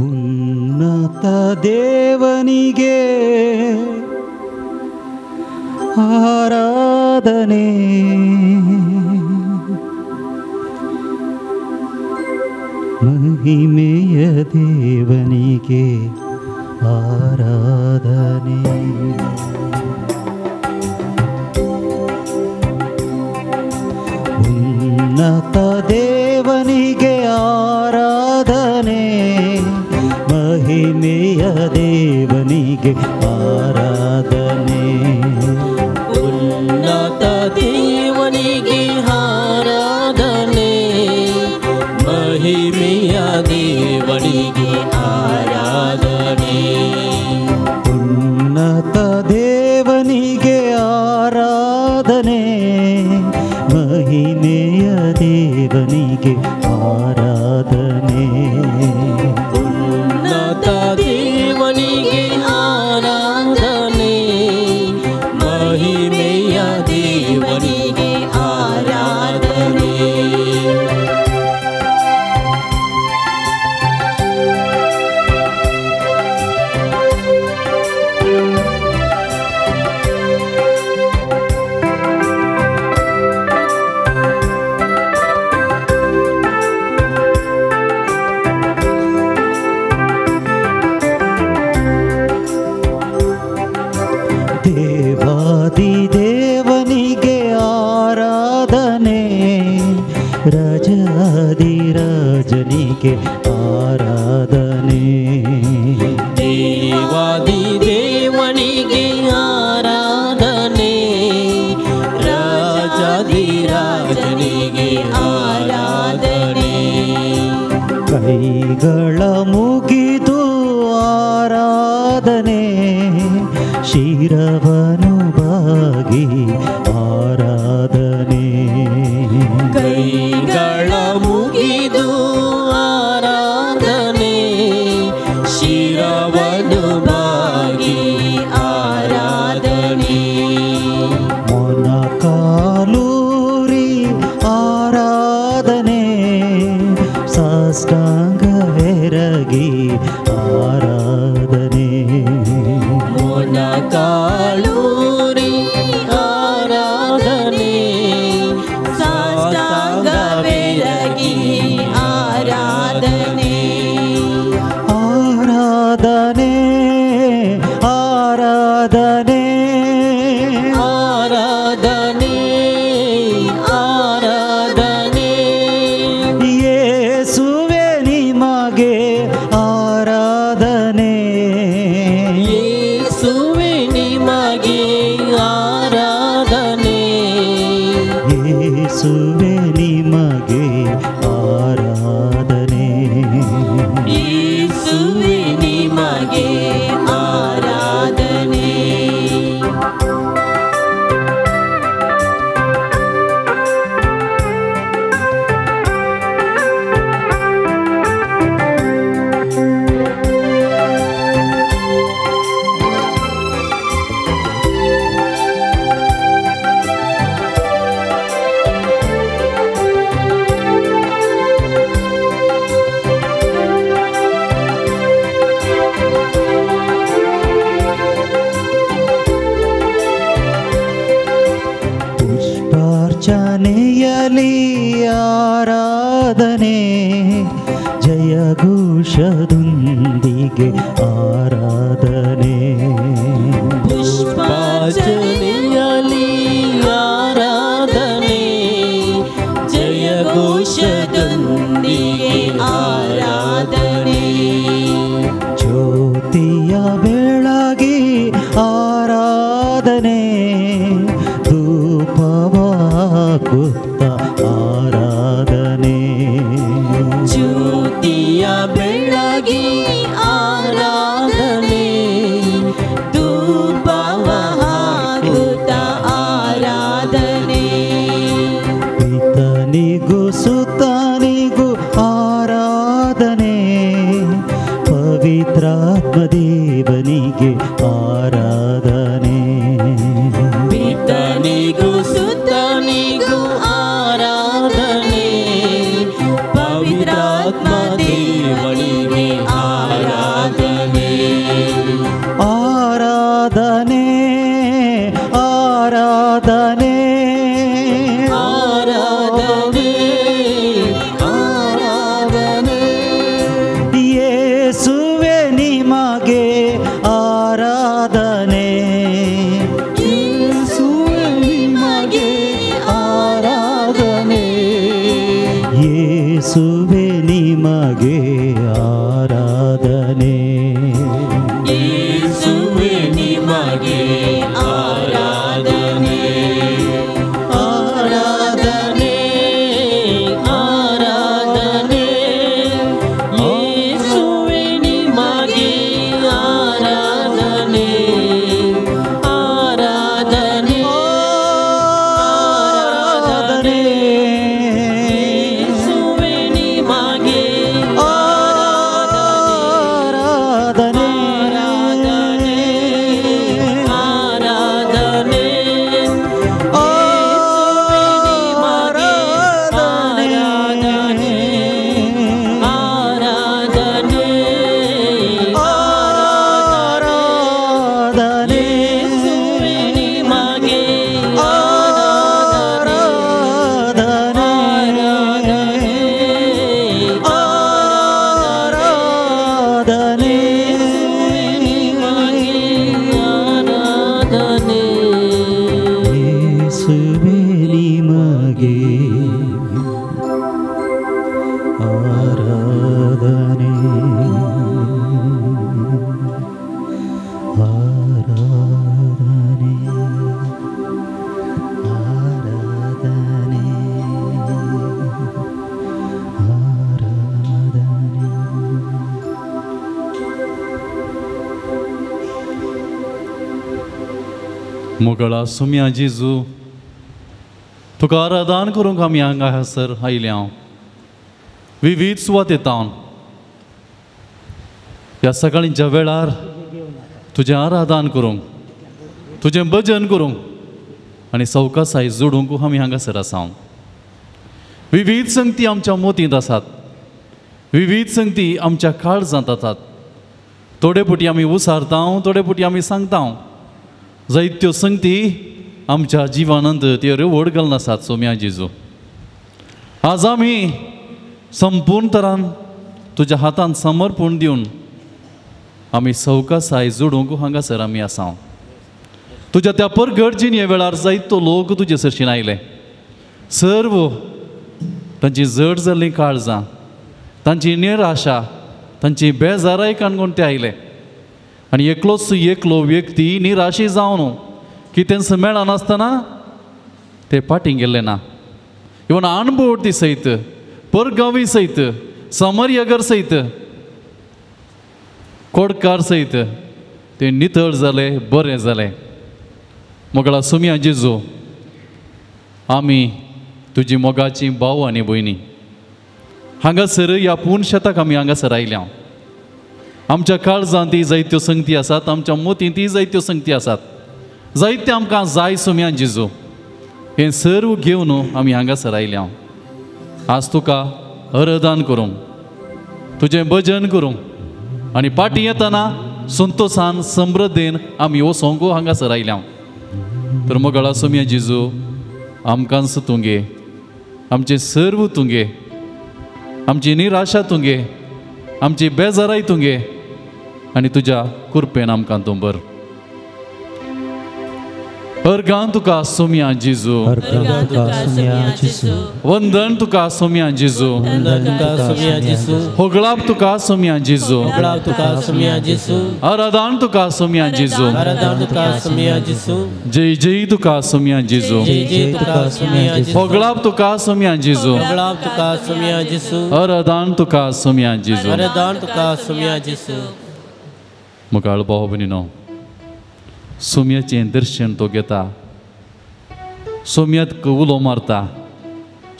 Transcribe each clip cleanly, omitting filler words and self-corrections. उन्नत देवनिगे आराधने महिमेय देवनिगे आराधने उन्नत देवनिगे आराधने महिमेय देवनिगे आराधने उन्नत देवनिगे आराधने महिमेय देवनिगे आराधने उन्नत देवनिगे आराधने महिमेय देवनिगे आराधने उन्नत देवनिगे आराधने महिमेय देवनिगे आराधने देवनिगे आराधने राजाधिराजनिगे आराधने देवनिगे आराधने राजाधिराजनिगे आराधने कईगळ मुगिदु आराधने शिरवनु बागी आराधने कईगळ मुगिदु आराधने शिरवनु बागी आराधने मन कालूरी आराधने साष्टांग वेरगी आराधने कालूरी आराधने साष्टांग वेरगी आराधने आराधने आराधने आराधने आराधने येसुवे निमगे आराधने आराधने येसुवे निमगे आराधने येसुवे निमगे आराधने चनेयली आराधने जय घोषदोंदिगे आराधने पुष्पार्चनेयली आराधने जय घोषदोंदिगे आराधने ज्योतिय बेळगी आराधने गुप्ता आराधने ज्योतिय बेळगी आराधने धूपवाहुत आराधने पितनिगु ಸುತ್ತನಿಗು आराधने पवित्रात्म देवनिगे आराधने पितनिगु सुतनिगु आराधने पवित्रात्मा देवनिगे आराधने। मागे आराधने येसुवे निमगे आराधने येसुवे निमगे आराधने आराधने आराधने येसुवे निमगे आराधने आराधने आराधने मोगला सुम्या जीजू तुका आराधन करूंक आमी हांगा हसर आयल्या विविध सुवातेतान ह्या सकाळींच्या वेळार तुझें आराधन करूंक तुझें भजन करूंक आनी सवकासाय जोडूंक आमी हांगासर आसा। विविध संगती आमच्या मोतींत आसात, विविध संगती आमच्या काळजांत आसात। थोडे पुटी आमी उसारतांव, थोडे पुटी आमी सांगतांव, जायत्यो संगती आमच्या जिवनांत त्यो रवड घालनासात। सोम्या जिजू आज आमी संपूर्ण तरान तुज्या हातान समर्पण दिवन आमी सवकासाय जोडूंक हांगासर आमी आसा। तुज्या त्या परगर्जीन हे वेळार जायतो लोक तुजे सरशीन आयले, सर्व तांची जड जाल्लीं काळजां, तांची निराशा, तांची बेजाराय काणकोण ते आयले। आनी एकलोच एकलो व्यक्ती निराशी जावन कितेंच मेळनासतना ते फाटीं गेल्ले ना। इवन आनबोर्ती सयत, परगावी सयत, सामर्यागर सयत, कोडकार सयत ते नितळ जाले, बरें जाले। मोगला सुम्या जिजू आमी तुजी मोगाची भाव आनी भयणी हांगासर ह्या पूण शेताक आमी हांगासर आयल्या। आमच्या काळजांत ती जायत्यो संगती आसात, आमच्या मोतींत ती जायत्यो संगती आसात, जायते आमकां जाय। सुम्या जिजू हें सर्व घेवन आमी हांगासर आयल्या। आज तुका आराधन करूं, तुजें भजन करूं आनी पाटी येतना संतोषान समृद्धेन आमी वचोंक हांगासर आयल्या। तर मोगला सुम्या जिजू आमकांच तुगे आमचे सर्व तुगे, आमची निराशा तुगे, आमची बेजाराय तुगे आनी तुज्या कुरपेन आमकां तूं भर। अर्गान तुका सुम्या जिजू वंदन तुका सुम्या जिजू होगळाप तुका सुम्या जिजू आराधन तुका सुम्या जिजू जय जय तुका सुम्या जिजू होगळाप तुका सुम्या जिजू आराधन तुका सुम्या जिजू। मुखार भाव भयणीनो सोम्याचें दर्शन तो घेता, सोम्याक उलो मारता,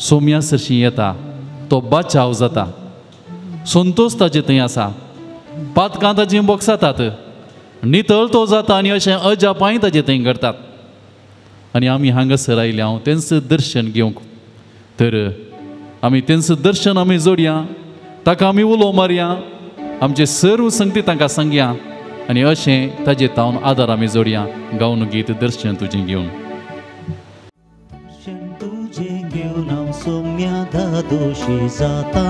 सोम्या सरशीं येता, तो बाचाव जाता, संतोष ताजे थंय आसा, पातकां ताजीं बोगसातात, नितळ तो जाता आनी अशें अजापांय ताजे थंय घडतात। आनी आमी हांगासर आयल्या तेंच दर्शन घेवंक, तर आमी तेंच दर्शन आमी जोडया, ताका आमी उलो मारया, आमचे सर्व संगती तांकां सांगया आनी अशें ताजे तावन आदार आमी जोडया। गावन गीत दर्शन तुजें घेवन दर्शन तुजें घेवन हांव सोम्या दोशी जाता।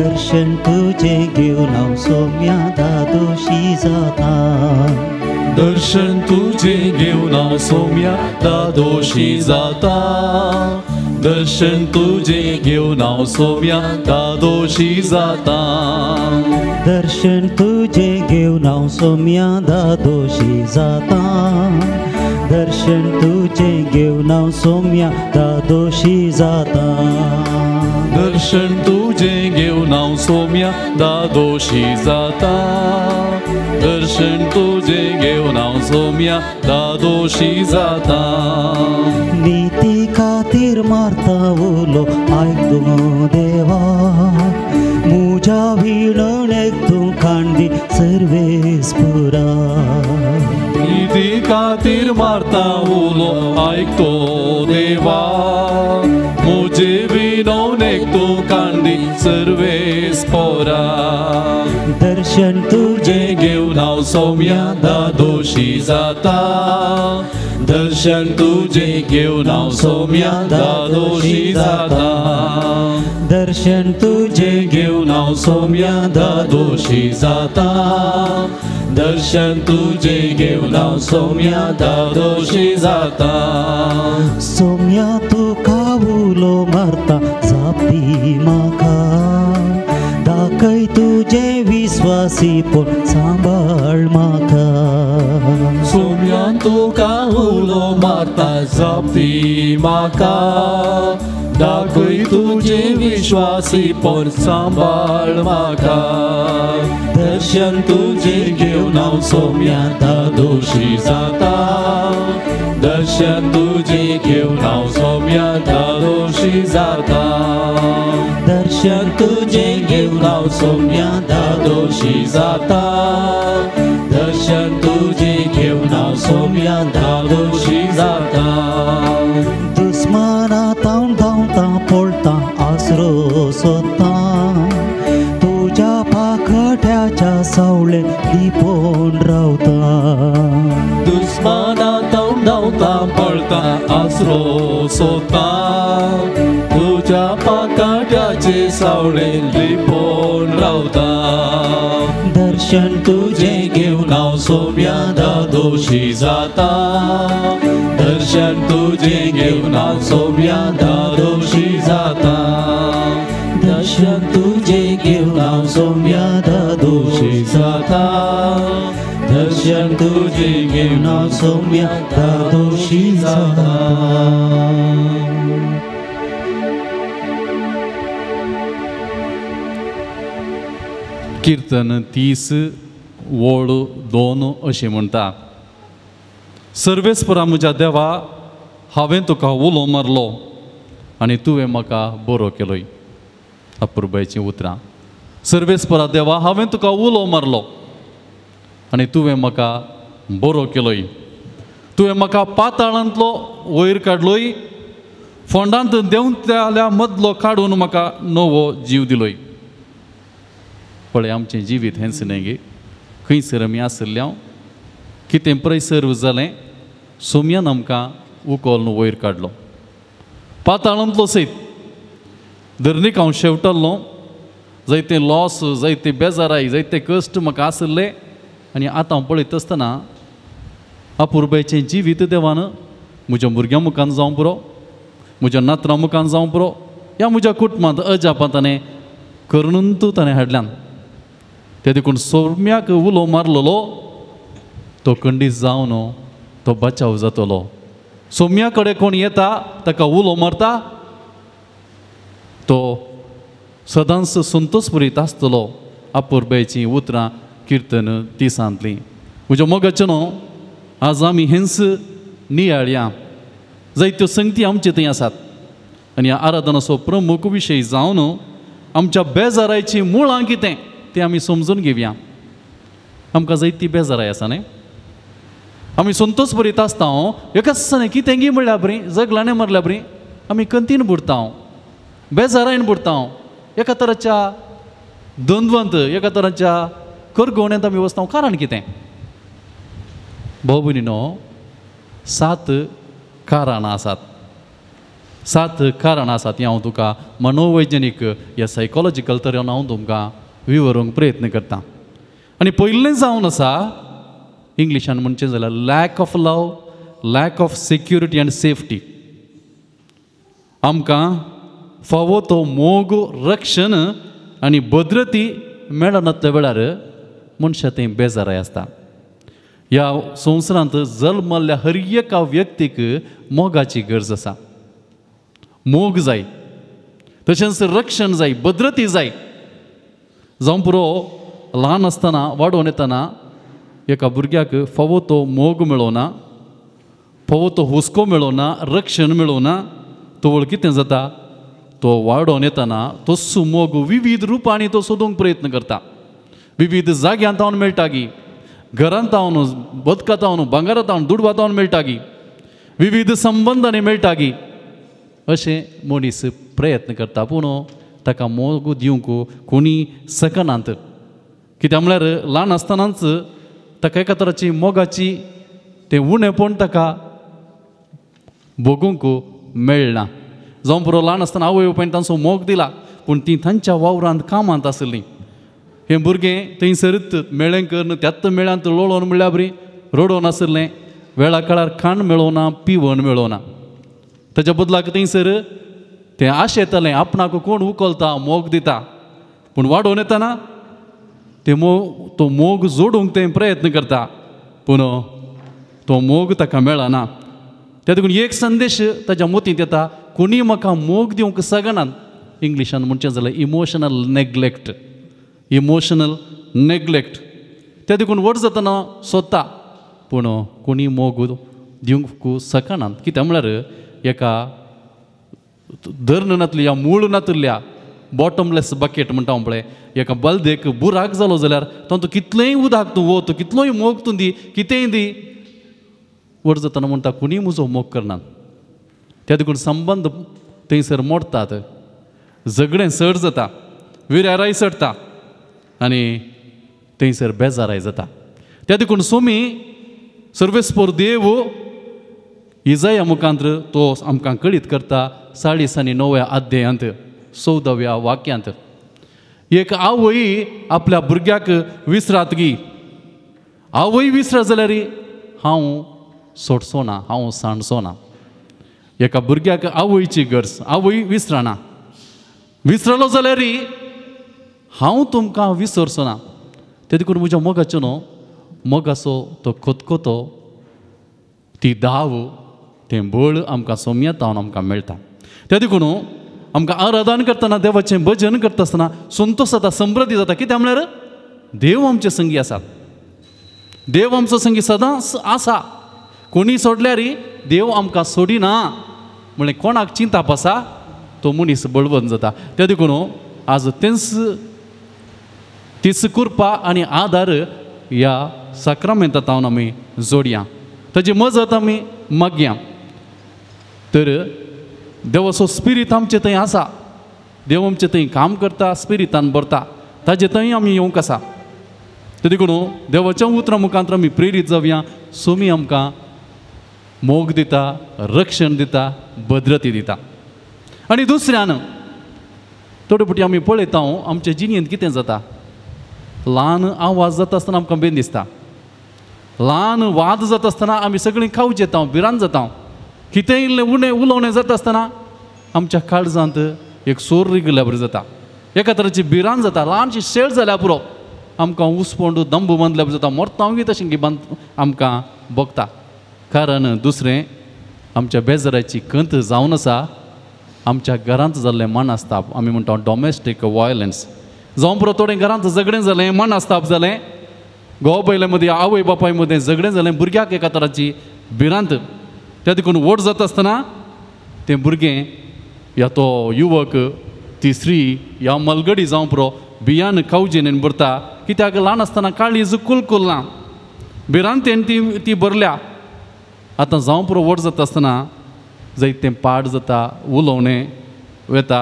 दर्शन तुझे घेऊन सौम्या दादोशी जाता, दर्शन तुझे घेऊन सौम्या दादोशी जाता, दर्शन तुझे घेऊन सौम्या दादोशी जाता, दर्शन तुझे घेऊन सौम्या दादोशी जाता, दर्शन तुझे घेऊन सौम्या दादोशी जाता, दर्शन तुझे घेऊन सौम्या दादोशी जाता, दर्शन तुझे घेऊन सौम्या दादोशी जाता, नीती खातीर मारता उलो आयक तूं देवा, मुझा विणणेक तूं खांदी सर्वेस पुरा, नीती खातीर मारता उलो आयक तो देवा, मुझे विणणेक तूं खांदी सर्वेस पुरा, दर्शन तुझे घेऊन सौम्या दादोशी जाता, दर्शन तुझे घेऊन सौम्या दादोशी जाता, दर्शन तुझे घेऊन सौम्या दादोशी जाता, दर्शन तुझे घेऊन सौम्या दादोशी जाता, सौम्या तुका उलो मारता जापी म्हाका, दाखय तुझे विश्वासी पण सांबाळ म्हाका, सौम्या तुका उलो मारता जापी म्हाका, दाखय तुझे विश्वासी पण सांबाळ म्हाका, दर्शन तुझे घेऊन सौम्या दादोशी जाता, दर्शन तुझे घेऊन सौम्या दादोशी जाता, दर्शन तुझे घेऊन सौम्या दादोशी जाता, दर्शन तुझे घेऊन सौम्या दादोशी जाता, दुस्माना ताऊन धावता पळता आसरो सोता, तुझ्या पाखट्याच्या सावळे लिपोन रावता, दुस्माना ताऊन धावता पळता आसरो सोता, तुझ्या पाखट्याचे सावळे लिपोन रावता, दर्शन तुझे घेऊन सौम्या दादोशी जाता, दर्शन तुझे घेऊन सौम्या दादोशी जाता, दर्शन तुझे घेऊन सौम्या दादोशी जाता, दर्शन तुझे घेऊन सौम्या दादोशी जाता। कीर्तन 30:2 अशें म्हणटा, सर्वेस्परा म्हज्या देवा हांवें तुका उलो मारलो आनी तुवें म्हाका बरो केलोय। अपुर्बायचीं उतरां। सर्वेस्परा देवा हांवें तुका उलो मारलो आनी तुवें म्हाका बरो केलोय, तुवें म्हाका पाताळांतलो वयर काडलोय, फोंडांत देंवतल्या मदलो काडून म्हाका नवो जीव दिलोय। पळय आमचें जिवीत हेंच न्हय गे, खंयसर आमी आसल्या कितें प्रैसर्व जालें, सोम्यान आमकां उखोलन वयर काडलो, पाताळांतलो सयत धरणीक हांव शेवटल्लो, जायते लॉस जायते बेजाराय जायते कश्ट म्हाका आसले आनी आतां हांव पळयत आसतना अपुर्बेचें जिवीत देवान म्हज्या भुरग्यां मुखान जावं पुरो, म्हज्या नात्रां मुखान जावं पुरो, ह्या म्हज्या कुटुंबांत अजापांत ताणें करून तूं ताणें हाडल्यान। ते देखून सौम्याक उलो मारलेलो तो खंडीत जावं न्हू, तो बचाव जातलो। सौम्या कडेन कोण येता ताका उलो मारता तो सदांच संतोष पुरीत आसतलो। अपुर्बेचीं उतरां किर्तन 30तलीं। म्हज्या मोगाचें न्हू, आज आमी हेंच नियाळ्या जायत्यो संगती आमचे थंय आसात आनी ह्या आराधनाचो प्रमुख विशय जावं न्हू आमच्या बेजारायची मुळां कितें तें आमी समजून घेवया। आमकां जायती बेजाराय आसा न्हय, आमी संतोष बरयता आसता, एका दिसांनी कितें गी म्हणल्यार बरें, जगलाणें मारल्यार बरें, आमी कंतीन बुडटा, बेजारायन बुडटा, एका तराच्या द्वंद्वांत एका तराच्या करगोवण्यांत आमी वसता। कारण कितें भाव भयणीनो? 7 कारणां आसात। सात कारण आसात ती हांव तुका मनोवैज्ञानीक या सायकोलॉजिकल तरेन हांव तुमकां विवरूंक प्रयत्न करतां. आनी पयलें जावन आसा इंग्लिशान म्हणचें जाल्यार lack of love, lack of security and safety. आमकां फावो तो मोग, रक्षण आनी भद्रती मेळना त्या वेळार मनशां तें बेजाराय आसता. ह्या संवसारांत जल्मल्ल्या हर एका व्यक्तीक मोगाची गरज आसा. मोग जाय, तशेंच रक्षण जाय, भद्रती जाय. जावं पुरो ल्हान आसतना वाडोवन येतना एका भुरग्याक फावो तो मोग मेळोना, फावो तो हुस्को मेळोना, रक्षण मेळोना, तो वळ कितें जाता, तो वाडोवन येतना तो सुमोग विविध रुपांनी तो सोदूंक प्रयत्न करता. विविध जाग्यांत तावन मेळटा गी, घरांत तावन, बदकांत तावन, भांगारांत तावन, दुडवांत तावन मेळटा गी, विविध संबंधांनी मेळटा गी. अशें मनीस प्रयत्न करता पूण ताका मोग दिवंक कोणी सकनांत. कित्याक म्हळ्यार ल्हान आसतनाच ताका एका तराची मोगाची तें उणेपण ताका भोगूंक मेळना. जावं पुरो ल्हान आसतना आवय बापायन तांचो मोग दिला पूण तीं तांच्या वावरांत कामांत आसलीं. हें भुरगें थंयसरत मेळें करन त्यात मेळ्यांत लोळोन म्हणल्यार बरी रडोन आसलें, वेळा काळार खाण मेळोना, पिवण मेळोना. ताच्या बदलाक थंयसर तें आश येतालें आपणाक कोण उखलता, मोग दिता. पूण वाडोवन येतना तें तो मोग जोडूंक तें प्रयत्न करता पूण तो मोग ताका मेळना. त्या देखून एक संदेश ताच्या मतींत येता, कोणी म्हाका मोग दिवंक सगणान. इंग्लिशान म्हणचें जाल्यार इमोशनल नेग्लेक्ट, इमोशनल नेग्लेक्ट. त्या देखून व्हड जातना सोदता पूण कोणी मोग दिवंक सकाणान. कित्याक म्हळ्यार एका धरण नातल्या, मूळ नातल्या, बॉटमलेस बकेट म्हणटा हांव पळय, एका बलदेक बुराक जालो जाल्यार तातूंत कितलेंय उदक तूं वत, कितलोय मोग तूं दी, कितेंय दी, व्हड जातना म्हणटा कोणीय म्हजो मोग करना. त्या देखून संबंद थंयसर मोडटात, झगडें सड जाता, विराराय सडटा आनी थंयसर बेजाराय जाता. त्या देखून सोमी सर्वेस्पर देव इजाया मुखांत तो आमकां कळीत करता 9 अध्यायांत 14 वाक्यांत. एक आवय आपल्या भुरग्याक विसरात गी, आवय विसरा जाल्यार हांव सोडचो ना, हांव सांडचो ना. एका भुरग्याक आवयची गरज, आवय विसरना, विसरलो जाल्यार हांव तुमकां विसरचो ना. ते देखून म्हज्या मोगाचो न्हू, मोगाचो तो खोतकोतो, ती दाव, तें बळ आमकां सोम्या तावन आमकां मेळटा. त्या देखून आमकां आराधन करतना, देवाचें भजन करता आसतना संतोश जाता, समृद्धी जाता. कित्याक म्हळ्यार देव आमचे संगी आसा, देव आमचो संगी सदांच आसा. कोणी सोडल्यार देव आमकां सोडिना म्हळ्यार कोणाक चिंताप आसा तो मनीस बळवंत जाता. त्या देखून आज तीच कुर्पा आनी आदार ह्या साक्रामेंता तावन आमी जोडया, ताची मजत आमी मागया. तर देवाचो स्पिरीत आमचे थंय आसा, देव आमचे थंय काम करता, स्पिरितान भरता, ताचे थंय आमी येवंक आसा. ते देखून देवाच्या उतरां मुखांत आमी प्रेरीत जावया. सोमी आमकां मोग दिता, रक्षण दिता, भद्रती दिता. आनी दुसऱ्यान थोडे फावटी आमी पळयता आमचे जिणेंत कितें जाता, ल्हान आवाज जाता आसतना आमकां बेन दिसता, ल्हान वाद जाता आसतना आमी सगळीं खावचे येता, भिरान जाता, कितेंय इल्लें उणें उलोवणें जाता आसतना आमच्या काळजांत एक सोर्री गेल्या बरी जाता, एका तराची भिरान जाता. ल्हानशी शेळ जाल्या पुरो आमकां उसपोंड दंब बांदल्या बरी जाता, मोर्तांवगी तशें गिबांत आमकां भोगता. कारण दुसरें आमच्या बेजाराची कंत जावन आसा आमच्या घरांत जाल्लें मानस्ताप, आमी म्हणटा डॉमेस्टीक वायलन्स. जावं पुरो थोडें घरांत झगडें जालें, मानस्ताप जालें, घोव बायले मदीं, आवय बापाय मदीं झगडें जालें, भुरग्याक एका तराची भिरांत. त्या देखून व्हड जाता आसतना तें भुरगें या तो युवक, ती स्त्री या मलगडी जावं पुरो बियान कावजेन भरता. कित्याक ल्हान आसतना काळीज कुलकुल्लां, भिरांतेन ती भरल्या. आतां जावं पुरो व्हड जाता आसतना जायतें पाड जाता, उलोवणें वेता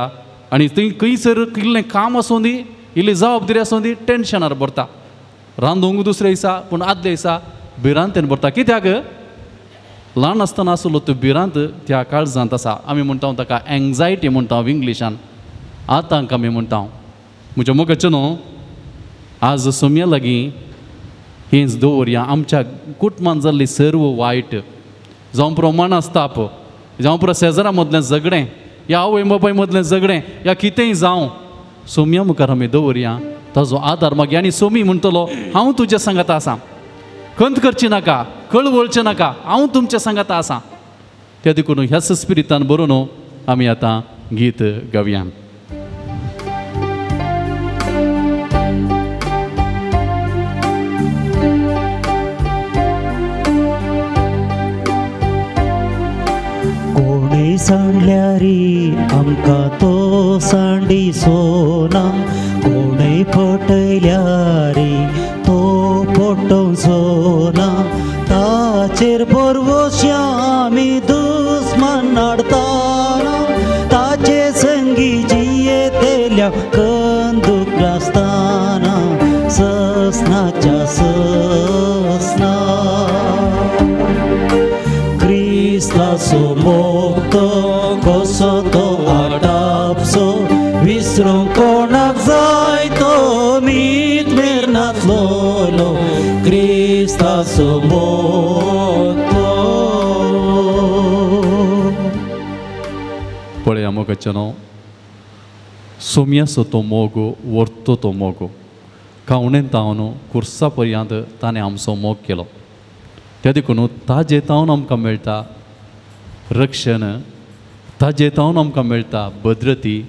आनी थंय खंयसर इल्लें काम आसूं दी, इल्ली जबाबदारी आसूं दी, टेन्शनार भरता. रांदूंक दुसऱ्या दिसा पूण आदल्या दिसा भिरांतेन भरता. कित्याक ल्हान आसतना आसलो तुबिरांत त्या काळजांत आसा. आमी म्हणटात ताका एंग्जायटी म्हणटात इंग्लिशान. आतां आमी म्हणटात म्हज्या मोगाचें न्हू आज सोम्या लागीं हेंच दवरया आमच्या कुटुंबांत जाल्ली सर्व वायट जावं प्रमाण आसता पळय, जावं प्रोसेसरा मदलें झगडें, या आवय बापाय मदलें झगडें, या कितेंय जावं सोम्या मुखार आमी दवरया. ताजो आदार मागीर आनी सोमी म्हणटलो हांव तुज्या सांगाता आसा, खंत करची नाका, कळवळचें नाका, हांव तुमच्या सांगाता आसा. त्या देखून ह्या स्पिरितान बरोवन आमी आतां गीत गावया. कोणी सांडल्या रे आमकां तो सांडी सोना, कोणी फटयल्या रे तो फटोवंक सोना, ताचेर परवश्या आमी दुस्मान नाडताना, ताचे संगी जियेतेल्या कंदूक नासताना, ससनाच्या ससना क्रिस्ताचो मोक्तो कसो तो आडापसो, विसरूंक कोणाक जाय तो मीत मेर नासलोलो, क्रिस्ताचो मोक्तो. पळया मोगाचें न्हू सोम्याचो तो मोग व्हरतो तो मोग कावणें तावन कुर्सा पर्यंत ताणें आमचो मोग केलो. त्या देखून ताजे तावन आमकां मेळटा रक्षण, ताजे तावन आमकां मेळटा भद्रती,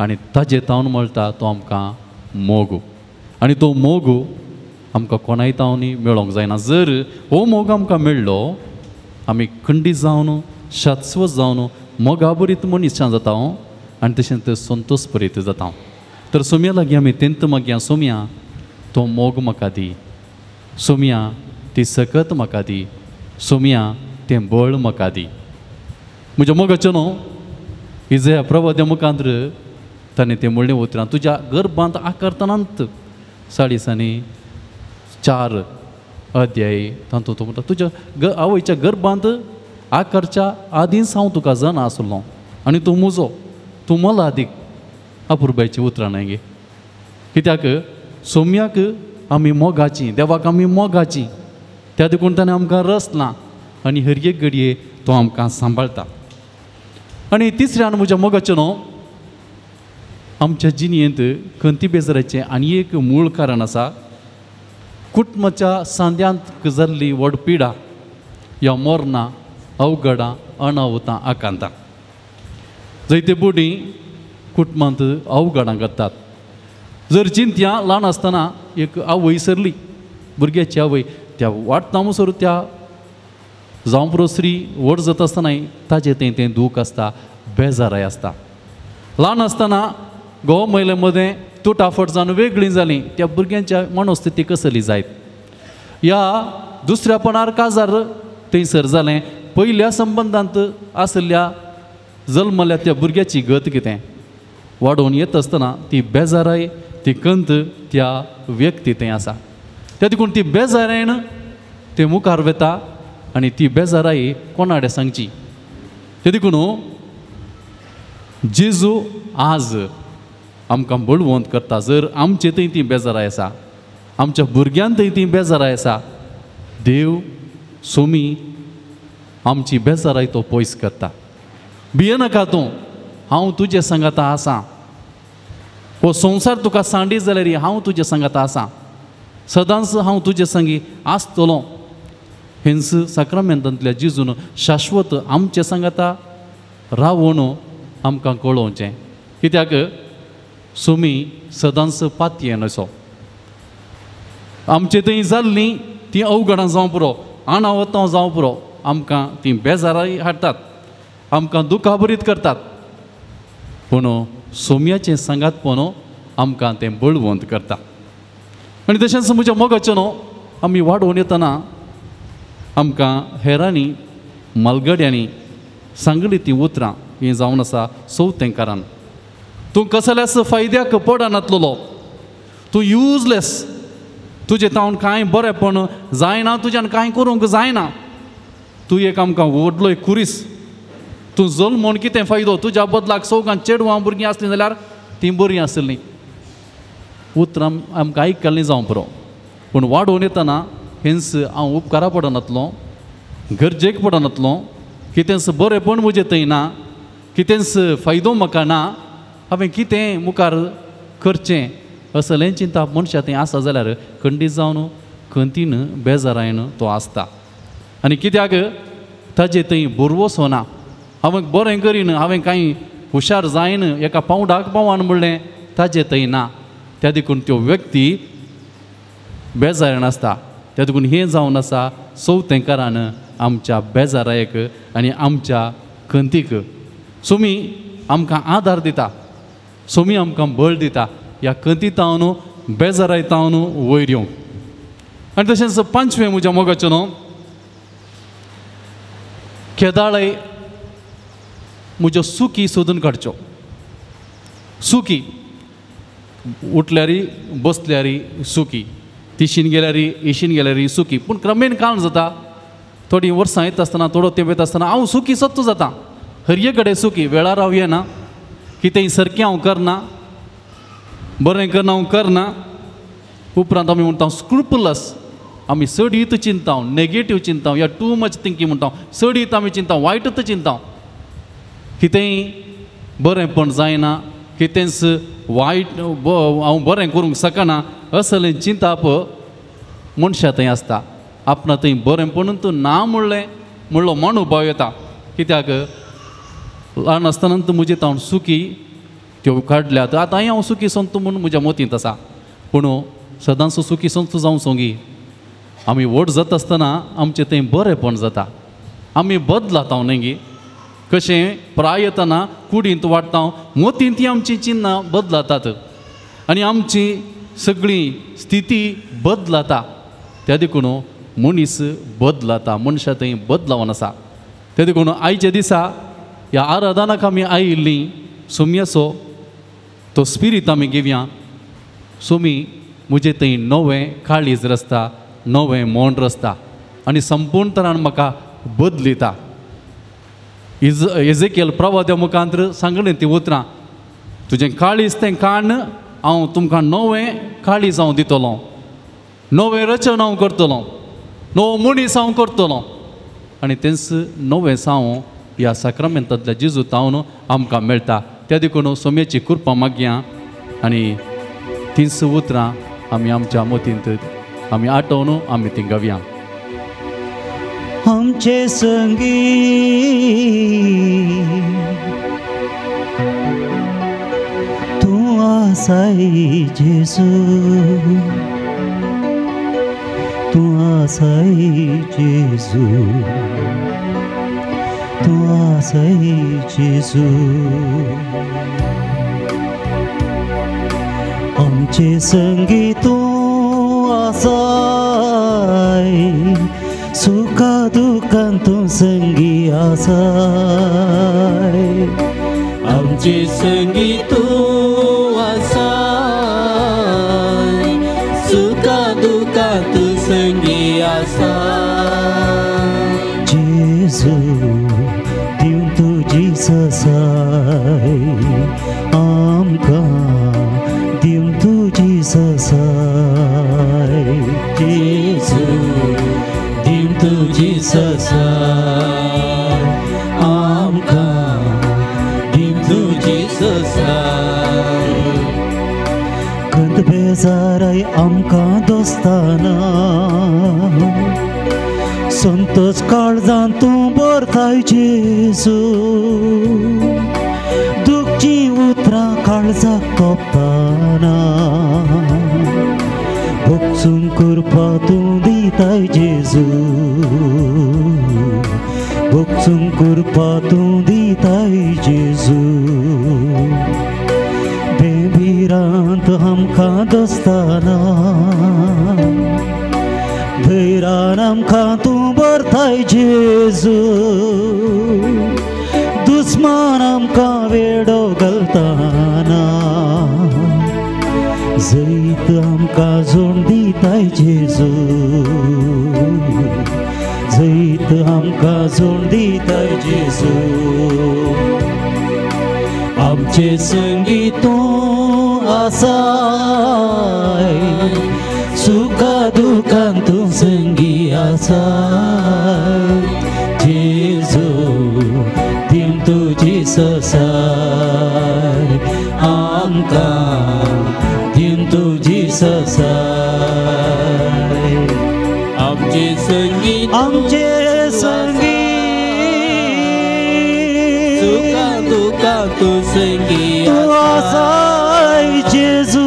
आनी ताजे तावन मेळटा तो आमकां मोग. आनी तो मोग आमकां कोणाय तावनी मेळोंक जायना. जर हो मोग आमकां मेळ्ळो आमी खंडीत जावन शास्वत जावन मोगाबरीत मनीसशां जाता आनी तशेंच ते संतोशपरीत जाता. तर सोम्या लागीं आमी तेंत मागया सोम्या तो मोग म्हाका दी, सोम्या ती सकत म्हाका दी, सोम्या तें बळ म्हाका दी. म्हज्या मोगाचें न्हू इजया प्रवाद्या मुखांत ताणें तें म्हणलें उतरां तुज्या गर्भांत आकारतनांत साडीसांनी 4 अध्यायी तातूंत तो म्हणटा तुज्या आवयच्या गर्भांत आकारच्या आदींच हांव तुका जाणा आसलो आनी तूं म्हजो, तूं मला आदीक. अपुर्ब्याचीं उतरां हांवें गे कित्याक सोम्याक आमी मोगाचीं, देवाक आमी मोगाचीं. त्या देखून ताणें आमकां रस ना आनी हर एक घडये तो आमकां सांबाळटा. आनी तिसऱ्यान म्हज्या मोगाचें न्हू आमच्या जिणेंत खंती बेजाराचें आनी एक मूळ कारण आसा कुटुंबाच्या सांद्यांत जाल्ली वडपिडा ह्या मोरना अवघडां अनाहुतां आकांतां. जयते बोडी कुटुंबांत अवघडां घडटात. जर चिंत्या ल्हान आसतना एक आवय सरली, भुरग्याची आवय त्या वाडटामुसर त्या जांवप्रोसरी व्हड जाता आसतनाय ताचें तें तें दूख आसता, बेजाराय आसता. ल्हान आसतना घोव मयले मदें तुटाफट जावन वेगळीं जालीं त्या भुरग्यांच्या मनोस्थिती कसली जायत. ह्या दुसऱ्या पणार काजार थंयसर जालें. पयल्या संबंधांत आसल्या जल्मल्या त्या भुरग्याची गत कितें वाडोवन येत आसतना ती बेजाराय, ती कंत त्या व्यक्ती थंय आसा. त्या देखून ती बेजारायेन ते मुखार वेता आनी ती बेजाराय कोणा कडेन सांगची. त्या देखून जेजू आज आमकां बळवंत करता. जर आमचे थंय ती बेजाराय आसा, आमच्या भुरग्यांक थंय ती बेजाराय आसा, देव सोमी आमची बेजाराय तो पयस करता. भियेनाका तूं, हांव तुजें सांगाता आसा. हो संवसार तुका सांडी जाल्यार हांव तुजें सांगाता आसा, सदांच हांव तुजें सांगी आसतलो. हेंस साक्रामेंतांतल्या जिजून शाश्वत आमचें सांगाता रावून आमकां कळोवचें. कित्याक सोमी सदांच पातयेन असो आमचे थंय जाल्लीं तीं अवघडां जावं पुरो, अनावतां जावं पुरो आमकां तीं बेजाराय हाडटात, आमकां दुखाभरीत करतात. पूण सोम्याचें सांगातपण आमकां तें बळवंत करता. आनी तशेंच म्हज्या मोगाचें न्हू आमी वाडोवन येतना आमकां हेरांनी मालगड्यांनी सांगलीं तीं उतरां हें जावन आसा सौतेंकारान. तूं कसल्याच फायद्याक पडनातलो, तूं युजलेस, तुजें तावन कांय बरेंपण जायना, तुज्यान कांय करूंक जायना, तू एक आमकां व्हडलो एक कुरीस तू जल म्हूण कितें फायदो तुज्या बदलाक सौगां चेडवां भुरगीं आसलीं जाल्यार तीं बरीं आसलीं उतर आमकां आयकल्लें जावं पुरो पूण वाडोवन येतना हेंस हांव उपकारा पडनातलो गरजेक पडनातलो कितेंस बरेंपण म्हजें थंय ना कितेंस फायदो म्हाका ना हांवें कितें मुखार करचें असलें चिंता मनशा थंय आसा जाल्यार खंडीत जावन खंतीन बेजारायन तो आसता आनी कित्याक ताजे थंय बोरवोसो ना हांवें बरें करीन हांवें कांय हुशार जायन एका पावंडाक पावान म्हणलें ताजे थंय ना त्या देखून त्यो व्यक्ती बेजारायन आसता त्या देखून हें जावन आसा सौतेकारान आमच्या बेजारायेक आनी आमच्या खंतीक सोमी आमकां आदार दिता सोमी आमकां बळ दिता ह्या खंतीतावन बेजारायतावन वयर येवंक आनी तशेंच पांचवें म्हज्या मोगाचें न्हू केदाळे म्हज्यो सुकी सोदून काडच्यो सुकी उठल्यारी बसल्यारी सुकी इशीन गेल्यारी सुकी पूण क्रमेन काळ जाता थोडीं वर्सां येता आसतना थोडो तेंप येता आसतना हांव सुकी सोदता जाता हरये कडेन सुकी वेळार हांव येना कितेंय सारकें हांव करना बरें करना हांव करना उपरांत आमी म्हणटा स्क्रुपलस आमी सडीत चिंताव नेगेटीव चिंताव या टू मच थिंकींग म्हणटा सडीत आमी चिंताव वायटत चिंताव कितेंय बरेंपण जायना कितेंच वायट हांव बरें करूंक शकना असलें चिंताप मनशा थंय आसता आपणा थंय बरेंपण तूं ना म्हणलो मनोभाव येता कित्याक ल्हान आसतना तूं म्हजे तावन सुकी त्यो काडल्यात आतांय हांव सुकी संत म्हूण म्हज्या मतींत आसा पूण सदांच सुखी संत जावं सोंगी आमी व्हड जाता आसतना आमचें तें बरेंपण जाता आमी बदलात हांव नेंगी कशें प्राय येताना कुडींत वाडटा मतींत तीं आमचीं चिन्नां बदलातात आनी आमची सगळी स्थिती बदलाता त्या देखून मनीस बदलाता मनशां थंय बदलावन आसा त्या देखून आयच्या दिसा ह्या आराधनाक आमी आयिल्लीं सोम्याचो तो स्पिरीट आमी घेवया सोमी म्हजे थंय नवें काळीज रचता नवें मोन रचता आनी संपूर्ण तरान म्हाका बदलिता एजेकेल प्रवाद्या मुखांतर सांगलें तीं उतरां तुजें काळीज तें काण हांव तुमकां नवें काळीज हांव दितलो नवें रचन हांव करतलो नवो मनीस हांव करतलो आनी तेंच नवें सांव ह्या साक्रमेंतांतल्या जेजूतावन आमकां मेळटा त्या देखून सोम्याची कृपा मागया आनी तींच उतरां आमी आमच्या मतींत आमी आठोवन आमी तीं गावया आमचे संगी तूं आसाय जेसू तूं आसाय जेसू तूं आसाय जेसू आमचे संगी तूं आसाय सुखा दुखान तूं संगी आसाय आमचे संगी तूं आसाय सुखा दुखान तूं संगी आसाय जेजू दिवन तुजी ससाय आमकां ससाय जेसू दिव तुजी ससाय आमकां दिव तुजी ससाय खंत बेजाराय आमकां दोस्ताना संतोष काळजान तूं भरताय जेसू दुखची उतरां काळजाक तोपताना बक्षून कृपा तूं दिताय जेजू बक्षून कृपा तूं दिताय जेजू बेबिरांत आमकां दोस्ताना धैर्यान आमकां तूं भरताय जेजू दुस्मान आमकां वेडो घालताना जैत आमकां जोड दिताय जेजू सहित आमका जोड दिता जेजू आमचे संगी तू आसाय सुखा दुखान तू संगी आसाय जेजू तीम तुझी ससाय आमका तीम तुझी ससाय आमचे संगी सुखा दुखा तू संगी तू आसाय जेजू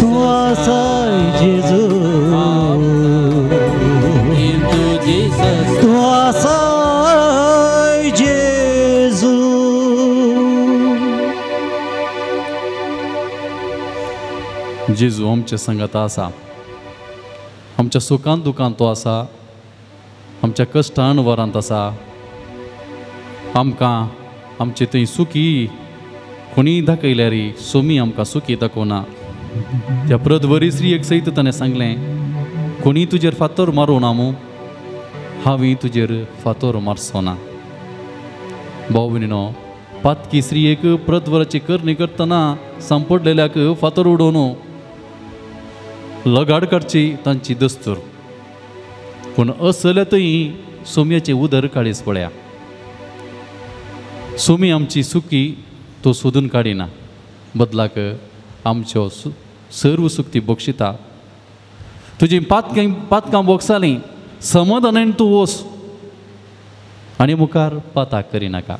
तू आसाय जेजू तू आसाय जेजू जेजू आमच्या संगत आसा आमच्या सुखान दुखान तो आसा आमच्या कष्टान वरांत आसा आमकां आमचे थंय सुखी कोणी दाखयल्यार सोमी आमकां सुखी दाखोवना त्या प्रतवरी स्त्रियेक सयत ताणें सांगलें कोणी तुजेर फातोर मारूं ना मू हांवें तुजेर फातोर मारचो ना भाऊ भयणीनो पातकी स्त्रियेक प्रतवराची करणी करतना सांपडलेल्याक फातोर उडोवं न्हू लगाड काडची तांची दस्तूर पूण असल्यातय सोम्याचे उदर काळीस पळया सोमी आमची सुखी तो सोदून काडिना बदलाक आमच्यो सर्व सुख ती बक्षिता तुजी पातकां बोगसालीं समाधानान तूं वस आनी मुखार पाताक करिनाका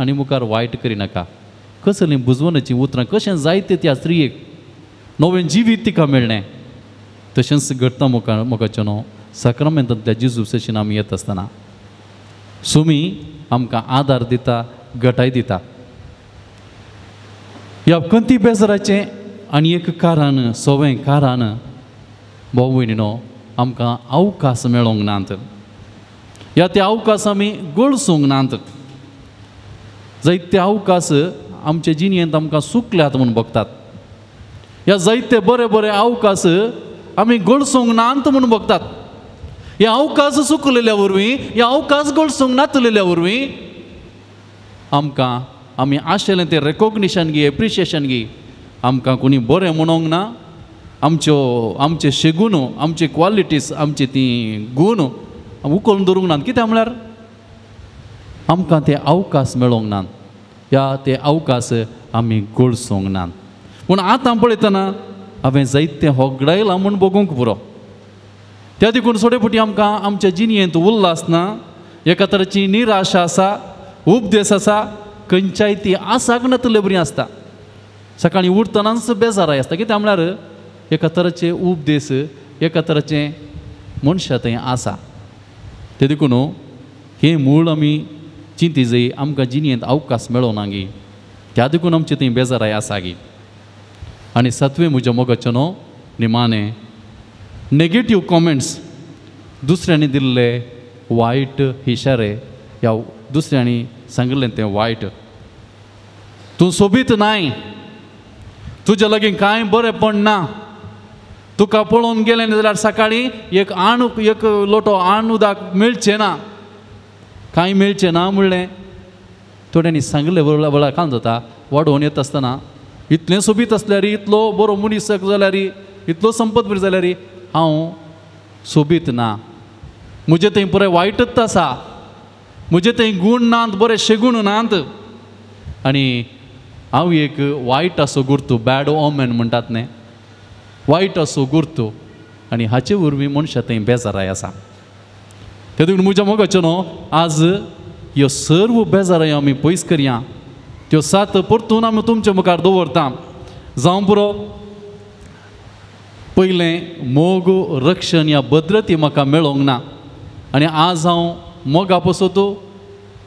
आनी मुखार वायट करिनाका कसलीं बुजवणाचीं उतरां कशें जायते त्या स्त्रियेक नवें जिवीत तिका मेळ्ळें तशेंच घडता मोगाचें न्हू साक्रमेंतांतल्या जेजू सेशन आमी येत आसतना सोमी आमकां आदार दिता गटाय दिता ह्या अपखंती बेजाराचें आनी एक कारण सवें कारण भाऊ भयणीनो आमकां अवकाश मेळोंक नात ह्या ते अवकाश आमी गळसूंक नात जायते अवकाश आमच्या जिणेंत आमकां सुकल्यात म्हूण बघतात या जायते बरे बरे अवकाश आमी गळसूंक नात म्हूण बघतात हे अवकाश सुकलेल्या वरवीं हे अवकाश गळसूंक नातलेल्या वरवीं आमकां आमी आशिल्लें तें रेकॉग्निशन गी एप्रिशिएशन गी आमकां कोणी बरें म्हणोंक ना आमचे शेगून आमचे क्वॉलिटीज आमची ती गूण उखलून दवरूंक नात कित्याक म्हळ्यार आमकां ते अवकाश मेळोंक नात ह्या ते अवकाश आमी गळसूंक नात पूण आतां पळयतना हांवें जायतें होगडायलां म्हूण बगूंक पुरो त्या देखून थोडे फावटी आमकां आमच्या जिणेंत उरलां आसना एका तरेची निराशा आसा उपदेश आसा खंयच्यायती आसाक नतलें बरीं आसता सकाळीं उठतनाच बेजाराय आसता कित्याक म्हळ्यार एका तरेचे उपदेश एका तरेचें मनशां थंय आसा ते देखून हें मूळ आमी चिंती जाय आमकां जिणेंत अवकाश मेळोंक ना गी त्या देखून आमची थंय बेजाराय आसा गी आनी सातवें म्हज्या मोगाचें न्हू निमाणें नेगेटीव कॉमेंट्स दुसऱ्यांनी दिल्ले वायट इशारे ह्या दुसऱ्यांनी सांगिल्लें तें वायट तूं सोबीत नाय तुज्या लागीं कांय बरेंपण ना तुका पळोवन गेलें जाल्यार सकाळीं एक लोटो आण उदक मेळचें ना कांय मेळचें ना म्हणलें थोड्यांनी सांगिल्लें वळा काम जाता वाडोवन येता आसतना इतलें सोबीत आसल्यार इतलो बरो मनीस जाल्यार इतलो संपतवीर जाल्यार हांव सोबीत ना म्हजें थंय पुराय वायटच आसा म्हजें थंय गूण नात बरें शेगूण नात आनी हांव एक वायट असो गुर्तो बॅड ओमॅन म्हणटात न्ही वायट असो गुर्तो आनी हाचे वरवीं मनशां थंय बेजाराय आसा ते देखून म्हज्या मोगाचें न्हू आज ह्यो सर्व बेजारायो आमी पयस करया त्यो सात परतून आमी तुमचे मुखार दवरता जावं पुरो पयलें मोग रक्षण ह्या भद्रते म्हाका मेळोंक ना आनी आज हांव मोगा पसोतू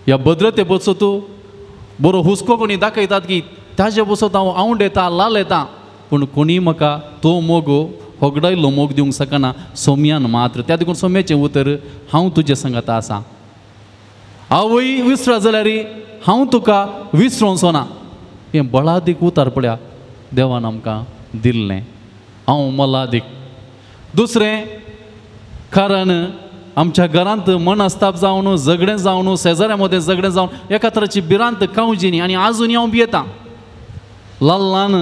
ह्या भद्रते पसोतू बरो हुस्को कोणी दाखयतात की ताजे पसोत हांव आऊंड येता लाल येता पूण कोणी म्हाका तो मोगो होगडायलो मोग दिवंक शकना सोम्यान मात्र त्या देखून सोम्याचें उतर हांव तुजे संगता आसा आवय विसरा जाल्यार हांव तुका विसरोंचो ना हें बळादीक उतार पळया देवान आमकां दिल्लें हांव मलादीक दुसरें कारण आमच्या घरांत मनस्ताप जावन झगडें जावन शेजाऱ्यां मदें झगडें जावन एका तरेची भिरांत काळजीनी आनी आजून हांव भियेतां लल्लान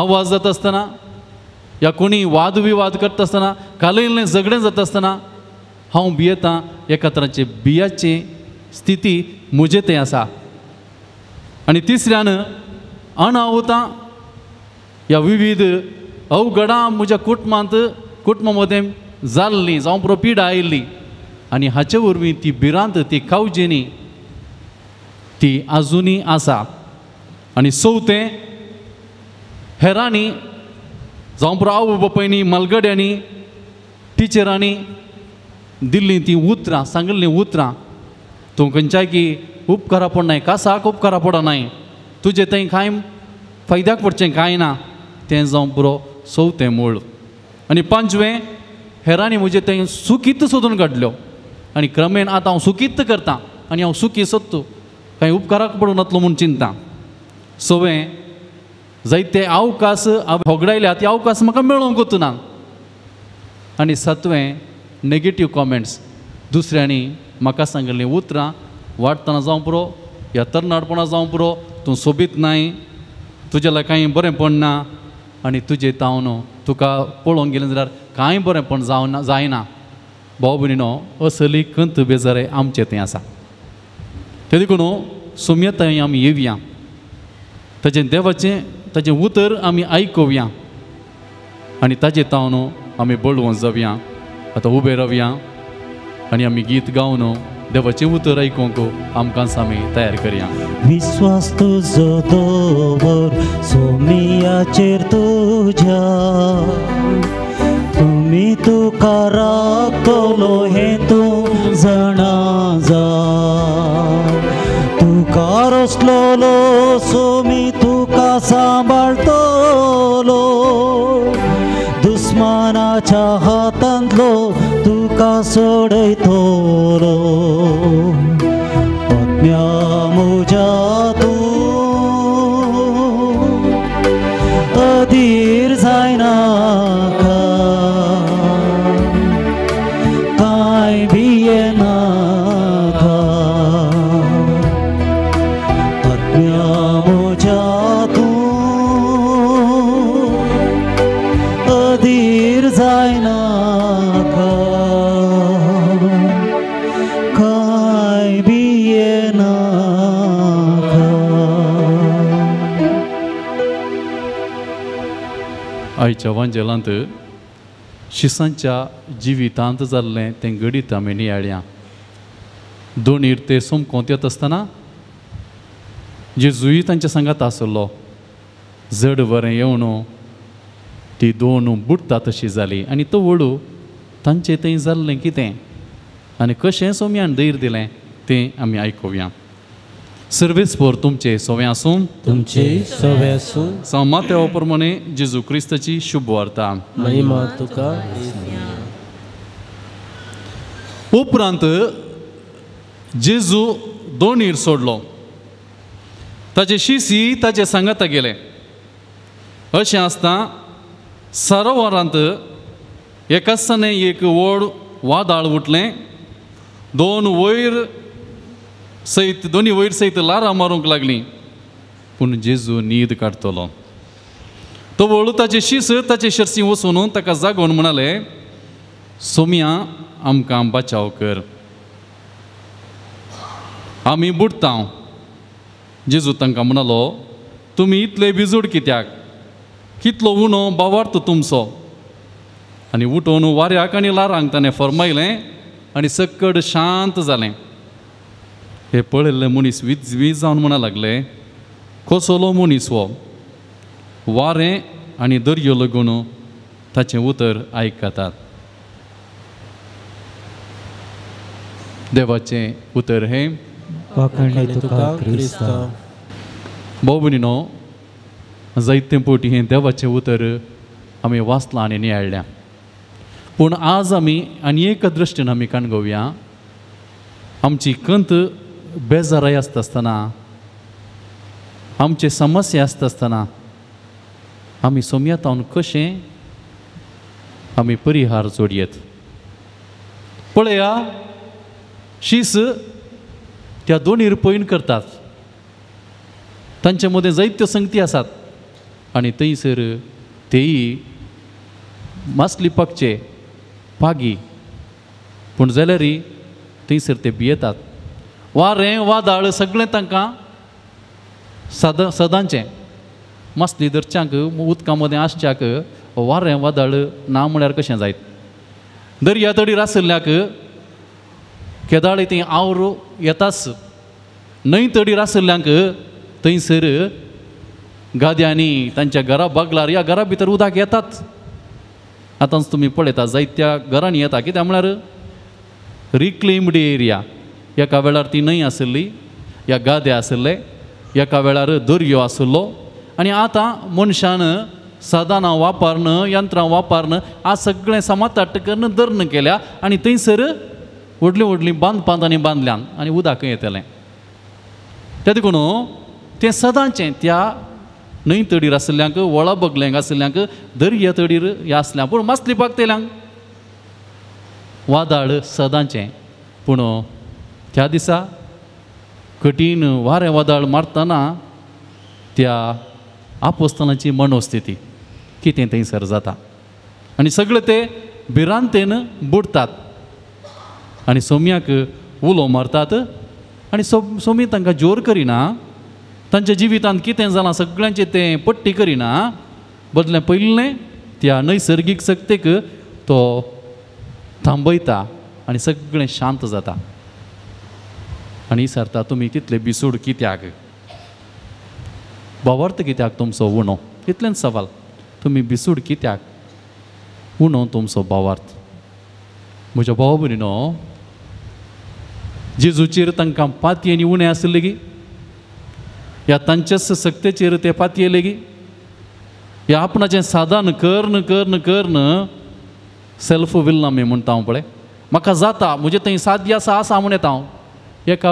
आवाज जाता आसतना या कोणी वाद विवाद करता आसतना कालयल्लें झगडें जाता आसतना हांव भियेतां एका तरेची भियाची स्थिती म्हजे ते आसा। आनी तिसऱ्यान अनाहुतां या विविध अवघडां म्हज्या कुटुंबांत कुटुंबा मदें जाल्ली जावं प्रपीड आयिल्ली आनी हाचे वरवीं ती भिरांत ती काळजीनी ती आजुनी आसा। आनी चवथें हेरांनी जावं प्राव बापायनी मालगड्यांनी टिचरांनी दिल्लीं तीं उतरां सांगिल्लीं उतरां तूं खंयच्याकी उपकारा पडनाय कासाक उपकारा पडनाय तुजे तें कांय फायद्याक पडचें कांय ना तें जावं बरो चवथें मूळ। आनी पांचवें हेरांनी म्हजें तें सुखीत सोदून काडल्यो आनी क्रमेन आतां हांव सुखीत करतां आनी हांव सुखी सोदतां कांय उपकाराक पडूं नातलो म्हूण चिंता। सवें जायते अवकाश हांवें होगडायल्या ते अवकाश म्हाका मेळूंक वचूं ना। आनी सातवें नेगेटीव कॉमेंट्स दुसऱ्यांनी म्हाका सांगिल्लीं उतरां वाडटना जावं पुरो ह्या तरणाटपणां जावं पुरो तूं सोबीत नाय तुज्या लागीं कांय बरेंपण ना आनी तुजे तावन तुका पळोवंक गेलें जाल्यार कांय बरेंपण जावना जायना। भाव भयणीनो असली खंत बेजारे आमचे तें आसा ते देखून सुम्यताय आमी येवया ताजें देवाचें ताजें उतर आमी आयकुया आनी ताजे तावन आमी बळवंत जावया। आतां उबे रावया आनी आमी गीत गावन देवाचें उतर आयकूंक आमकां सामी तयार करया। विश्वास तुजो दवर सोमियाचेर तुज्या तुमी तुका राखतलो हें तूं जाणा जा तुका रोसलोलो सोमी तुका सांबाळतलो दुस्मानाच्या हातांतलो तुका सोडयतलो पत्न्या म्हज्या तूं अधीर जायना कांय भियेना पत्न्या म्हज्या तूं अधीर जायना आयच्या वांजेलांत शिसांच्या जिवितांत जाल्लें तें घडीत आमी नियाळ्यां। दोन इर्ते सोमकोंत येता आसतना जेजुई तांच्या सांगात आसलो जड वरें येवन ती दोन बुडटा तशी जाली आनी तो वडू तांचें थंय जाल्लें कितें आनी कशें सोम्यान धैर्य दिलें तें आमी आयकुया। सर्वेस्पर तुमचे सोवे आसूं सामा तेवा प्रमाणे जेजू क्रिस्ताची शुभ वार्ता। उपरांत जेजू दोन ईर सोडलो ताजे शिसी ताजे सांगाता गेले अशें आसता सारावारांत एकासने एक व्हड वादळ उठलें दोन वयर सहित दोनी वयर सहित लारा मारूंक लागली पूण जेजू न्हीद काडतलो। तो वळू ताचे शीस ताचे शिरसी वचून ताका जागोवन म्हणाले सोम्या आमकां बचाव कर आमी बुडटा। जेजू तांकां म्हणालो तुमी इतले बिजूड कित्याक कितलो उणो बावार्थ तुमचो आनी उठोवन वाऱ्याक आनी लारांक ताणें फर्मायलें आनी सकड शांत जालें। हे पळयल्ले मनीस विजवीज जावन म्हणा लागले कसलो मनीस हो वारें आनी दर्यो लागून ताचें उतर आयकतात। देवाचें उतर हें भाव भयणीनो जायते पावटी हें देवाचें उतर आमी वाचलां आनी नियाळ्ळां पूण आज आमी आनी एका दृश्टीन आमी काणगोवया आमची खंत बेजाराय आसता आसतना आमचे समस्या आसता आसतना आमी सोम्यतावन कशें आमी परिहार जोडयेत. पळया शीस त्या दोनी रुपयीन करतात. तांचे मदें जायत्यो संगती आसात आनी थंयसर तेयी मास लिपाकचे पागी पूण जाल्यारय थंयसर ते भियेतात. वारें वादळ सगळें तांकां सदांचें मासली धरच्यांक उदका मदें आसच्यांक वारें वादळ ना म्हळ्यार कशें जायत. दर्या तडी रासल्ल्याक केदाळी ती आवर येताच. न्हंय तडी रासल्ल्यांक थंयसर गाद्यांनी तांच्या घरा बागलार ह्या घरा भितर उदक येतात. आतांच तुमी पळयता जायत्या घरांनी येता. कित्याक म्हळ्यार रिक्लेम्ड एरिया. एका वेळार ती न्हंय आसली, ह्या गादे आसले, एका वेळार दर्यो आसलो आनी आतां मनशान साधनां वापरन यंत्रां वापरन आ सगळें समात ताटकन दर्न केल्या आनी थंयसर व्हडलीं व्हडलीं बांदपांतांनी बांदल्यान आनी उदक येतलें. त्या देखून तें सदांचें त्या न्हंय तडीर आसल्यांक वळा बगल्यांक आसल्यांक दर्या तडीर हें आसल्यां पूण मासली पाकतेल्यांक वादळ सदांचें. पूण त्या दिसा कठीण वारें वादळ मारतना त्या आपोस्तानाची मनोस्थिती कितें थंयसर जाता आनी सगळे ते भिरांतेन बुडतात आनी सोम्याक उलो मारतात आनी सोमी तांकां जोर करिना. तांच्या जिवितांत कितें जालां सगळ्यांचें तें पट्टी करिना. बदलें पयलें त्या नैसर्गीक शक्तेक तो थांबयता आनी सगळें शांत जाता आनी विचारता तुमी तितले बिसूड कित्याक, भावार्थ कित्याक तुमचो उणो. इतलेंच सवाल, तुमी बिसूड कित्याक, उणो तुमचो भावार्थ. म्हज्या भावा भयणीनो, जेजूचेर तांकां पातयेंनी उणें आसलें गी, ह्या तांचेच सक्तेचेर ते पातयेले गी, ह्या आपणाचें साधन करन करन करन सेल्फ विल आमी म्हणटा हांव पळय, म्हाका जाता म्हजें थंय साध्य आसा आसा म्हण येता हांव. एका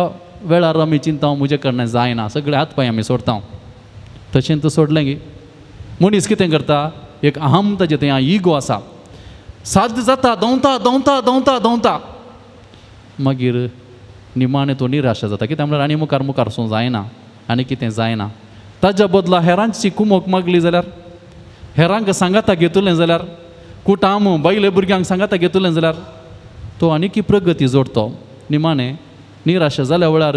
वेळार आमी चिंता म्हजें कडल्यान जायना, सगळे हात पांय आमी सोडता. तशें तो सोडलें गी. मनीस कितें करता, एक अहम ताजे थंय इगो आसा, साध्य जाता दवता दवता दवता दवता, मागीर निमाणें तो निराशा जाता. कित्याक म्हळ्यार आनी मुखार सों जायना आनी कितें जायना. ताज्या बदला हेरांची कुमक मागली जाल्यार, हेरांक सांगाता घेतलें जाल्यार, कुटाम बायले भुरग्यांक सांगाता घेतलें जाल्यार तो आनीकी प्रगती जोडतो. निमाणें निराशा जाल्या वेळार,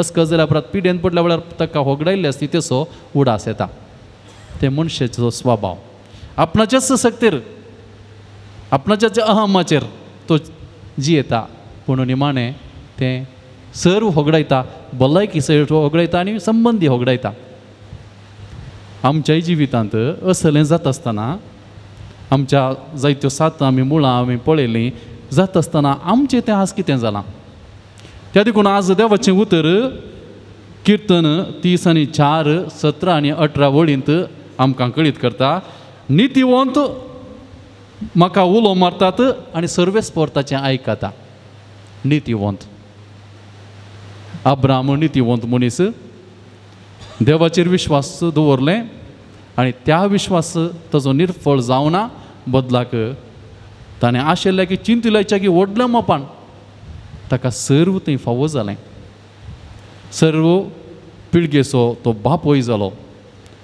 अस्कस जाल्या उपरांत, पिड्यान पडल्या वेळार ताका होगडायल्ले आसती तेचो उडास येता. ते मनशेचो स्वभाव, आपणाचेच सक्तेर, आपणाच्या अहमाचेर तो जी येता. पूण निमाणें तें सर्व होगडायता, भलायकी सर्व होगडायता आनी संबंधी होगडायता. आमच्याय जिवितांत असलें जात आसतना, आमच्या जायत्यो सात आमी मुळां आमी पळयलीं, जात आसतना आमचें तें आज कितें जालां. त्या देखून आज देवाचें उतर किर्तन 30:4, 17 आनी 18 वळींत आमकां कळीत करता, नितीवंत म्हाका उलो मारतात आनी सर्वेस्पोर्ताचें आयकता. नितीवंत आब्राम नितीवंत मनीस, देवाचेर विश्वास दवरलें आनी त्या विश्वास ताजो निर्फळ जावना. बदलाक ताणें आशिल्ल्या की चिंतिल्ल्याच्या की व्हडल्या मोपान ताका सर्व थंय फावो जालें. सर्व पिळगेचो तो बापोय जालो,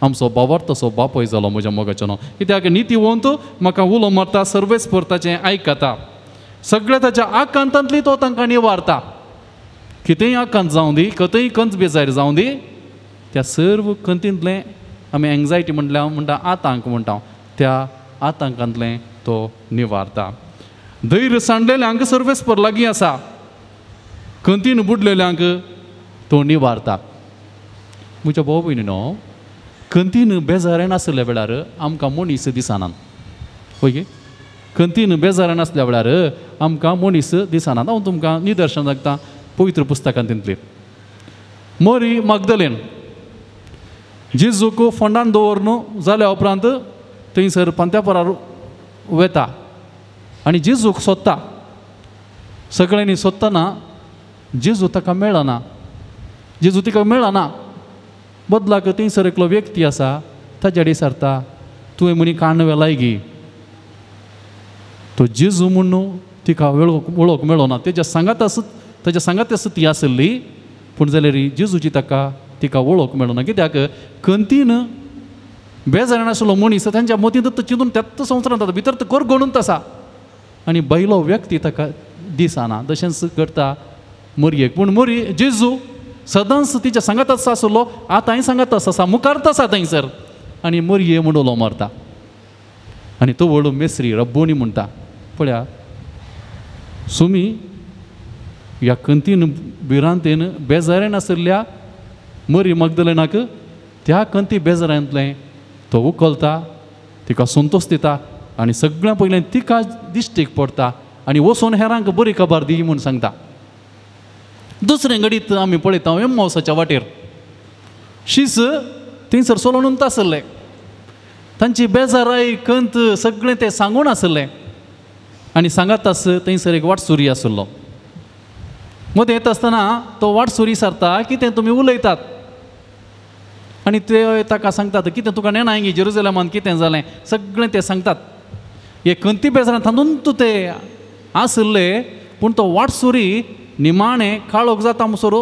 आमचो भावार्थ तसो बापोय जालो म्हज्या मोगाचो न्हू. कित्याक नितीवंत म्हाका उलो मारता, सर्वेस्पोर्ताचें आयकता, सगळ्या ताच्या आकांतांतली तो तांकां निवारता. कितेंय आकांत जावं दी, कतय कंत बेजार जावं दी, त्या सर्व कंतींतलें आमी एंग्जायटी म्हटल्या म्हणटा आतांक म्हणटा, त्या आतांकांतलें तो निवारता. धैर्य सांडलेल्यांक सर्वेस्पर लागीं आसा, कंतीन बुडलेल्यांक तो निवारता. म्हज्या भाव भयणी न्हू, कंतीन बेजारेण आसल्या वेळार आमकां मनीस दिसनान. ओके, कंतीन बेजारेण आसल्या वेळार आमकां मनीस दिसनान. हांव तुमकां निदर्शन दाखयतां पवित्र पुस्तकांतली. मोरी मागदलेन जेजूक फोंडान दवर न्हू जाल्या उपरांत थंयसर पांत्यापोरार वेता आनी जेजूक सोदता. सगळ्यांनी सोदतना जेजू ताका मेळना, जेजू तिका मेळना. बदलाक थंयसर एकलो व्यक्ती आसा, ताच्या सारता, तुवें म्हणी कांडवें लायगी, तो जेजू म्हणून तिका वळख मेळना तेज्या सांगात आसत ती आसली पूण जाल्यार जेजूची ताका तिका वळख मेळना कित्याक कंतीन बेजारण आसलो मनीस तांच्या मतींत तो चिंतून त्यात संवसारांत जाता भितर तो गोरगणूत आसा आनी बायलो व्यक्ती ताका दिसना तशेंच करता मरयेक पूण मरी जेजू सदांच तिच्या सांगात आसलो आतांय सांगात आसा मुखार आसा थंयसर आनी मरये म्हूण उलो मारता आनी तो व्हडलो मेस्री रब्बोनी म्हणटा पळया सुमी ह्या कंतीन भिरांतेन बेजारेन आसल्या मरी मगदलेनाक त्या कंती बेजारांतले तो उखलता तिका संतोष दिता आनी सगळ्यां पयलें तिका दिश्टेक पडटा आनी वचून हेरांक बरी खबर दी म्हूण सांगता दुसरे घडीत आमी पळयता एम्मावसाच्या वाटेर शीस थंयसर सोलोन उंत आसले तांची बेजाराय कंत सगळें ते सांगून आसलें आनी सांगात थंयसर एक वाटसुरी आसलो मदें येता आसतना तो वाटसुरी सारता कितें तुमी उलयतात आनी ते ताका सांगतात कितें तुका नेणाय जेरुजलेमान कितें जालें सगळें ते सांगतात हे कंती बेजारां तातूंत ते आसले पूण तो वाटसुरी निमाणें काळोख जाता मुसोर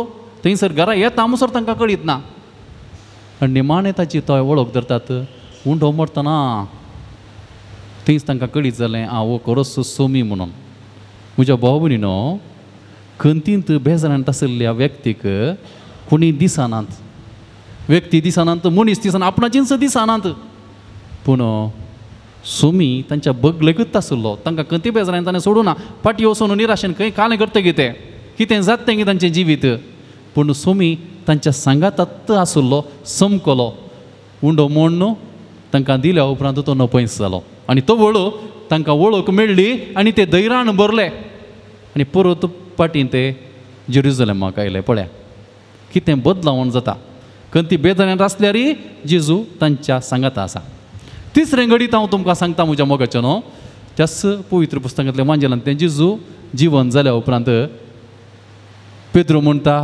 थंयसर घरा येता मुसोर तांकां कळीत ना आनी निमाणें ताची तो वळख धरतात उंडो मरतना थंयच तांकां कळीत जालें आ हो खरोच सोमी म्हणून म्हज्या भाव भयणीनो कंतींत बेजारांत आसल्या व्यक्तीक कोणी दिसनात व्यक्ती दिसनात मनीस दिसना आपणाचींच दिसनात पूण सोमी तांच्या बगलेकच आसलो तांकां कंती बेजारांत ताणें सोडूना फाटीं वचून निराशेन खंय कालें करता कितें जाता गे तांचें जिवीत पूण सोमी तांच्या सांगातात आसलो समकलो उंडो मोण न्हू तांकां दिल्या उपरांत तो नपयस जालो आनी तो वळो तांकां वळख मेळ्ळी आनी ते धैर्यान भरले आनी परत फाटीं ते जेरुजलेमाक आयले पळया कितें बदलावण जाता कंती बेजारांत आसल्यारय जेजू तांच्या सांगात आसा तिसरे घडीत हांव तुमकां सांगता म्हज्या मोगाचें न्हू त्याच पवित्र पुस्तकांतल्या वांजेलान ते जेजू जिवन जाल्या उपरांत पेद्रू म्हणटा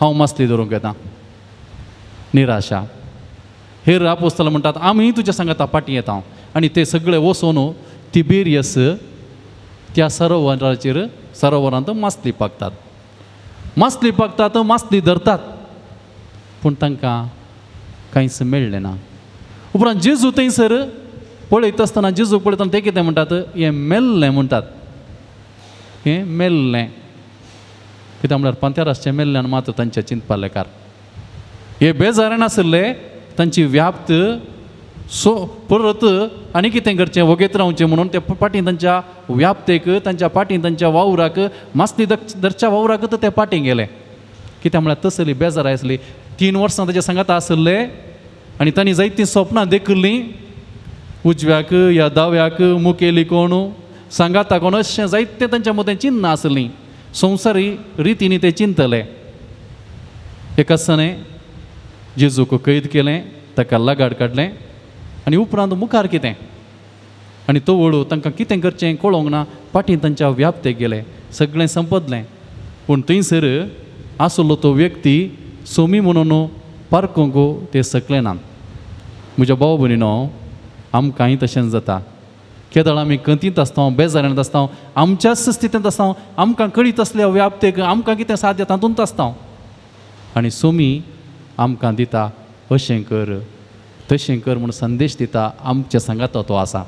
हांव मासली धरूंक येता निराशा हेर आपोस्तल म्हणटात आमी तुज्या सांगाता फाटीं येता आनी ते सगळे वचून तिबेरियस त्या सरोवराचेर सरोवरांत मासली पागतात मासली धरतात पूण तांकां कांयच मेळ्ळें ना उपरांत जेजू थंयसर पळयत आसतना जेजूक पळयतना ते कितें म्हणटात हें मेल्लें म्हणटात हें मेल्लें कित्याक म्हणल्यार पांत्यारासचें मेल्ल्यान मात तांच्या चिंतपालेकार हे बेजारान आसले तांची व्याप्त सो परत आनी कितें करचें वगेत रावचें म्हणून ते फाटीं तांच्या व्याप्तेक तांच्या फाटीं तांच्या वावराक मासली धरच्या वावराक ते फाटीं गेले कित्याक म्हळ्यार तसली बेजाराय आसली 3 वर्सां ताचे सांगात आसले आनी तांणी जायतीं स्वप्नां देखिल्लीं उजव्याक या दाव्याक मुखेली कोण सांगाता कोण अशें जायतें तांच्या मदें चिन्नां आसलीं संवसारी रितीन ते चिंतले एका सणे जेजूक कैद केलें ताका लागाड काडलें आनी उपरांत मुखार कितें आनी तो वळू तांकां कितें करचें कळोंक ना फाटीं तांच्या व्याप्तेक गेले सगळें संपदलें पूण थंयसर आसलो तो व्यक्ती सोमी म्हणून पारखूंक तें सकलें ना म्हज्या भाव भयणीनो आमकांय तशेंच जाता केदळ आमी कंतींत आसता बेजारांत आसता आमच्याच स्थितींत आसता आमकां कळीत आसल्या व्याप्तेक आमकां कितें साध्य तातूंत आसता आनी सोमी आमकां दिता अशें कर तशें कर म्हूण संदेश दिता आमच्या सांगाता तो आसा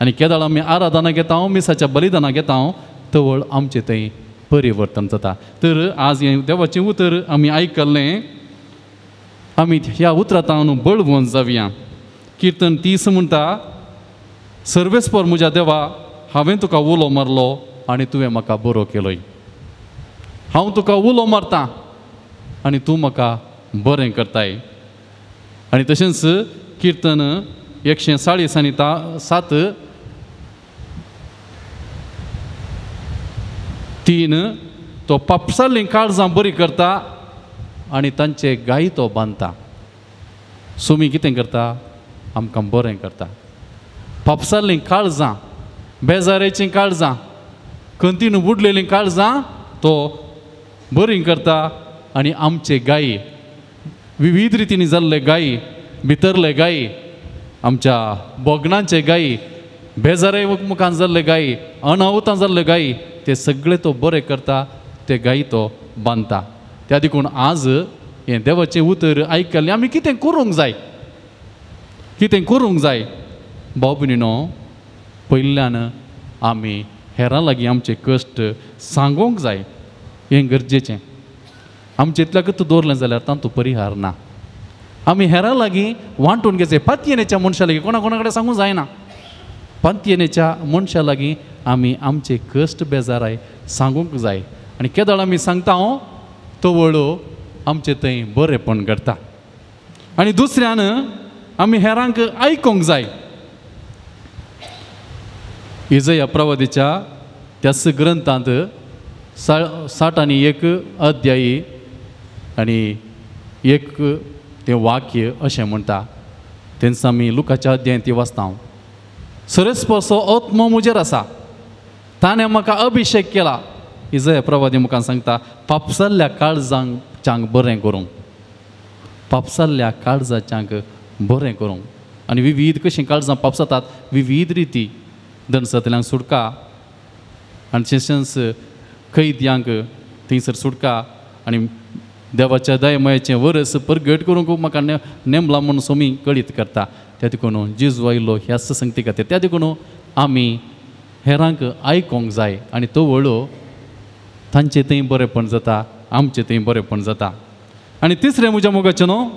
आनी केदळ आमी आराधना घेता मिसाच्या बलिदानां घेता तवळ आमचें थंय परिवर्तन जाता तर आज हें देवाचें उतर आमी आयकल्लें आमी ह्या उतरांतान बळवून जावया किर्तन 30 म्हणटा सर्वेस्पर म्हज्या देवा हांवें तुका उलो मारलो आनी तुवें म्हाका बरो केलोय हांव तुका उलो मारतां आनी तूं म्हाका बरें करताय आनी तशेंच किर्तन 140 आनी 7:3 तो पापसाल्लीं काळजां बरी करता आनी तांचे गायी तो बांदता सोमी कितें करता आमकां बरें करता पापसाल्लीं काळजां बेजारेचीं काळजां कंतीन बुडलेलीं काळजां तो बरीं करता आनी आमचे गायी विविध रितीन जाल्ले गायी भितरले गायी आमच्या बोगणांचे गायी बेजारे मुखान जर गायी अनाहुतान जर गायी ते सगळे तो बरे करता, ते गायी तो बांदता। त्या देखून आज हे देवाचें उतर आयकल्लें आमी कितें करूंक जाय, कितें करूंक जाय। भाव भयणीनो, पयल्यान आमी हेरां लागीं आमचे कश्ट सांगूंक जाय, हें गरजेचें। आमी जितल्याकच दवरलें जाल्यार तातूंत परिहार ना। आमी हेरां लागीं वांटून घेचें। पातयेनेच्या मनशा लागीं कोणा कोणा कडेन सांगूंक जायना। पातयेनेच्या मनशा लागीं आमी आमचे कश्ट बेजाराय सांगूंक जाय। आनी केदळ आमी सांगता हांव तो वळो आमचे थंय बरेपण करता। आनी दुसऱ्यान आमी हेरांक आयकूंक जाय। इजया प्रवादीच्या त्याच ग्रंथांत 60 आनी 1 अध्यायी आनी 1 ते वाक्य अशें म्हणटा। तेन्ना आमी लुकाच्या अध्यायांत ती वाचता हांव। सरेस्पसो आत्मो म्हजेर आसा, ताणें म्हाका अभिशेक केला। इजया प्रवादी मुखार सांगता, पापसाल्ल्या काळजांक बरें करूंक, पापसाल्ल्या काळजांक बरें करूंक। आनी विविध कशीं काळजां पापसातात, विविध रिती दनसतल्यांक सुटका आनी तशेंच कैद्यांक थंयसर सुटका। आनी देवाच्या दयेमयेचें वरस परगट करूंक म्हाका नेमला म्हूण सोमी कळीत करता। त्या देखून जेजू आयिल्लो ह्या संगती खातीर। त्या देखून आमी हेरांक आयकूंक जाय आनी तो वळो तांचें थंय बरेपण जाता, आमचें थंय बरेपण जाता। आनी तिसरें म्हज्या मोगाचें न्हू,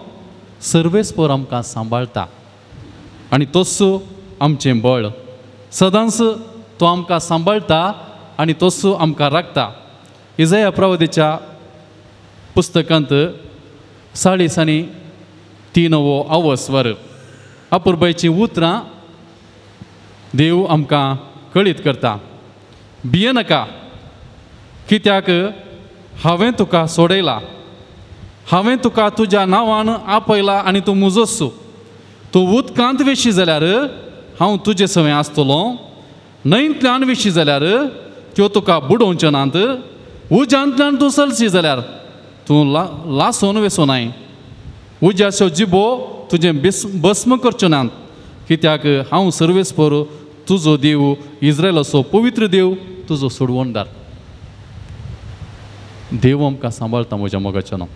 सर्वेस्पर आमकां सांबाळटा आनी तोच आमचें बळ। सदांच तो आमकां सांबाळटा आनी तोच आमकां राखता। इजया प्रवादीच्या पुस्तकांत 3:3 अवस्वर अपुरबायचीं उतरां देव आमकां कळीत करता। भियेनाका, कित्याक हांवें तुका सोडयलां, हांवें तुका तुज्या नांवान आपयलां आनी तूं म्हजोच। तूं उदकांत वेशी जाल्यार हांव तुजे सवय आसतलो, न्हंयंतल्यान वेशी जाल्यार त्यो तुका बुडोवच्यो नात। उज्यांतल्यान तूं चलशी जाल्यार तूं लासोन वेसोन आय, उज्याच्यो जिबो तुजें भस्म करच्यो नात, कित्याक हांव सर्वेस्पर तुजो देव, इज्रायेलाचो पवित्र देव, तुजो सोडवणदार। देव आमकां सांबाळटा म्हज्या मोगाचें नांव।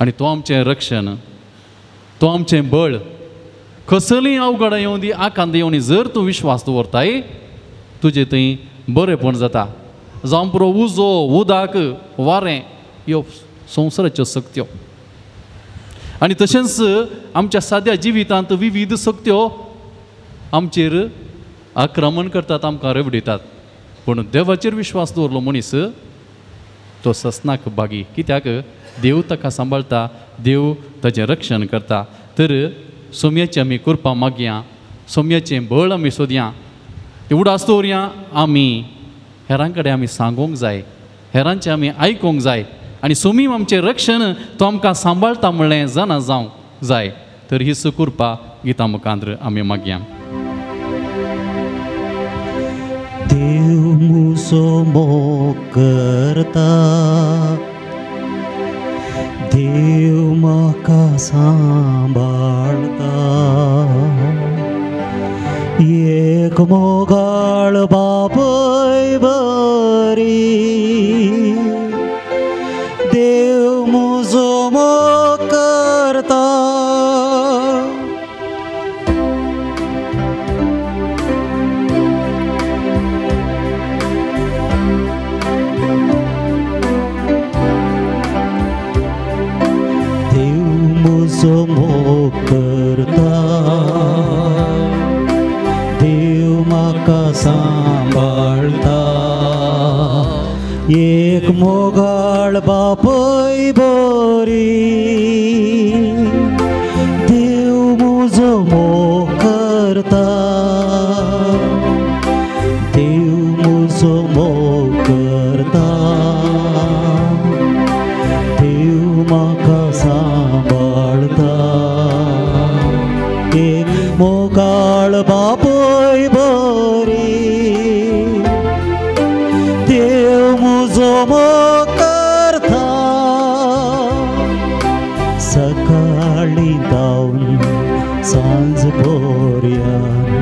आनी तो आमचें रक्षण, तो आमचें बळ। कसलीं अवघडां येवं दी, आकांत येवं दी, जर तूं विश्वास दवरताय तुजें थंय बरेपण जाता। जावं पुरो उजो, उदक, वारें, ह्यो संवसाराच्यो सक्त्यो। आनी तशेंच आमच्या साद्या जिवितांत विविध सक्त्यो आमचेर आक्रमण करतात, आमकां रेवडितात। पूण देवाचेर विश्वास दवरलो मनीस तो सस्नाक बागी, कित्याक देव ताका सांबाळटा, देव ताचें रक्षण करता। तर सोम्याची आमी कृपा मागया, सोम्याचें बळ आमी सोदया। उडास दवरया, आमी हेरां कडेन आमी सांगूंक जाय, हेरांचें आमी आयकूंक जाय। आनी सोमीम आमचें रक्षण, तो आमकां सांबाळटा म्हणलें जाणा जावंक जाय। तर ही सुकृपा गीता मुखांत्र आमी मागया। देव मुसो मोग करता, देव म्हाका सांबाळता। एक मोगाळ बाबय बरी, देव म्हजो मोग करता। मोग करता, देव म्हाका सांबाळता। एक मोगाळ बापय बरी, देव म्हजो मोग करता, देव म्हजो मोग करता। देव म्हाका मोगाळ बाबय बरी, देव म्हजो मोग करता। सकाळी धांवन सांज भोरयान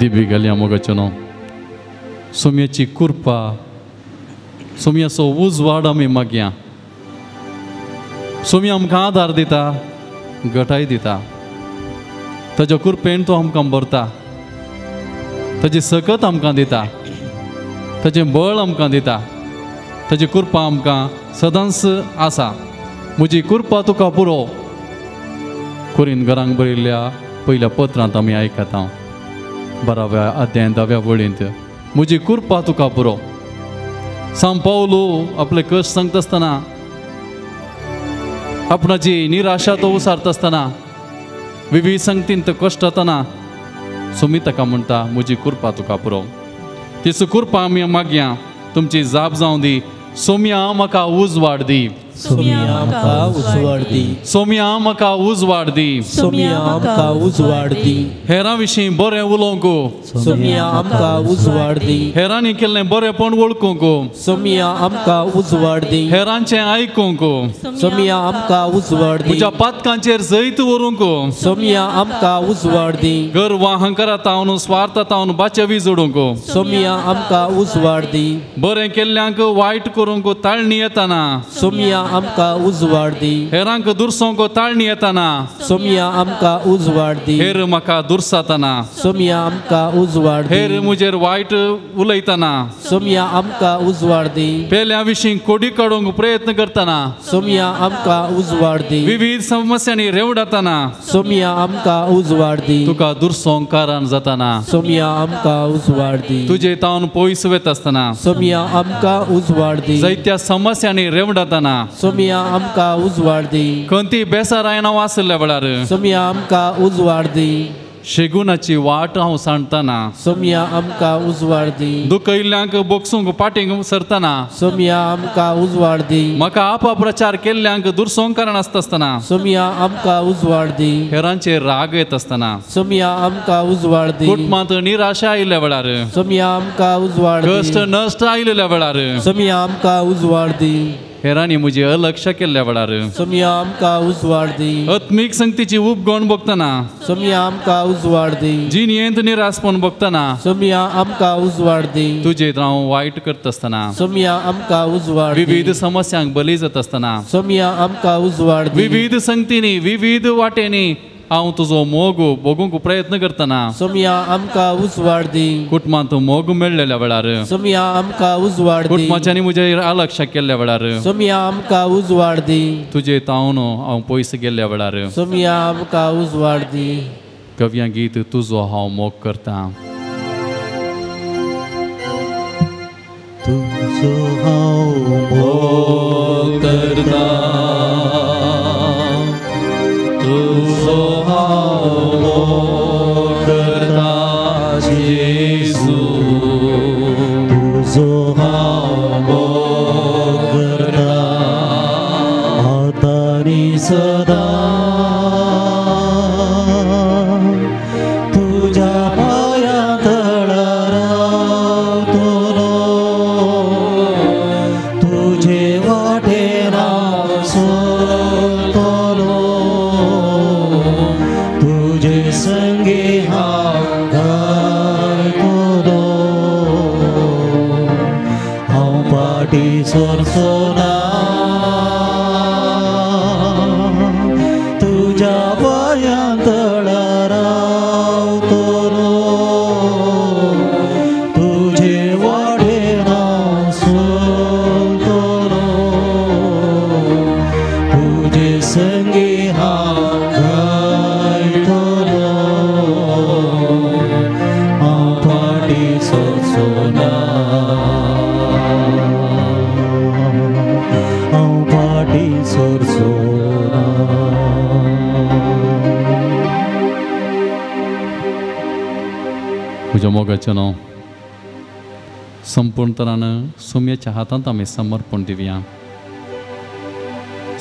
दिव्यगल्या मोगचनो सोम्याची कुर्पा सोम्याचो उजवाड आमी मागया सोम्या आमकां आदार दिता घटाय दिता ताज्या कुर्पेन तो आमकां भरता ताजी सकत आमकां दिता ताजे बळ आमकां दिता ताजी कुर्पा आमकां सदांच आसा म्हजी कुर्पा तुका पुरो कोरीन घरांक बरयल्ल्या पयल्या पत्रांत आमी आयकता बाराव्या अध्याय 10व्या वळेंत म्हजी कुर्पा तुका पुरो सां पावलो आपले कश्ट सांगता आसतना आपणाची निराशा तो उसारता आसतना विवी संगतीन तो कश्ट जाताना सुमी ताका म्हणटा म्हजी कुर्पा तुका पुरो तीच कुर्पा आमी मागया तुमची जाप जावं दी सोम्या म्हाका उज वाड दी सोम्या म्हाका उज वाड दी सोम्या म्हाका उज वाड दी हेरां विशीं बरें उलोवंको सोम्या म्हाका उज वाड दी हेरांनी केल्लें बरेंपण वळखूंको सोम्या म्हाका उज वाड दी हेरांचें आयकूंको सोम्या म्हाका उज वाड दी म्हज्या पातकांचेर जैत व्हरूंको सोम्या म्हाका उज वाड दी गर्व अहंकारा तावन स्वार्थ तावन बाचवी जोडूंको सोम्या म्हाका उज वाड दी बरें केल्ल्यांक वायट करूंको ताळणी येताना सोम्या आमका उजवाड दी हेरांक दुर्सोंको ताळणी येताना सोम्या आमका उजवाड दी हेर म्हाका दुर्साताना सोम्या आमका उजवाड दी हेर म्हजेर वायट उलयताना सोम्या आमका उजवाड दी पेल्या विशीं कोडी काडूंक प्रयत्न करताना सोम्या आमका उजवाड दी विविध समस्यांनी रेवडाताना सोम्या आमका उजवाड दी तुका दुर्सोंक कारण जाताना सोम्या आमका उजवाड दी तुजे तावन पयस वेता आसतना सोम्या आमका उजवाड दी जायत्या समस्यांनी रेवडाताना सोम्या आमका उजवाड दी कोणती बेसार आयना वासल्या वेळार सोम्या आमका उजवाड दी शेगुनाची वाट हांव सांडताना सोम्या आमकां उजवाड दी दुखयल्ल्यांक बोगसूंक पाटींग सरताना सोम्या आमकां उजवाड दी म्हाका आपप्रचार केल्ल्यांक दुर्सोंक कारण आसता आसतना सोम्या आमकां उजवाड दी हेरांचे राग येत आसतना सोम्या आमकां उजवाड दी कुटुंबांत निराशा आयिल्ल्या वेळार सोम्या आमकां उजवाड दी कश्ट नश्ट आयिल्ल्या वेळार सोम्या आमकां उजवाड दी हेरांनी म्हजी अलक्ष केल्ल्या वेळार सोम्या आमकां उजवाड दी आत्मीक संगतीची उपगण भोगतना सोम्या आमकां उजवाड दी जिणेंत निरासपण भोगतना सोम्या आमकां उजवाड दी तुजें राव वायट करता आसतना सोम्या आमकां उजवाड विविध समस्यांक बली जाता आसतना सोम्या आमकां उजवाड दी विविध संगतींनी विविध वाटेंनी हांव तुजो मोग भोगूंक प्रयत्न करताना सोम्या आमकां उजवाड दी कुटुंबांत मोग मेळ्ळेल्या वेळार सोम्या आमकां उजवाड दी कुटुंबाच्यांनी म्हजेर आलक्ष केल्ल्या वेळार सोम्या आमकां उजवाड दी तुजे तावन हांव पयस गेल्ल्या वेळार सोम्या आमकां उजवाड दी कविया गीत तुजो हांव मोग करता तुजो हांव मोग करता Sada संगे हांगार कोदो हां पाटी सोरसोना तुझा वयंत लराव तोरो तुझे वाढे नसोल तोरो तुझे संगे जमोगचनो संपूर्णतराने सुम्य चाहता तमें समर्पण दिव्या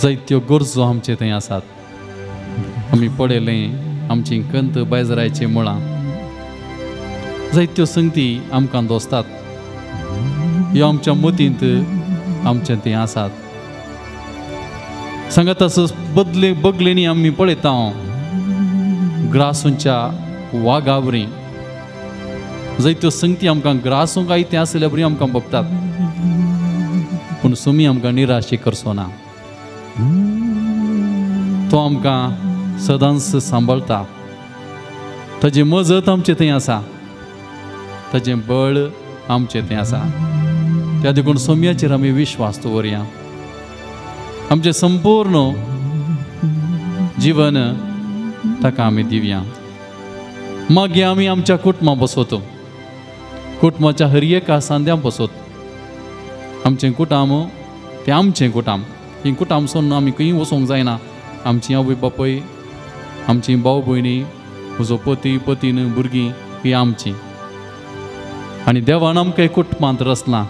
जैत्यो गुरजो आमचे ते आसात आमी पडले आमची कंत बायजरायचे मुळा जैत्यो संगती आमकां दोस्तात ह्यो आमच्या मतींत आमचे ते आसात सांगत आसत बदले बगलेनी आमी पळयता ग्रासूंच्या वागावरी जैत्यो संगती आमकां ग्रासूंक आयते आसले बरी आमकां बघतात पूण सुमी आमकां निराशे करचो ना तो आमकां सदांच सांबाळता ताजी मजत आमचे थंय आसा ताजे बळ आमचे थंय आसा त्या देखून सोम्याचेर आमी विश्वास दवरया आमचे संपूर्ण जीवन ताका आमी दिवया मागीर आमी आमच्या कुटुंबा बसोतो कुटुंबाच्या हर एका सांद्यां बसोत आमचें कुटाम तें आमचें कुटाम हें कुटाम सोडून आमी खंय वचूंक जायना आमची आवय बापूय आमची भाव भयणी म्हजो पती पतीन भुरगीं ही आमची आनी देवान आमकां एक कुटुंबांत रचलां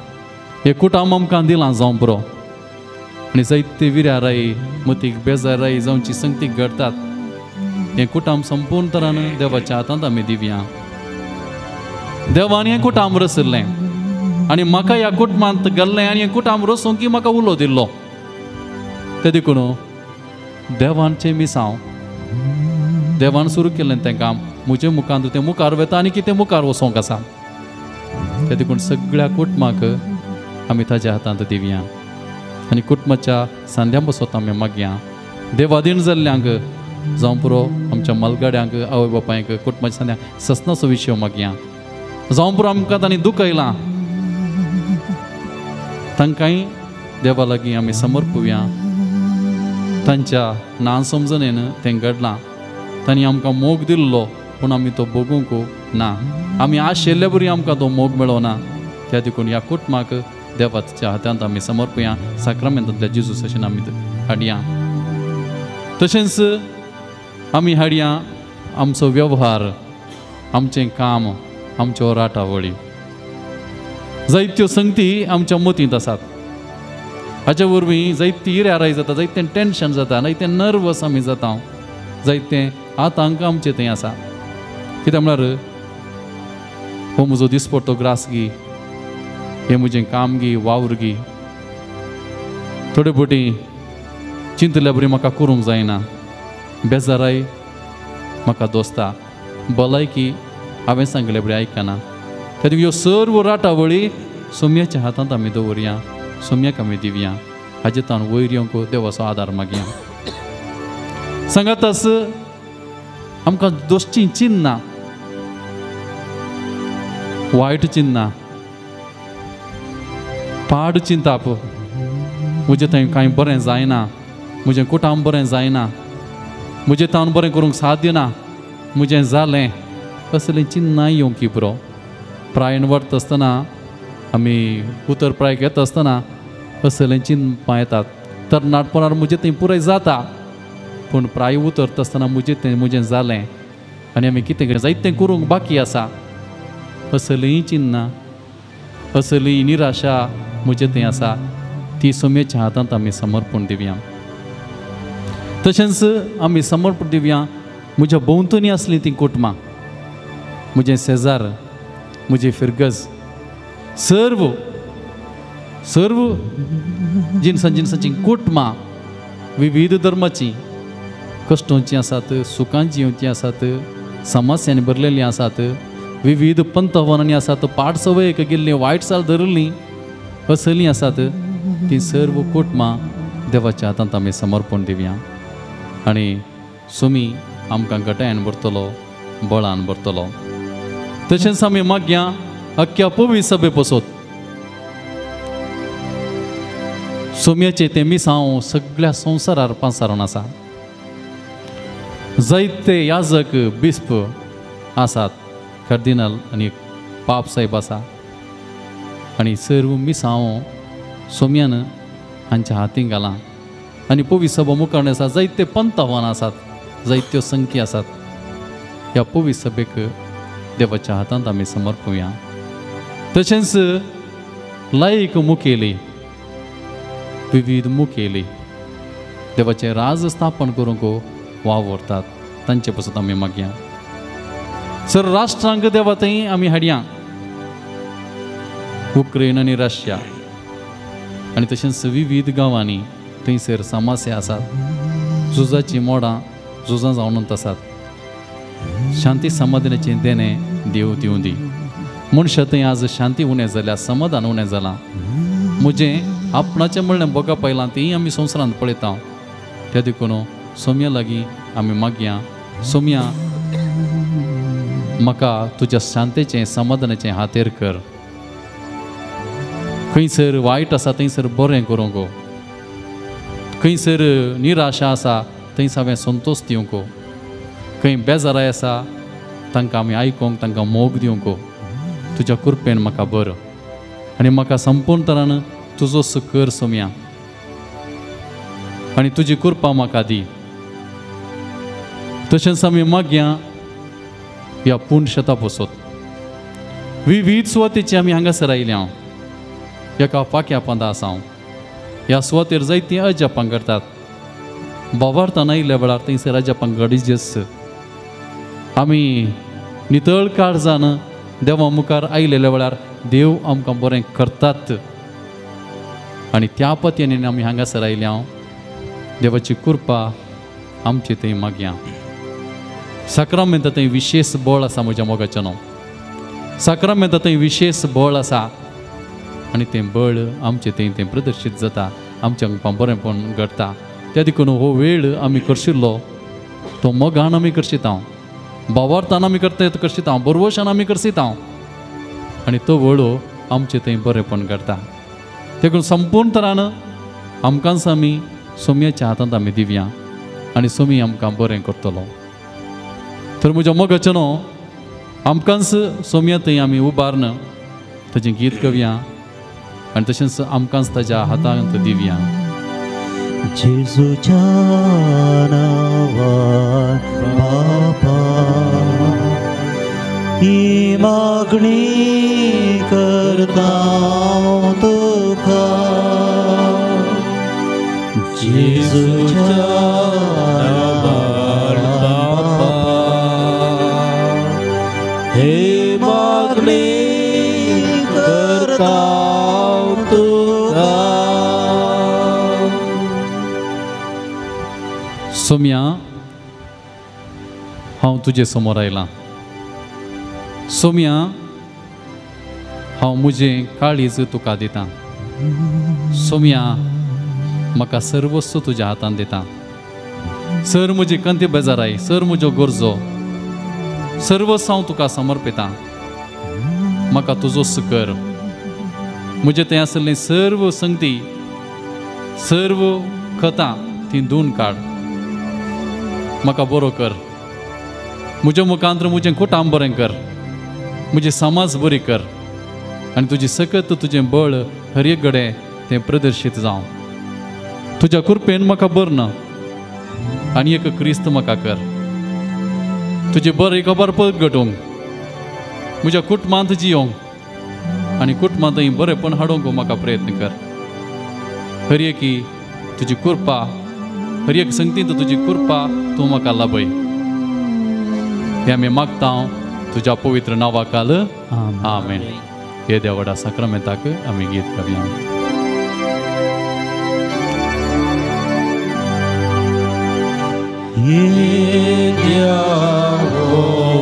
हें कुटाम आमकां दिलां जावं बरो आनी जायते विराराई मतीक बेजाराई जावंची संगतीक घडतात हे कुटाम संपूर्ण तरान देवाच्या हातांत आमी दिवया देवान हें कुटाम रचिल्लें आनी म्हाका ह्या कुटुंबांत गेल्लें आनी हें कुटाम रचून की म्हाका उलो दिल्लो ते देखून देवानचें मिसांव देवान सुरू केल्लें तें काम म्हजे मुखांत तें मुखार वेता आनी कितें मुखार वचूंक आसा ते देखून सगळ्या कुटुंबाक आमी ताच्या हातांत दिवया आनी कुटुंबाच्या सांद्यां बसोत आमी मागया देवाधीन जाल्ल्यांक जावं पुरो आमच्या मालगाड्यांक आवय बापायक कुटुंबाच्या सांद्यांक सस्नाचो विशय मागया जावं पुरो आमकां तांणी दुख आयलां तांकांय देवा लागीं आमी समर्पुया तांच्या ना समजणेन तें घडलां तांणी आमकां मोग दिल्लो पूण आमी तो भोगूंक ना आमी आशिल्ले बरी आमकां तो मोग मेळो ना त्या देखून ह्या कुटुंबाक देवाच्या हातांत आमी समर्पुया साक्रामेंतांतल्या जेजूसाचें नांव हाडया तशेंच आमी हाडया आमचो व्यवहार आमचें काम आमच्यो राटावळी जायत्यो संगती आमच्या मतींत आसात हाचे वरवीं जायती इराराय जाता जायतें टेन्शन जाता जायतें नर्वस आमी जाता जायतें आतांक आमचें थंय आसा कित्याक म्हणल्यार हो म्हजो दिसपट्टो ग्रास गी हें म्हजें काम गी वावर गी थोडे फावटी चिंतल्या बरी म्हाका करूंक जायना बेजाराय म्हाका दोस्ता भलायकी हांवें सांगले बरें आयकना त्या ह्यो सर्व राटावळी सोम्याच्या हातांत आमी दवरया सोम्याक आमी दिवया हाजे ताण वयर येवंक देवाचो आदार मागया सांगात आमकां दोस्ती चिन्ना वायट चिन्ना पाड चिंताप म्हजें थंय कांय बरें जायना म्हजें कुटाम बरें जायना म्हजें तान बरें करूंक साध्य ना म्हजें जालें असलें चिन्ना येवंक की पुरो प्रायण वरता आसतना आमी उतर प्राय घेता आसतना असलें चिन्ना येतात तरणाटपणार म्हजें तें पुराय जाता पूण प्राय उतरता आसतना म्हजें जालें आनी आमी कितें जायतें करूंक बाकी आसा असलीं चिन्ना असली निराशा म्हजें तें आसा ती सोम्याच्या हातांत आमी समर्पण दिवया तशेंच आमी समर्पण दिवया म्हज्या भोंवतणी आसलीं तीं कुटुंबां म्हजें शेजार म्हजी फिरगज सर्व सर्व जिनसां जिनसांचीं कुटुंबां विविध धर्माचीं कश्टांचीं आसात सुखांचीं आसात समस्याने भरलेली आसात, विविध पंथ हवनांनी आसात, पाठ सवय गेल्ली वायट साल धरली असली आसात, ती सर्व कुटुंबां देवाच्या हातांत आमी समर्पण दिवया आनी सुमी आमकां गटायन भरतलो, बळान भरतलो। तशेंच आमी मागया अख्ख्या पवी सभे पसोत सोम्याचे ते मिसांव सगळ्या संवसारार पांसारून आसा, जैते याजक बिस्प आसात, कार्दिनल आनी पाप साहेब आसा आनी सर्व मिसांव सोम्यान हांच्या हातीन घालां आनी पवी सभा मुखार आसा। जैते पंथ आव्हान आसात, जैत्यो संख्या आसात, ह्या पवी सभेक देवाच्या हातांत आमी समर्पुया। तशेंच लायक मुखेली, विविध मुखेली देवाचें राज स्थापन करूंक वावुरतात, तांचे पसून आमी मागया। सर राष्ट्रांक देवा थंय आमी हाडया, युक्रेन आनी रशिया आनी तशेंच विविध गांवांनी थंयसर समस्या आसात, झुजाची मोडां झुजां जावनच आसात, शांती समाधानाचें देणें देव दिवं दी। मनशां थंय आज शांती उणें जाल्या, समाधान उणें जालां, म्हजें आपणाचें म्हणलें बघा पयलां तीं आमी संवसारांत पळयता, त्या देखून सोम्या लागीं आमी मागया। सोम्या म्हाका तुज्या शांतेचें समाधानाचें हातेर कर, खंयसर वायट आसा थंयसर बरें करूंक, खंयसर निराशा आसा थंयसर हांवें संतोश दिवंक, खंय बेजाराय आसा तांकां आमी आयकूंक तांकां मोग दिवंक, तुज्या कृपेन म्हाका बर आनी म्हाका संपूर्ण तरान तुजो सुकर सोम्या आनी तुजी कृपा म्हाका दी। तशेंच आमी मागया ह्या पुणशता पसोत, विविध सुवातेची आमी हांगासर आयल्या, एका पाक्या पंदा आसा हांव, ह्या सुवातेर जायती अजापां करतात, बाबार्थान आयिल्ल्या वेळार थंयसर अजापां गडीजेस आमी नितळ काळजान देवा मुखार आयिल्ल्या वेळार देव आमकां बरें करतात आनी त्या पत्यान आमी हांगासर आयल्या। देवाची कृपा आमची थंय मागया। साक्रामेंता थंय विशेष बळ आसा, म्हज्या मोगाचें नांव साक्रामेंता थंय विशेष बळ आसा आनी तें बळ आमचें थंय तें प्रदर्शीत जाता, आमच्या अंगां बरेंपण घडता। त्या देखून हो वेळ आमी करशिल्लो तो मोगान आमी करशीत, हांव बाबार्थान आमी करता करशीत, हांव बरवशान आमी करशीत हांव आनी तो वळो आमचें थंय बरेंपण घडटा। देखून संपूर्ण तरान आमकांच आमी सोम्याच्या हातांत आमी दिवया आनी सोमी आमकां बरें करतलो। तर म्हज्या मोगाचें नांव आमकांच सोम्या थंय आमी उबारन ताचें गीत गावया आनी तशेंच आमकांच ताच्या हातांत दिवया। जेजूच्या नांवान बाबा ही मागणी करता तुका, जेजूच्या नांवान बाबा ही मागणी करता तुका। सोम्या हांव तुजे समोर आयलां, सोम्या हांव म्हजें काळीज तुका दितां, सोम्या म्हाका सर्वस्व तुज्या हातान दितां। सर म्हजी कंती बेजाराय, सर म्हज्यो गरजो, सर्वस्व हांव तुका समर्पितां, म्हाका तुजो सुकर, म्हजे थंय आसलें सर्व संगती सर्व खतां तीं धुवन काड, म्हाका बरो कर, म्हज्या मुखांतर म्हजें कुटाम बरें कर, म्हजी समाज बरी कर आनी तुजी सकत तुजें बळ हर एक कडेन तें प्रदर्शीत जावं। तुज्या कृपेन म्हाका बर ना आनी एक क्रिस्त म्हाका कर, तुजें बरें खबर पद घटोवंक, म्हज्या कुटुंबांत जियोंक आनी कुटुंबांतय बरेंपण हाडूंक म्हाका प्रयत्न कर। हर एकी तुजी कृपा, हर एक संगतींत तुजी कृपा तूं म्हाका लाभय, हें आमी मागता हांव तुज्या पवित्र नांवा काल, आमेन। हे देवडा साक्रामेंताक आमी गीत गावया। ये देवा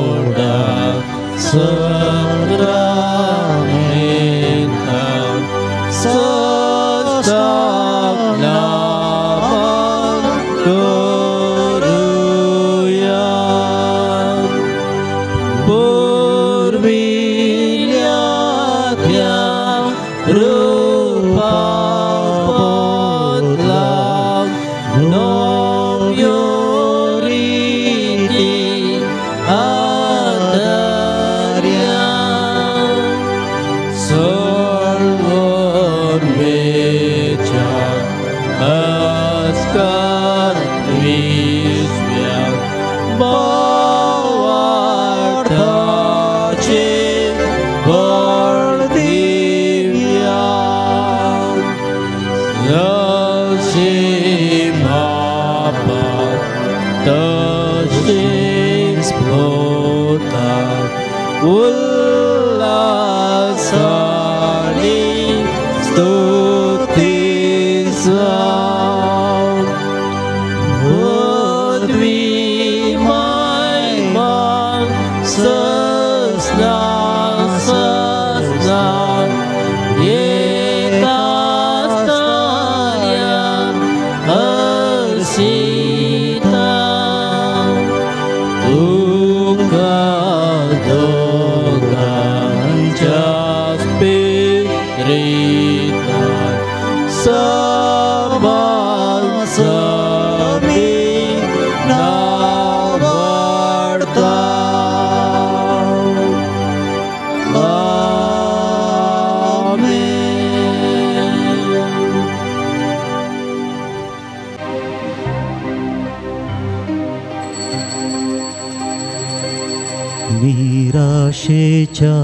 निराशेच्या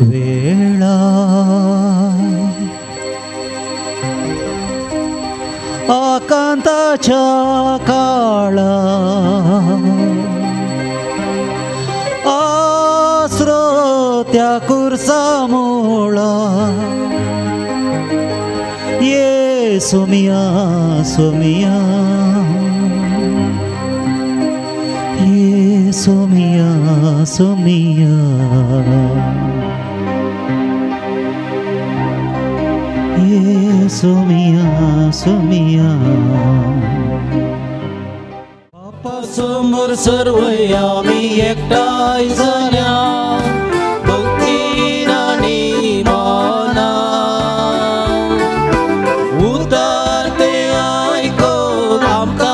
वेळा आकांताच्या काळा आसरो त्या कुर्सा मोळा ये सोमिया सोमिया सोमिया सोमिया ये सोमिया सोमिया बापासमोर सर्व आम्ही एकटाय झाल्या भक्तीन आणि माना उदार ते ऐकून आमकां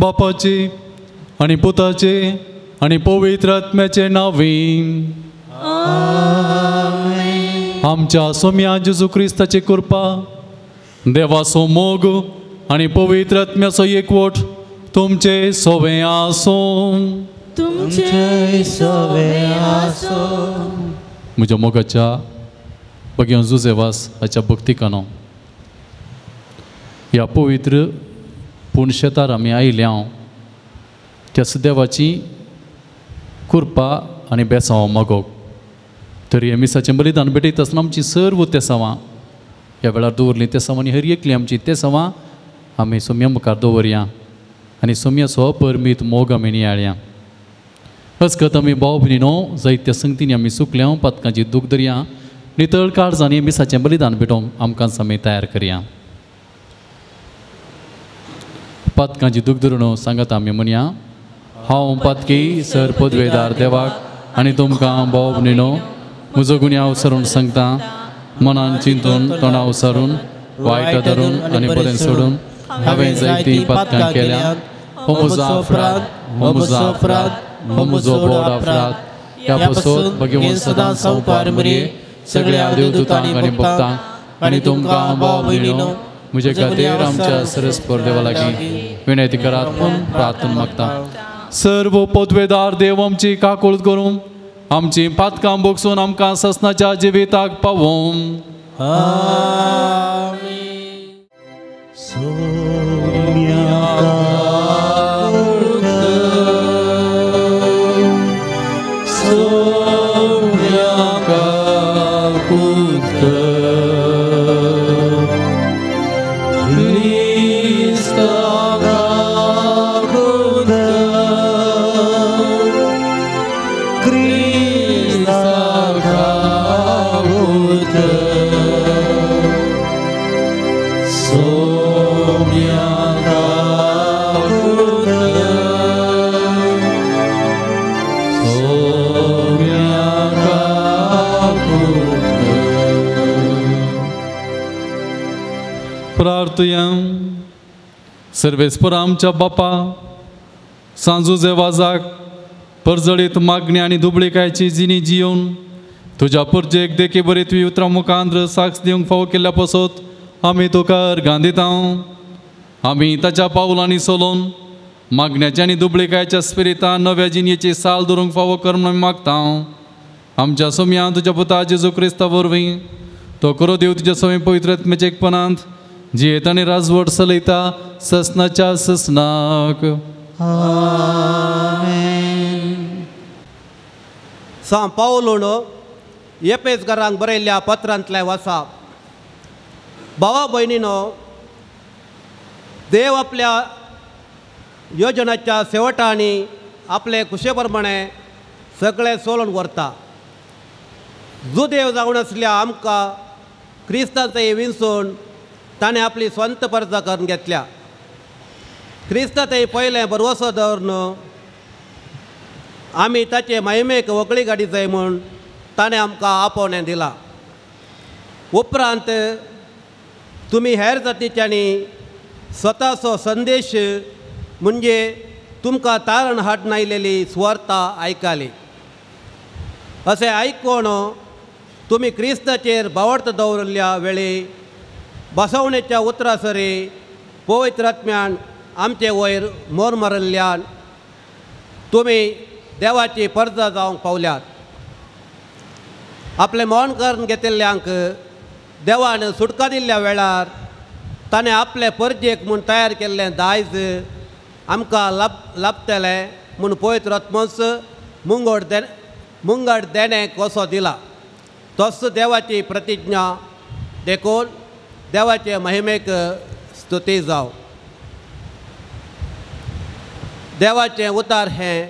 बापाचे आणि पुताचे आणि पवित्र आत्म्याचे नावी आमेन। आमच्या सोम्या जेजू क्रिस्ताची कृपा देवाचो मोग आणि पवित्र आत्म्याचो एकवट तुमचे सोवे आसूं तुमचे सोवे आसूं। म्हज्या मोगाच्या बग्या जुजेवास हाच्या भक्तिकानो ह्या पवित्र पुणशेतार आमी आयल्या त्याच देवाची कृपा आनी बेसांव मागोवंक तरी मिसाचें बलिदान भेटयता आसतना आमची सर्व तेसावां ह्या वेळार दवरलीं तेसावां आनी हर एकली आमची तेसावां आमी सोम्या मुखार दवरया आनी सोम्याचो परमीत मोग आमी नियाळ्या। हसकत आमी भाव भयणीनो जायत्या संगतींनी आमी सुकल्या पातकांची दूख धरया नितळ काळजांनी मिसाचें बलिदान भेटोवंक आमकां आमी तयार करया। पातकांची दुख धरणो सांगात आमी म्हणया हांव पातकी सर पदवेदार देवाक आनी तुमकां भाव भयणीनो म्हजो गुन्यांव सरून सांगता मनान चिंतून तोंडा उसारून वायट धरून आनी बरें सोडून हांवें जायतीं पातकां केल्यात हो म्हजो अपराध हो म्हजो अपराध हो म्हजो व्हड अपराध ह्या पसून भगवंत सदांच उपार मरे सगळ्या देवदुतांक आनी भक्तांक आनी तुमकां भाव भयणीनो मुझे खातीर आमच्या सरस्पर देवा लागीं विनंती करात पूण प्रार्थना मागता सर्व पदवेदार देव आमची काकूळ करूं आमची पातकां बोगसून आमकां ससनाच्या जिविताक पावोवं आमीन। सोम्या काकूळ कर प्रार्थयं सर्वेस्परामच्या बापा सांजू जेवाजाक परजळीत मागणी आणि दुबळिकायची जिणी जिवन तुझ्या पुरजे एक देखे बरी तुवें उतरां मुखांद्र साक्ष दिवंक फावो केल्ल्या पासत आमी तुका अर्घां दितात. आमी ताच्या पावलांनी चलोवन मागण्याच्या आनी दुबळिकायच्या स्पिरितान नव्या जिणेची साल धरूंक फावो कर म्हणून मागता. आमच्या सोम्यान तुज्या पुता जेजू क्रिस्ता वरवीं तो करो देव तुज्या सोमी पवित्र आत्म्याचे एकपणांत जियेत आनी राजवट चलयता ससनाच्या ससनाक. आमेन. सांग पावलोन येपेसगरांक बरयल्ल्या पत्रांतले वाचा भावा भयणीनो देव आपल्या योजनाच्या शेवटांनी आपले कुशेप्रमाणे सगळे सोलून व्हरता. जुदेव जावन आसल्या आमकां क्रिस्ताचे विंसून ताणें आपली स्वंत परजा करून घेतल्या. क्रिस्ताचें पयलें भरवसो दवरून आमी ताचे महिमेक वकळी गाडी जाय म्हूण ताणें आमकां आपोवणें दिलां. उपरांत तुम्ही हेर जातीच्यांनी स्वताचो संदेश म्हणजे तुमकां तारण हाडून आयिल्ली सुवार्ता आयकली. असें आयकून तुम्ही क्रिस्ताचेर बावट दवरल्या वेळी बसवणेच्या उतरासरी पवित्र आत्म्यान आमचे वयर मोर मारिल्ल्यान तुम्ही देवाची परजा जावंक पावल्यात. आपले मौन करून घेतिल्ल्यांक देवान सुटका दिल्ल्या वेळार ताणें आपले परजेक म्हूण तयार केल्लें दायज आमकां लाभतलें म्हूण पवित्र आत्मोस मुंगट देणे कसो दिला. तस देवाची प्रतिज्ञा देखून देवाचे महिमेक स्तुती जाव. देवाचे उतार हैं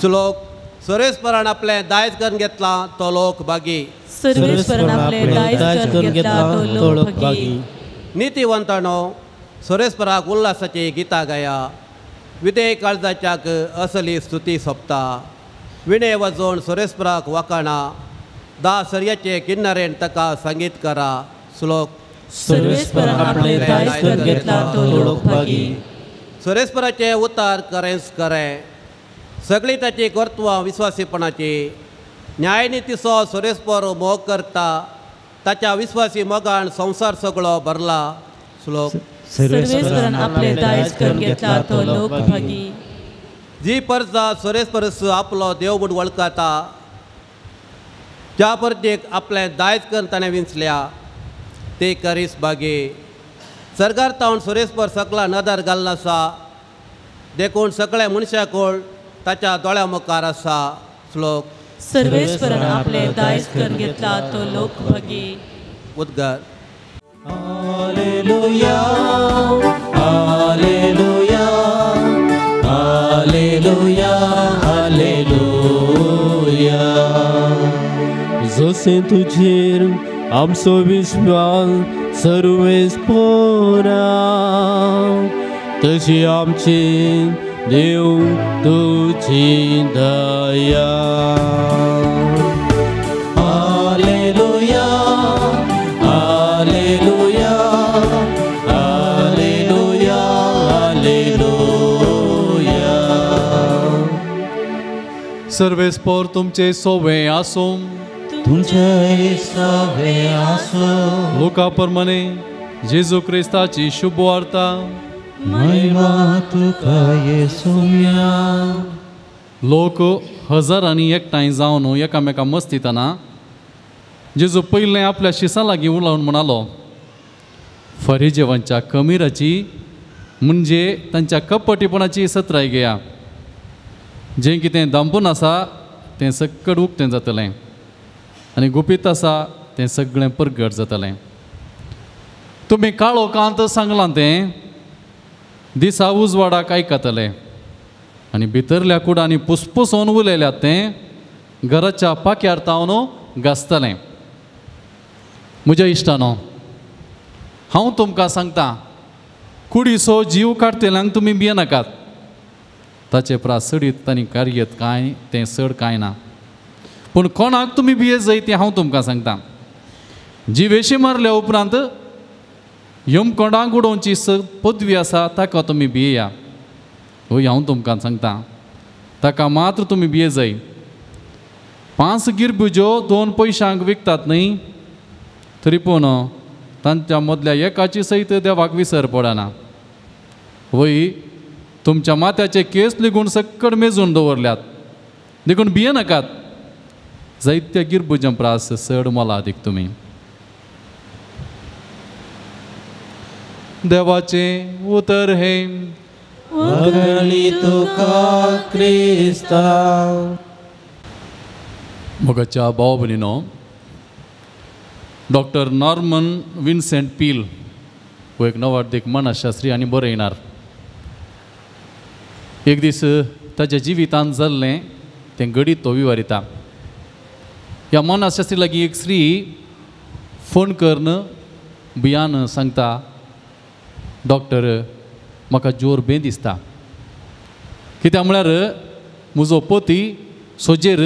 श्लोक सुरेशपरान आपले दायज करून घेतला तो लोक भागी. नितीवंतानो सुरेशपराक उल्हासाची गीता गाया. विदेय काळजाच्याक असली स्तुती सोपता. विणे वजोन सुरेशपराक वाकाणा दासर्याचे किन्नरेन तका संगीत करा. श्लोक सुरेशपराचे उतार करेंस करें सगळी ताची कर्तवां विश्वासीपणाची. न्यायनितीचो सुरेशपर मोग करता ताच्या विश्वासी मोगान संसार सगळो भरला. श्लोक जी परजा सुरेशपरस आपलो देव म्हूण वळखता त्या परजेक आपले दायज करून ताणें विंचल्या ते करीस बागे. सरकार तावन सुरेशपर सकला नदर घालना आसा देखून सगळे मनशाकोळ ताच्या दोळ्या मुखार आसा. श्लोक सर्वेश्वरान आपले दायज करून घेतला तो लोक भागी. उद्गार हालेलुया हालेलुया हालेलुया हालेलुया. जसे तुझेर आमचो विश्वास सर्वेस पुरा तशी आमची देव तुझी दया. Hallelujah hallelujah hallelujah hallelujah. सर्वेस पोर तुमचे सोवे आसूं लोका परमने जेजू क्रिस्ताची शुभ वार्ता लोक हजारांनी एकठांय जावन एकामेकां मस्तिताना जेजू पयलें आपल्या शिसा लागीं उलावन म्हणालो फरीजेवांच्या खमीराची म्हणजे तांच्या कपटीपणाची सत्राय घेया. जें कितें दांपून आसा तें सकट उक्तें जातलें आनी गुपीत आसा तें सगळें परगट जातलें. तुमी काळो कांत सांगलां तें दिसा उजवाडाक आयकतलें आनी भितरल्या कुडांनी पुसपुसोवन उलयल्यात तें घराच्या पाक्यार तावन घासतलें. मुझे इष्टनो हांव तुमकां सांगता कुडी सो जीव काडतल्यांक तुमी भियेनाकात ताचे प्रासडीत तांणी कार्यत कांय तें सड कांय ना पूण कोणाक तुमी भिये जाय तें हांव तुमकां सांगता जिवेशी मारल्या उपरांत यमकोंडाक उडोवची पदवी आसा ताका तुमी भियेया हय हांव तुमकां सांगता ताका मात्र तुमी भिये जाय 5 गिरबुज्यो 2 पैशांक विकतात न्ही तरी पूण तांच्या मदल्या एकाची सयत देवाक विसर पडना वय तुमच्या माथ्याचे केस लिगून सक्कड मेजून दवरल्यात देखून भिये नाकात जायत्या गिरबुज्यां प्रास सड मोला दीक तुमी देवाचे उतर हे वगळी तुका क्रिस्ताव मोगाच्या भाव भयणींनो डॉक्टर नॉर्मन विन्सेंट पील वो एक नवार्थिक मनशास्त्री आनी बरयणार एक दीस ताच्या जिवितांत जाल्लें तें घडीत तो विवरिता ह्या मनशास्त्री लागीं एक स्त्री फोन करन भियान सांगता डॉक्टर म्हाका जोर बे दिसता कित्याक म्हळ्यार म्हजो पती सोजेर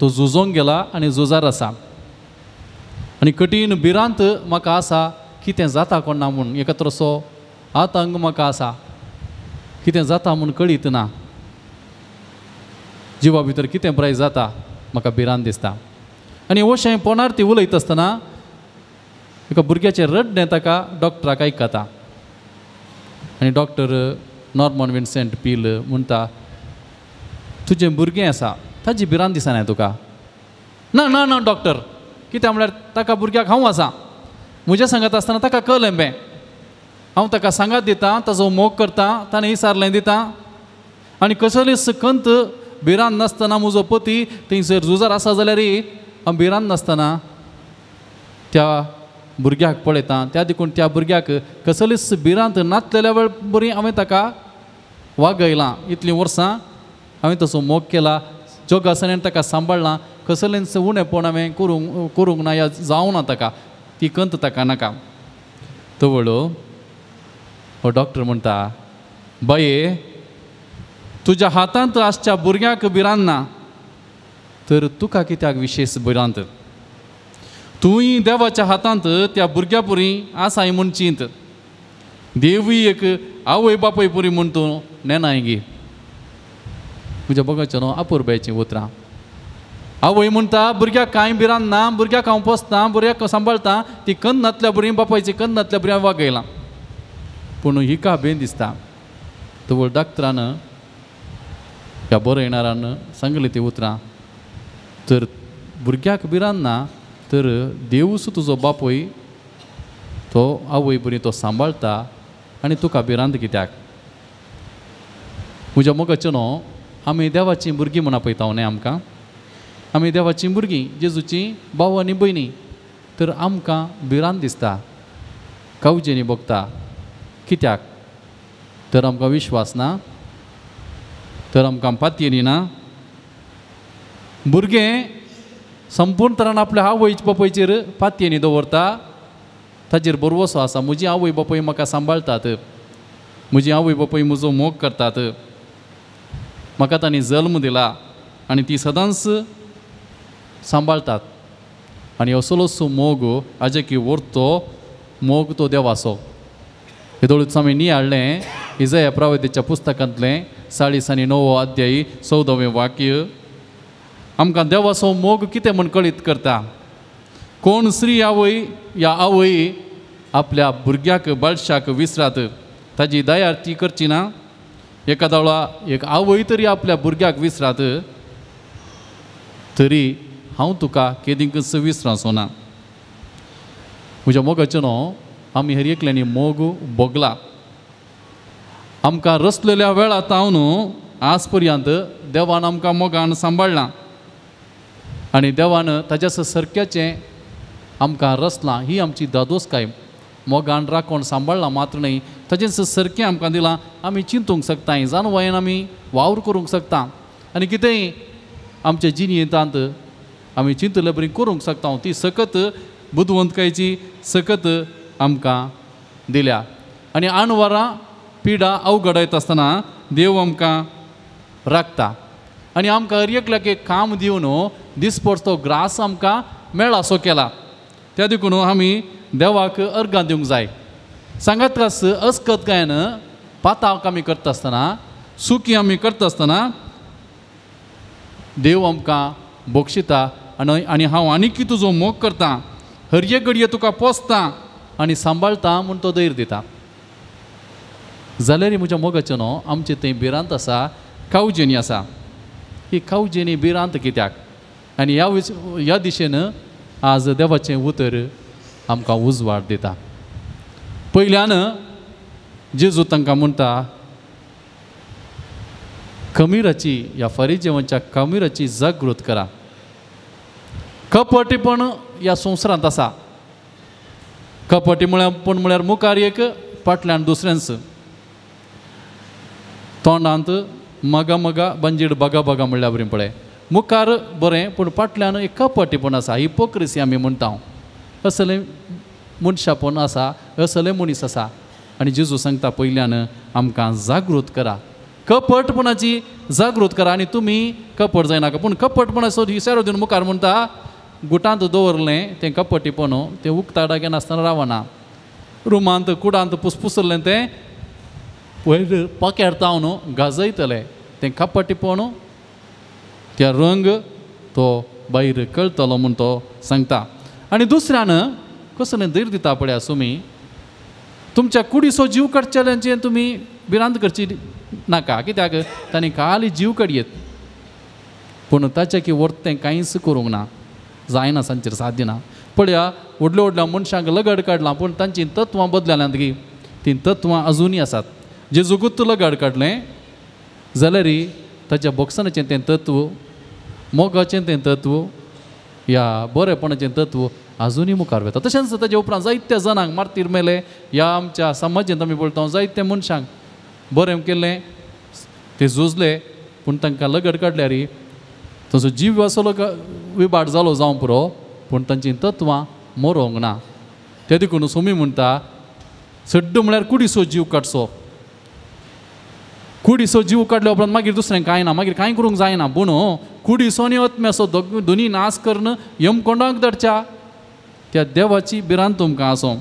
तो झुजोंक गेला आनी झुजार आसा आनी कठीण भिरांत म्हाका आसा कितें जाता कोणा म्हूण एक तरोसो आतंक म्हाका आसा कितें जाता म्हूण कळीत ना जिवा भितर कितें बरें जाता म्हाका भिरांत दिसता आनी अशें पोंडार ती उलयत आसतना एका भुरग्याचें रडणें ताका डॉक्टराक आयकता आनी डॉक्टर नॉर्मन विन्सेंट पील म्हणटा तुजें भुरगें आसा ताजी भिरांत दिसना तुका ना ना ना डॉक्टर कित्याक म्हळ्यार ताका भुरग्याक हांव आसा म्हजें सांगत आसतना ताका कळलें बे हांव ताका सांगात दिता ताजो मोग करता ताणें इसारलें दिता आनी कसली सकंत भिरांत नासतना म्हजो पती थंयसर झुजार आसा जाल्यारय हांव भिरांत नासतना त्या भुरग्याक पळयता त्या देखून त्या भुरग्याक कसलीच भिरांत नातलेल्या वेळ बरी हांवें ताका वागयलां इतलीं वर्सां हांवें तसो मोग केला जगासण्यान ताका सांबाळ्ळां कसलेंच उणेपण हांवें करूंक ना या जावं ना ताका ती कंत ताका नाका तवळो हो डॉक्टर म्हणटा बाये तुज्या हातांत आजच्या भुरग्याक भिरांत ना तर तुका कित्याक विशेश भिरांत तुवें देवाच्या हातांत त्या भुरग्या पुरी आसाय म्हूण चिंत देवी एक आवय बापूय पुरी म्हूण तूं नेनाय गे तुज्या बघाचें न्हू आपुरब्याचीं उतरां आवय म्हणटा भुरग्याक कांय भिरांत ना भुरग्याक हांव पोसतां भुरग्याक सांबाळटा ती कन्न नातल्या भुरगीं बापायची कन्न नातल्या भुरग्यांक वागयलां पूण हिका बेन दिसता तो डॉक्टरान ह्या बरयणारान सांगलीं तीं उतरां तर भुरग्याक भिरांत ना तर देवूच तुजो बापूय तो आवय बरी तो सांबाळटा आनी तुका भिरांत कित्याक म्हज्या मोगाचें न्हू आमी देवाचीं भुरगीं म्हूण आपयता न्ही आमकां आमी देवाचीं भुरगीं जेजूचीं भाव आनी भयणी तर आमकां भिरांत दिसता कावजेनी बघता कित्याक तर आमकां विश्वास ना तर आमकां पातयेनी ना भुरगें संपूर्ण तरान आपल्या आवय बापायचेर पातयेनी दवरता ताजेर बरवसो आसा म्हजी आवय बापूय म्हाका सांबाळटात म्हजी आवय बापूय म्हजो मोग करतात म्हाका तांणी जल्म दिला आनी ती सदांच सांबाळतात आनी असलोसो मोग हाजे की वरतो मोग तो देवाचो हेदोळूच आमी नियाळ्ळें इजाया प्रवक्त्याच्या पुस्तकांतलें 40 आनी 9 अध्यायी 14वें वाक्य आमकां देवाचो मोग कितें म्हूण कळीत करता कोण स्त्री आवय या आवय आपल्या भुरग्याक बाळशाक विसरात ताजी दया ती करची ना एखादा वेळा एक आवय तरी आपल्या भुरग्याक विसरात तरी हांव तुका केदींकच विसरासो ना म्हज्या मोगाचें न्हू आमी हेर एकल्यांनी मोग भोगला आमकां रसलेल्या वेळा तावन आज पर्यंत देवान आमकां मोगान सांबाळ्ळां आनी देवान ताच्या सरक्याचें आमकां रसलां ही आमची दादोसकाय मोगान राखून सांबाळ्ळां मात्र न्ही ताचें सरकें आमकां दिलां आमी चिंतूंक शकता जाणवायेन आमी वावर करूंक शकता आनी कितेंय आमच्या जिणेंतांत आमी चिंतले बरी करूंक शकता ती सकत बुद्धवंतकायेची सकत आमकां दिल्या आनी आन वरां पिडा अवघडयत आसतना देव आमकां राखता आनी आमकां हरएकल्याक एक काम दिवन दिसपरतो ग्रास आमकां मेळ्ळा असो केला। त्या देखून आमी देवाक अर्घां दिवंक जाय। सांगात रास अस्कत गायन पाताक आमी करता आसतना सुखी आमी करता आसतना देव आमकां बक्षिता आनी हांव आनीक तुजो मोग करता हरये घडये तुका पोसता आनी सांबाळता म्हूण तो धैर्य दिता। जाल्यार म्हज्या मोगाचें न्हू आमचें थंय भिरांत आसा, कावजेनी आसा। ही कावजेनी भिरांत कित्याक? आनी ह्या दिशेन आज देवाचें उतर आमकां उजवाड दिता। पयल्यान जेजू तांकां म्हणटा खमीराची ह्या फरीजेवांच्या खमीराची जागृत करा। कपटीपण ह्या संवसारांत आसा। कपटी म्हळ्यार मुखार एक फाटल्यान दुसऱ्यांच तोंडांत मगा मगा बंजीड बगा बगा म्हणल्यार बरें पळय, मुखार बरें पूण फाटल्यान एक कपटीपण आसा। हिपोक्रिसी आमी म्हणटा असले मनशापण आसा, असले मनीस आसा। आनी जेजू सांगता पयल्यान आमकां जागृत करा, कपटपणाची जागृत करा आनी तुमी कपट जायनाका। पूण कपटपणाचो इशारो दिवन मुखार म्हणटा गुटांत दवरलें तें कपटीपण तें उक्ताडागे नासतना रावना। रुमांत कुडांत पुसपुसरलें तें वयर पकेडतावन गाजयतलें तें कपटीपण, त्या रंग तो भायर कळटलो म्हूण तो सांगता। आनी दुसऱ्यान कसलें धैर्य दिता पळया, तुमी तुमच्या कुडीचो जीव काडचेल्यांचे तुमी भिरांत करची नाका, कित्याक तांणी काली जीव काडयेत पूण ताचे की वर्त तें कांयच करूंक ना, जायना सांचेर साध्य ना। पळया व्हडल्या व्हडल्या मनशांक लगड काडलां पूण तांची तत्वां बदलल्यांत गी, तीं तत्वां अजुनूय आसात। जेजूकूच लगड काडलें जाल्यार ताच्या बोक्सनाचें तें तत्व, मोगाचें तें तत्व, ह्या बरेपणाचें तत्व अजुनूय मुखार वता। तशेंच ताच्या उपरांत जायत्या जाणांक मार्तीर मेले, ह्या आमच्या समाजांत आमी पळयता जायत्या मनशांक बरें केल्लें ते झुजले पूण तांकां लगड काडल्यार तांचो जीव असलो विबाट जालो जावं पुरो पूण तांचीं तत्वां मरोंक ना। ते देखून सोमी म्हणटा सड्ड म्हळ्यार कुडीचो जीव काडचो। कुडीचो जीव काडल्या उपरांत मागीर दुसरें कांय ना, मागीर कांय करूंक जायना। पूण कुडीचो आनी अत्म्याचो दोनी नाश करून यमकोंडाक धाडच्या त्या देवाची भिरांत तुमकां आसूं।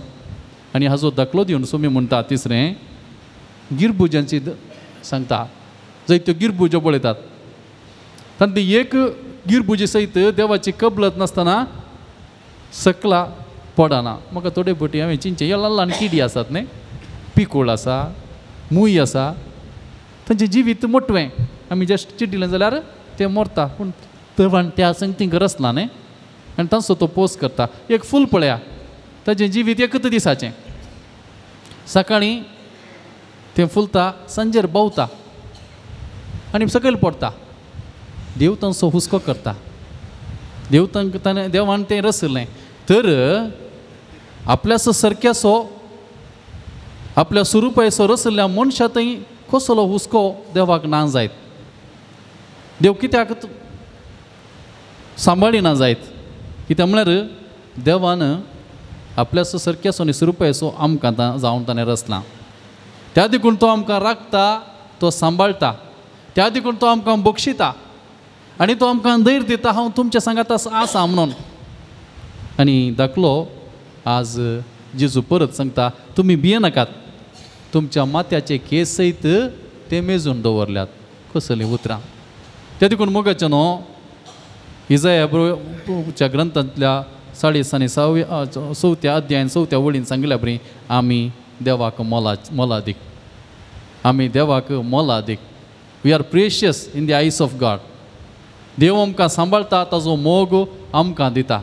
आनी हाजो दाखलो दिवन सोमी म्हणटा तिसरें गिरबुजांची सांगता, जायत्यो गिरबुजो पळयतात तांतली एक गिरबुजे सयत देवाची कबलत नासतना सकला पडना। म्हाका थोडे बोटी हांवें चिंचे ह्यो ल्हान ल्हान किडी आसात न्ही, पिकोळ आसा, मुई आसा, तांचें जिवीत मोटवें। आमी जस्ट चिडिलें जाल्यार तें मरता पूण तवान त्या संग तिंग रसना न्ही आनी तांचो तो पोस करता। एक फूल पळया, ताचें जिवीत एकच दिसाचें, सकाळीं तें फुलता, सांजेर भोंवता आनी सकयल पडटा। देव तांचो हुस्को करता, देव ताणें देवान तें रसलें। तर आपल्या सारक्याचो आपल्या स्वरुपाचो रसल्या मनशा थंय कसलो हुस्को देवाक ना जायत, देव कित्याक सांबाळिना जायत? कित्याक म्हळ्यार देवान आपल्या सारक्याचो आनी स्वरुपाचो आमकां जावन ताणें रसलां। त्या देखून तो आमकां राखता, तो सांबाळटा, त्या देखून तो आमकां बक्षिता आनी तो आमकां धैर्य दिता हांव तुमच्या सांगात आसा म्हणून। आनी दाखलो आज जेजू परत सांगता तुमी भियेनाकात, तुमच्या माथ्याचे केस सयत ते मेजून दवरल्यात। कसलीं उतरां! त्या देखून मोगाचें न्हू इजाया च्या ग्रंथांतल्या 4:6 अध्यायान 4 वळीन सांगल्या बरी आमी देवाक मोलादीक, आमी देवाक मोलादीक। We are precious in the eyes of God. देव आमकां सांबाळता, ताजो मोग आमकां दिता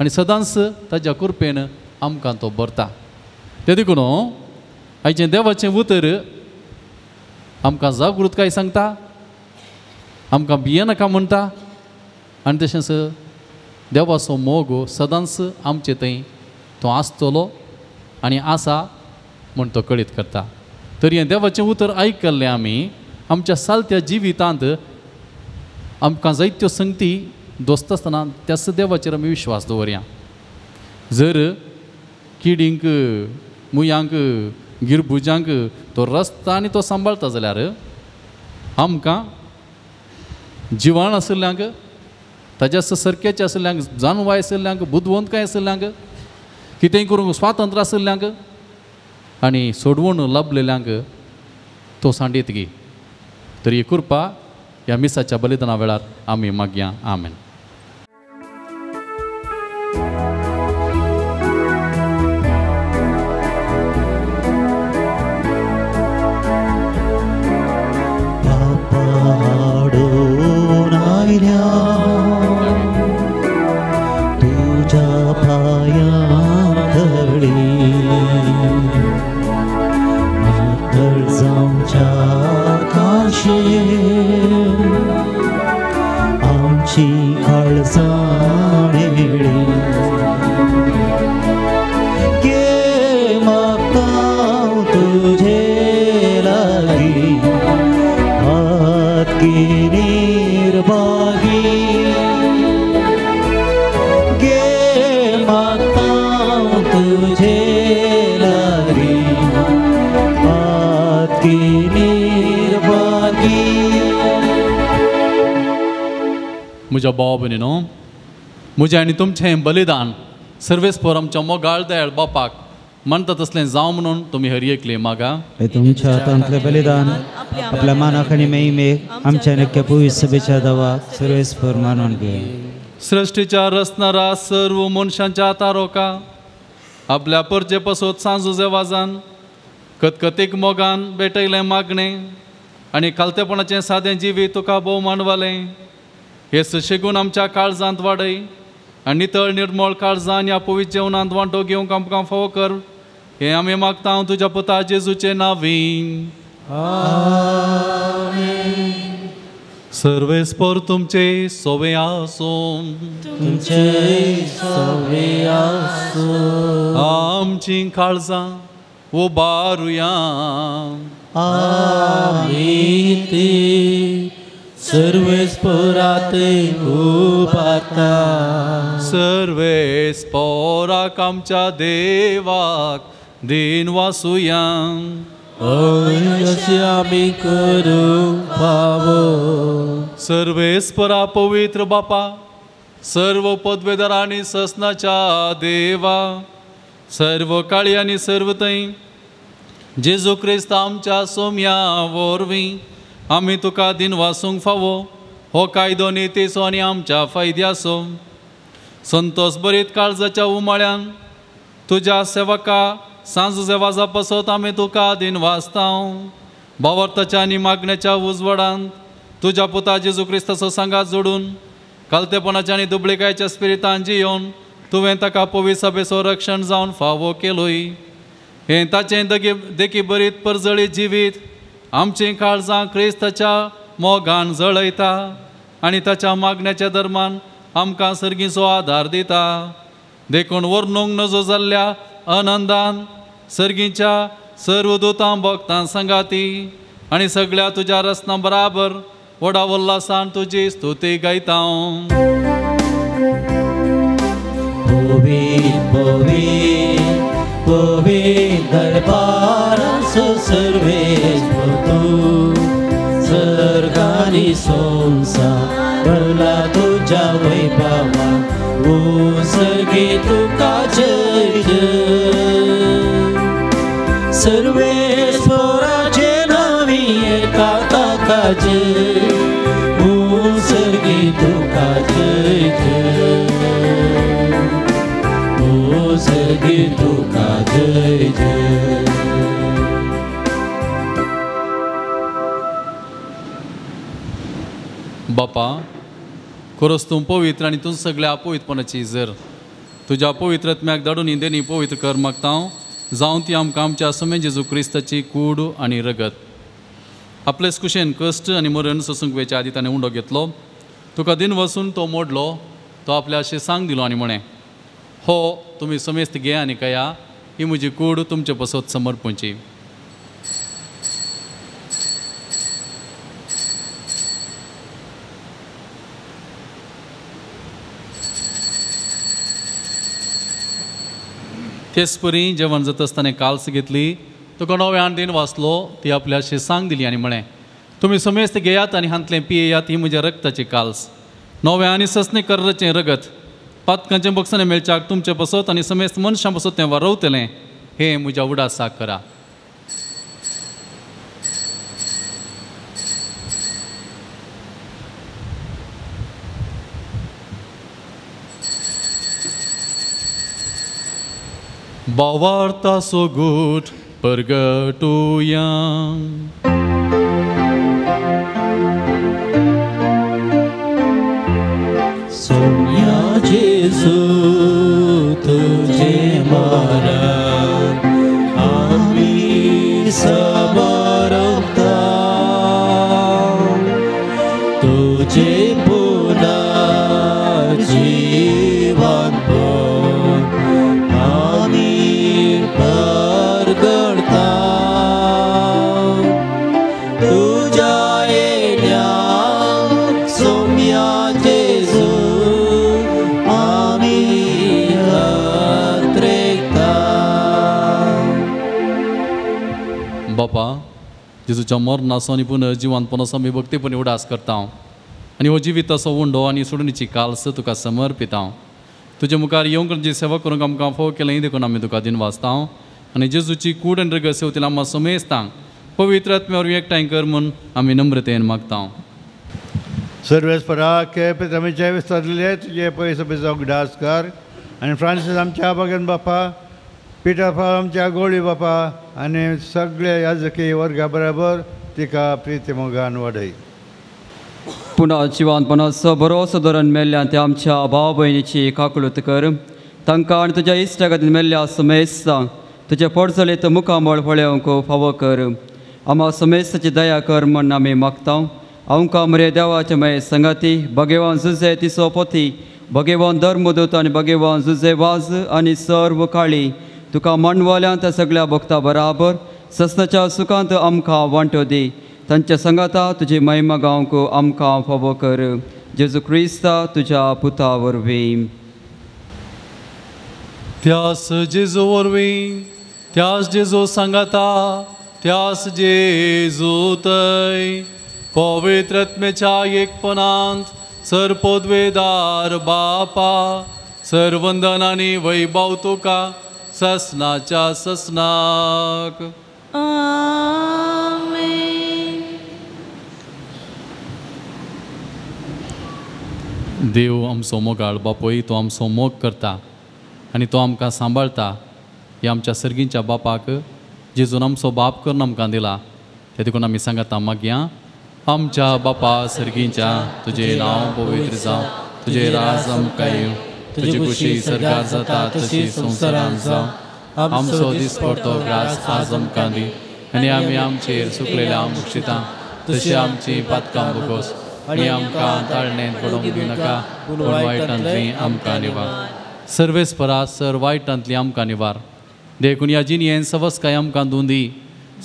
आनी सदांच ताज्या कृपेन आमकां तो भरता। ते देखून आयचें देवाचें उतर आमकां जागृतकाय सांगता, आमकां भियेनाका म्हणटा आनी तशेंच देवाचो मोग सदांच आमचे थंय तो आसतलो आनी आसा म्हूण तो कळीत करता। तर हें देवाचें उतर आयकल्लें आमी आमच्या सालत्या जिवितांत आमकां जायत्यो संगती दोस्त आसतना त्याच देवाचेर आमी विश्वास दवरया। जर किडींक मुयांक गिरभुजांक तो रस्ता आनी तो सांबाळता जाल्यार आमकां जिवाण आशिल्ल्यांक ताज्या सरकेचे आशिल्ल्यांक जानवाय आशिल्ल्यांक बुदवंतकाय आशिल्ल्यांक कितेंय करूंक स्वातंत्र्य आशिल्ल्यांक आनी सोडवून लाबलेल्यांक तो सांडीत गी तरी ही कृपा ह्या मिसाच्या बलिदाना वेळार आमी मागया. आमेन. मुझा भाव भयणीनो मुझे आनी तुमचें बलिदान सर्वेस फोरम मोगाळ दयाळ बापाक म्हणटा तसलें जावं म्हणून तुमी हरयेकले मागा. तुमच्या हातांतलें बलिदान आपल्या मनाक आनी मेईमेक आमच्या नक्की पुवीस सभेच्या दवा सर्वेस फोरमान घे. सृष्टीच्या रचनारा सर्व मनशांच्या हाता रोका आपल्या परजे पसोत सांजुजे वाजान कतकतीक मोगान भेटयलें मागणें आनी खालतेपणाचें सादें जिवीत तुका भोवमान वालें हे सशेगून आमच्या काळजांत वाडय आनी नितळ निर्मळ काळजान ह्या पवित्र जेवणांत वांटो घेवंक आमकां फावो कर हें आमी मागता हांव तुज्या पुता जेजूचे नांवीं. आमेन. सर्वेस्पर तुमचे सोवे आसूं तुमचे सोवे आसूं आमचीं काळजां उबारुया आमी ती सर्वेस्पोरात उबारता सर्वेस्पोराक आमच्या देवाक दिन वासुया अशें आमी करूंक फावो. सर्वेस्पोरा पवित्र बापा सर्व पदवेदार आनी ससनाच्या देवा सर्व काळी आनी सर्व थंय जेजू क्रिस्त आमच्या सोम्या वरवीं आमी तुका दिन वासूंक फावो हो कायदो नेतेचो आनी आमच्या फायद्याचो संतोष बरीत काळजाच्या उमाळ्यान तुज्या सेवका सांजुजे वाजा पसत आमी तुका दिन वाचतांव भावार्थाच्या आनी मागण्याच्या उजवाडांत तुज्या पुता जेजू क्रिस्ताचो सांगात जोडून कालतेपणाच्या आनी दुबळेकायच्या स्पिरितान जियोन तुवें ताका पवित्र सभेचो रक्षण जावन फावो केलोय हें ताचें देखी बरीत परजळी जिवीत आमचें काळजां क्रिस्ताच्या मोगान जळयता आनी ताच्या मागण्याच्या धर्मान आमकां सर्गीचो आधार दिता देखून वर्णूंक नजो जाल्ल्या आनंदान सर्गीच्या सर्व दुतां भक्तां संगाती आनी सगळ्या तुज्या रसना बराबर व्हडा उल्लासान तुजी स्तुती गायता. दरबारासो सर्वेश तू सरगानी सोमसा भरला तुझ्या वैभवा ओ सर्गे तुका जय जय सर्वेश्वराचे नावी एका ताका जय ओ सर्गे तुका जय जय सर्गे तुका जय जय. बापा खरोच तूं पवित्र आनी तूं सगळ्या अपवित्रपणाची जर तुज्या पवित्रत्म्याक धाडून ही देणी पवित्र कर मागता हांव जावं ती आमकां आमच्या सोमेन जेजू क्रिस्ताची कूड आनी रगत आपलेच कुशेन कश्ट आनी मरण सोसूंक वेच्या आदी ताणें उंडो घेतलो तुका दिन वसून तो मोडलो तो आपल्या शिरसांग दिलो आनी म्हणे हो तुम्ही समेस्त घे आनी कया ही म्हजी कूड तुमचे पसत समर्पणची. तेसपरी जेवण जाता आसतना काल्स घेतली तुका नव्यान दिन वाचलो ती आपल्या शिसांग दिली आनी म्हळें तुमी समेस्त घेयात आनी हांतलें पियेयात ही म्हज्या रक्ताची काल्स नवे आनी सस्ने कर्रचें रगत पातकांचें बक्षणें मेळच्याक तुमचें बसत आनी समेस्त मनशां बसत तें वारवतलें हें म्हज्या उडासाक करा. बावार्ता सोगूट परगटुया सोन्या जेसू तुझे मारा आमी सबारता तुझे पुना जीवन बापा जेजूच्या मरणासो आनी पुनः जिवानपणासो मी भक्तीपणी उडास करता आनी हो जिविताचो उंडो आनी सोडणीची काल्स तुका समर्पिता तुजे मुखार येवन जी सेवा करूंक आमकां फाव केलें देखून आमी तुका दिनवासता आनी जेजूची कूड आनी रगत सेवतेला आमकां समेजता पवित्र आत्म्यावर एकठांय कर म्हूण आमी नम्रतेन मागता. सर्वेस्पराक पितरामेचे विस्तारले तुजे पयस सभेचो उडास कर आनी फ्रांसीस आमच्या बागेन बापा पीटर फार आमच्या गोळी बापा आनी सगळे याजकी वर्गा बराबर तिका प्रिती मोगान वाडय. पुनः जिवानपणाचो बरोसो धरून मेल्ल्या त्या आमच्या भाव भयणीची काकुळत कर तांकां आनी तुज्या इश्टागतीन मेल्ल्या समेस्त तुजे पडसलेत मुखामळ फळेवंक फावो कर आमा समेस्ताची दया कर म्हण आमी मागता आमकां मरे देवाचे मये संगाती भगवान जुजे तिसो पोती भगवान धर्मदूत आनी भगवान जुजे वाज आनी सर्व काळी तुका मांडवाल्या त्या सगळ्या भक्ता बराबर ससनाच्या सुखांत आमकां वांटो दी तांच्या संगाता तुजी महिमा गावंक आमकां फावो कर जेजू क्रिस्ता तुज्या पुता वरवीं त्यास जेजू वरवीं त्यास जेजू सांगाता त्यास जेजू तय पवित्र आत्म्याच्या एकपणांत सर्पोद्वेदार बापा सर्वंदन आनी वैभव तुका ससनाच्या ससनाक आमेन. देव आमचो मोगाळ बापोय तो आमचो मोग करता आनी तो आमकां सांबाळता हे आमच्या सर्गींच्या बापाक जेजून आमचो बाप करून आमकां दिला ते देखून आमी सांगाता मागया. आमच्या बापा सर्गींच्या तुजें नांव पवित्र जावं तुजें राज आमकां येवं तुझी खुशी सरकार जाता तशी संवसारांत जावं आमचो दिसपडटो ग्रास आज आमकां दी आनी आमी आमचेर सुकलेल्या मुक्षितां तशी आमची पातकां भुगोस आनी आमकां ताळणेंत पडूंक दिनाका पूण वायटांतली आमकां निवार. सर्वेस्परा सर वायटांतली आमकां निवार देखून ह्या जिणेन सवस्काय आमकां दुंदी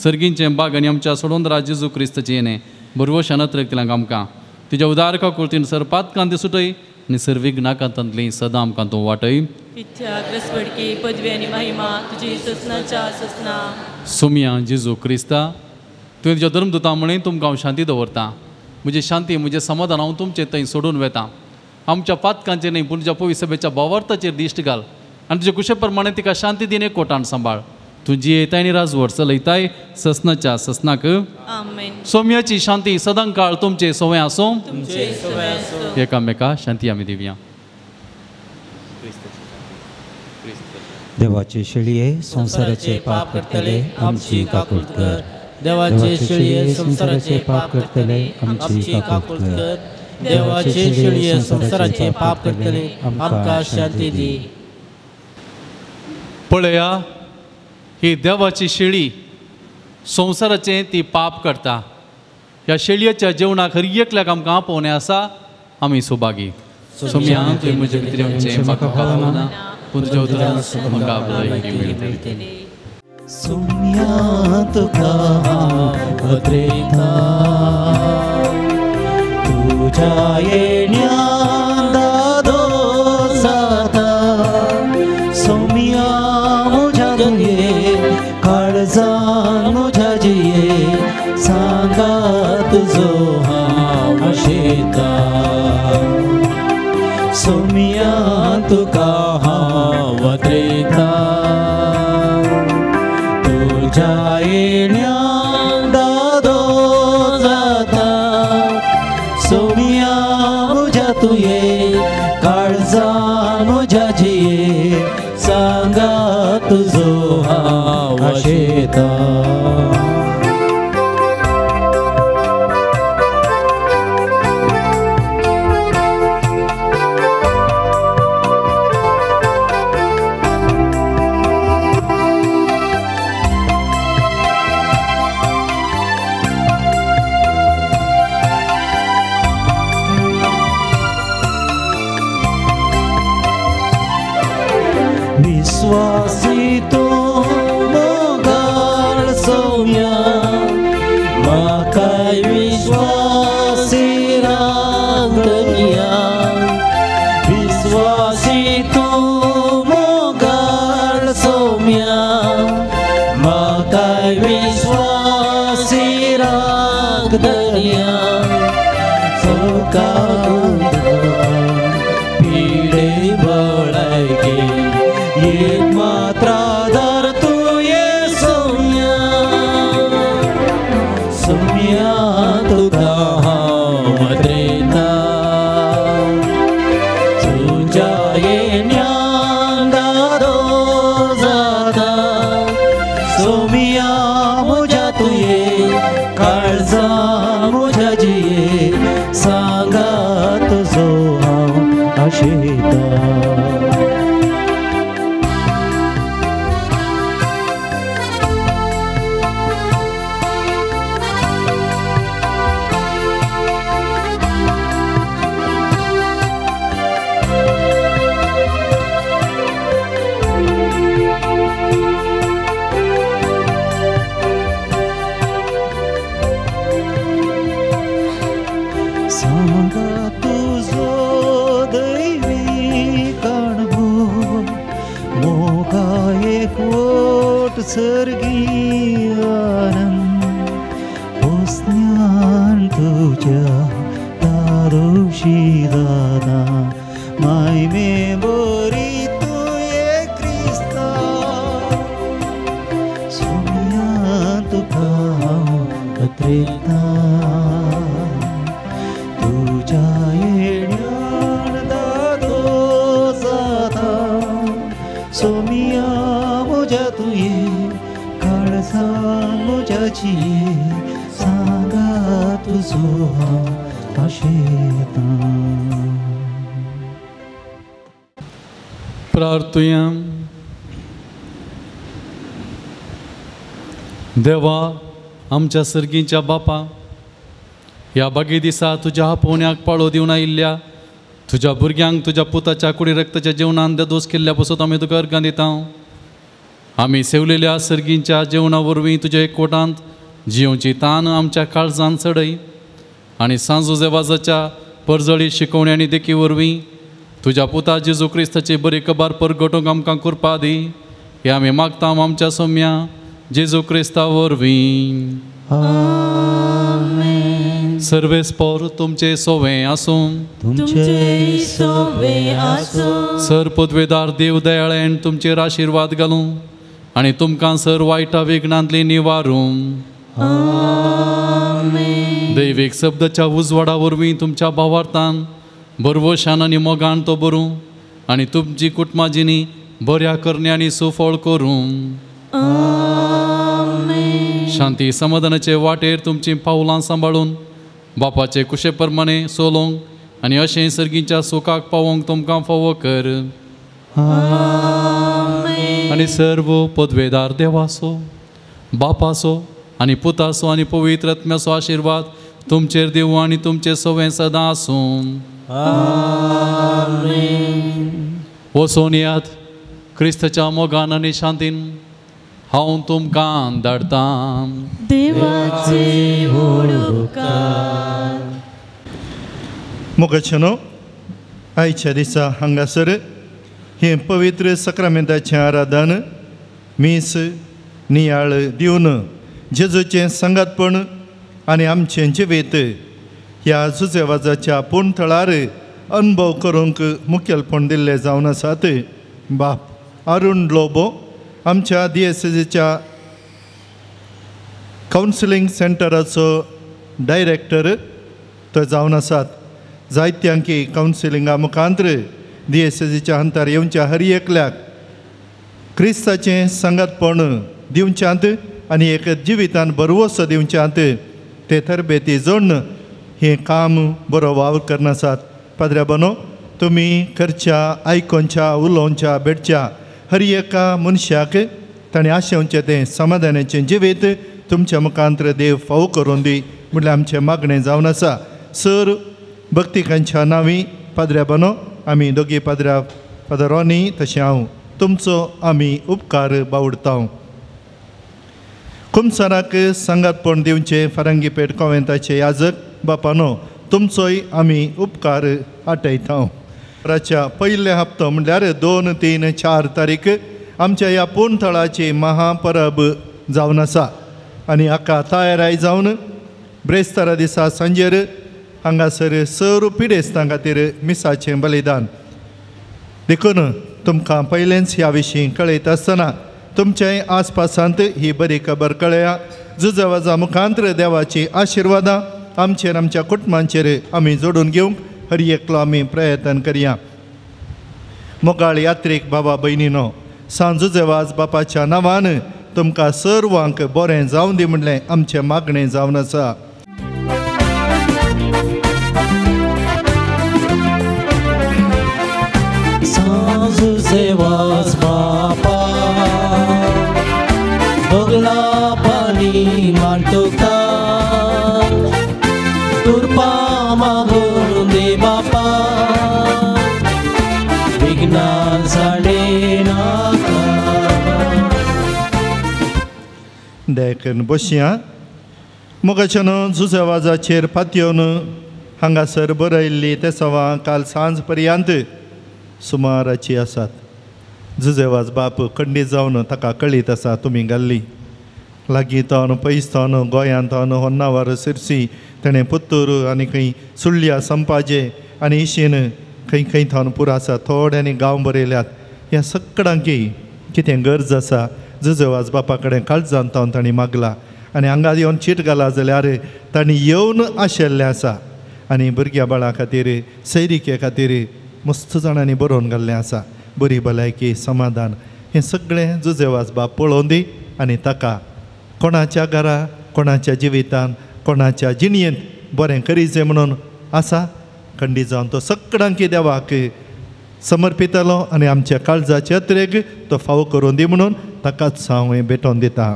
सर्गींचें बाग आनी आमच्या सोडून राज जेजू क्रिस्त जिणे बरवशानत रक्तिलांक आमकां तुज्या उदारका कुर्तीन सर पातकां दे सुटय आनी सर्विघ्नाकांतांतली सदां आमकां तूं वाटय. इच्छाग्रस्पडकी पदवी आनी महिमा तुजी ससनाच्या ससना सुमया जेजू क्रिस्ता तुवें तुज्या धर्मदुतां म्हणून तुमकां हांव शांती दवरतां म्हजी शांती म्हजें समाधान हांव तुमचें थंय सोडून वेतां आमच्या पातकांचेर न्ही पूण तुज्या पवित्र सभेच्या बावार्थाचेर दिश्ट घाल आनी तुजे कुशे प्रमाणे तिका शांती दिन एक कोटान सांबाळ तूं जियेताय आनी राजवर चलयताय ससनाच्या ससनाक आमेन. सोम्याची शांती सदां काळ तुमचे सोंवें आसूं एकामेका शांती आमी दिवया. देवाचे शेळये संवसाराचे पाप करतले आमची काकूट कर देवाचे शेळये संवसाराचे पाप करतले आमची काकूट कर देवाचे शेळये संवसाराचे पाप करतले आमकां शांती दी. पळया ही देवाची शेळी संवसाराचें ती पाप करता ह्या शेळयेच्या जेवणाक हर एकल्याक आमकां आपोवणें आसा आमी सुभागी. सोम्या तुवें म्हजे भितर आमचें म्हाका फावो ना पूण तुज्या उतरांत म्हाका भलायकी मेळटली. सोम्या तुका हांव अत्रेता तुज्या येण्या दादो जाता सोम्या सोहावशेता सुमिया तु कहावत्रेता तू जाए न्यादा दो जाता सुमिया मुझा तुये कर्जा मुझा जिये सांगा तु सोहावशेता विश्वासी तो मोगार सोया माकाय विश्वासी रांगनिया विश्वासी तो मोगार सोया माकाय विश्वासी रांगनिया सबका पीड़े बड़ाएगी एक मात्रा दर तू ये सोमिया सोमिया तू कहावत्रेता तू जाए न्यादा दो जाता सोमिया मुझा तू ये कर्जा मुझा जिए सांगा तू सोहावशेता सांगा तुझो दैवी काणबो मोगा एक वोट सर्गीयानं पोस्न्यान तुझ्या तारुशी दाना माय मेमोरी तुये क्रिस्ता सोमिया तुका पत्रेता सोमिया मुझा तुये कर्जा मुझा जिये सांगा तू सोहावशेता प्रार्थुयां देवा आमच्या सर्गींच्या बापा या बागी दिसा तुझ्या पोवण्याक पाळो दिवन आयिल्ल्या तुझ्या भुरग्यांक तुझ्या पुताच्या कुडी रक्ताच्या जेवणान दोस केल्ल्या पसून आमी तुका अर्गां दिता आमी सेवलेल्या सर्गींच्या जेवणा वरवीं तुज्या एकवटांत जिवची तान आमच्या काळजान चडय आनी सांजू जेवाजाच्या परजळी शिकोवणी आनी देखी वरवीं तुज्या पुता जेजू क्रिस्ताची बरी खबर परगटोवंक आमकां कृपा दी हे आमी मागता आमच्या सोम्या जेजू क्रिस्ता वरवीं सर्वेस पोर तुमचे सोवे आसूं सर पदवेदार देव दयाळेन तुमचेर आशीर्वाद घालूं आनी तुमकां सर वायटा विघ्नांतली निवारूं आमेन दैवीक शब्दाच्या उजवाडा वरवीं तुमच्या भावार्थान बरवशान आनी मोगान तो बरूं आनी तुमची कुटुंबाजिनी बऱ्या करणे आनी सुफळ करूं आमेन शांती समाधानाचे वाटेर तुमची पावलां सांबाळून बापाचे कुशे परमाने सोलोंग आनी अशें सर्गींच्या सुखाक पावोंक तुमकां फावो कर आमेन आनी सर्व पदवेदार देवाचो बापाचो आनी पुताचो आनी पवित्र आत्म्याचो आशिर्वाद तुमचेर देवूं आनी तुमचे सोवें सदां आसूं आमेन वचून येयात क्रिस्ताच्या मोगान आनी शांतीन हांव तुमकां धाडतां देवाचे हुडकार मोगाचेनो आयच्या दिसा हांगासर हे पवित्र साक्रामेंताचें आराधन मीस नियाळ दिवन जेजूचें सांगातपण आनी आमचें जिवेत ह्या जुजेवाजाच्या पूर्ण थळार अनुभव करूंक मुखेलपण दिल्ले जावन आसात. बाप अरुण लोबो आमच्या DSSच्या कावन्सिलींग सेंटराचो डायरेक्टर तो जावन आसात. जायत्यांकी कावन्सिलिंगा मुखांत्र DSSच्या अंतार येवच्या हर एकल्याक क्रिस्ताचें संगतपण दिवच्यांत आनी एक जिवितान बरवोस दिवच्यांत ते तरबेती जोडन हे काम बरो वावर करनासात. पाद्र्या बनो तुमी खर्च्या आयकोनच्या उलोवच्या बेटच्या हर एका मनशाक ताणें आशेवचें तें समाधानाचें जिवीत तुमच्या मुखांत्र देव फाव करून दी म्हटल्यार आमचें मागणें जावन आसा. सर भक्तिकांच्या नांवी पाद्र्या बनो आमी दोगी पाद्र्या पादरोनी तशें हांव तुमचो आमी उपकार बावडतांव. खुमसाराक संगातपण दिवचें फारांगीपेट कॉन्व्हेंटाचे याजक बापानो तुमचोय आमी उपकार आटयतांव. राच्या पयले हप्तो म्हळ्यार 2, 3, 4 तारीख आमच्या ह्या पूर्ण थळाची महापरब जावन आसा आनी हाका तयाराय जावन ब्रेस्तारा दिसा सांजेर हांगासर 6 पिडेस्तां खातीर मिसाचें बलिदान देखून तुमकां पयलेंच ह्या विशीं कळयता आसतना तुमच्याय आसपासांत ही बरी खबर कळया. जुजवाजा मुखांत्र देवाची आशिर्वादां आमचेर आमच्या कुटुंबांचेर आमी जोडून घेवंक हर एकलो आमी प्रयत्न करया. मोगाळ यात्रेक बाबा भयणीनो सांजुजेवाज बापाच्या नांवान तुमकां सर्वांक बरें जावन दी म्हणलें आमचें मागणें जावन आसा. सांजुजेवाज बापा बगला पाणी मारतोता तुरपा मागून दे बापा विघ्ना साडे नाका देखन बसया. मोगाच्यान जुजेवाजाचेर पातयेवन हांगासर बरयल्ली ते सवा काल सांज पर्यंत सुमाराची आसात. जुजेवाज बाप खंडी जावन ताका कळीत आसा तुमी घाल्ली लागीं तावन पयस तावन गोंयांत तावन होन्नावर सिरसी तेणें पुत्तूर आनी खंय सुळ्या संपाजे आनी इशेन खंय खंय थावन पुरो आसा थोड्यांनी गांव बरयल्यात. ह्या सगळ्यांकी कितें गरज आसा जुजेवाज बापा कडेन काळजांत तावन तांणी मागला आनी हांगा येवन चीट घाला जाल्यार तांणी येवन आशिल्लें आसा आनी भुरग्या बाळा खातीर सैरिके खातीर मस्त जाणांनी बरोवन घाल्लें आसा. बरी भलायकी समाधान हें सगळें जुजेवाज बाप पळोवन दी आनी ताका कोणाच्या घरा कोणाच्या जिवितान कोणाच्या जिणेंत बरें करीचें म्हणून आसा खंडी जावन तो सगळ्यांकी देवाक समर्पितलो आनी आमच्या काळजाचे यात्रेक तो फावो करून दी म्हणून ताकाच हांव हें भेटोवन दिता.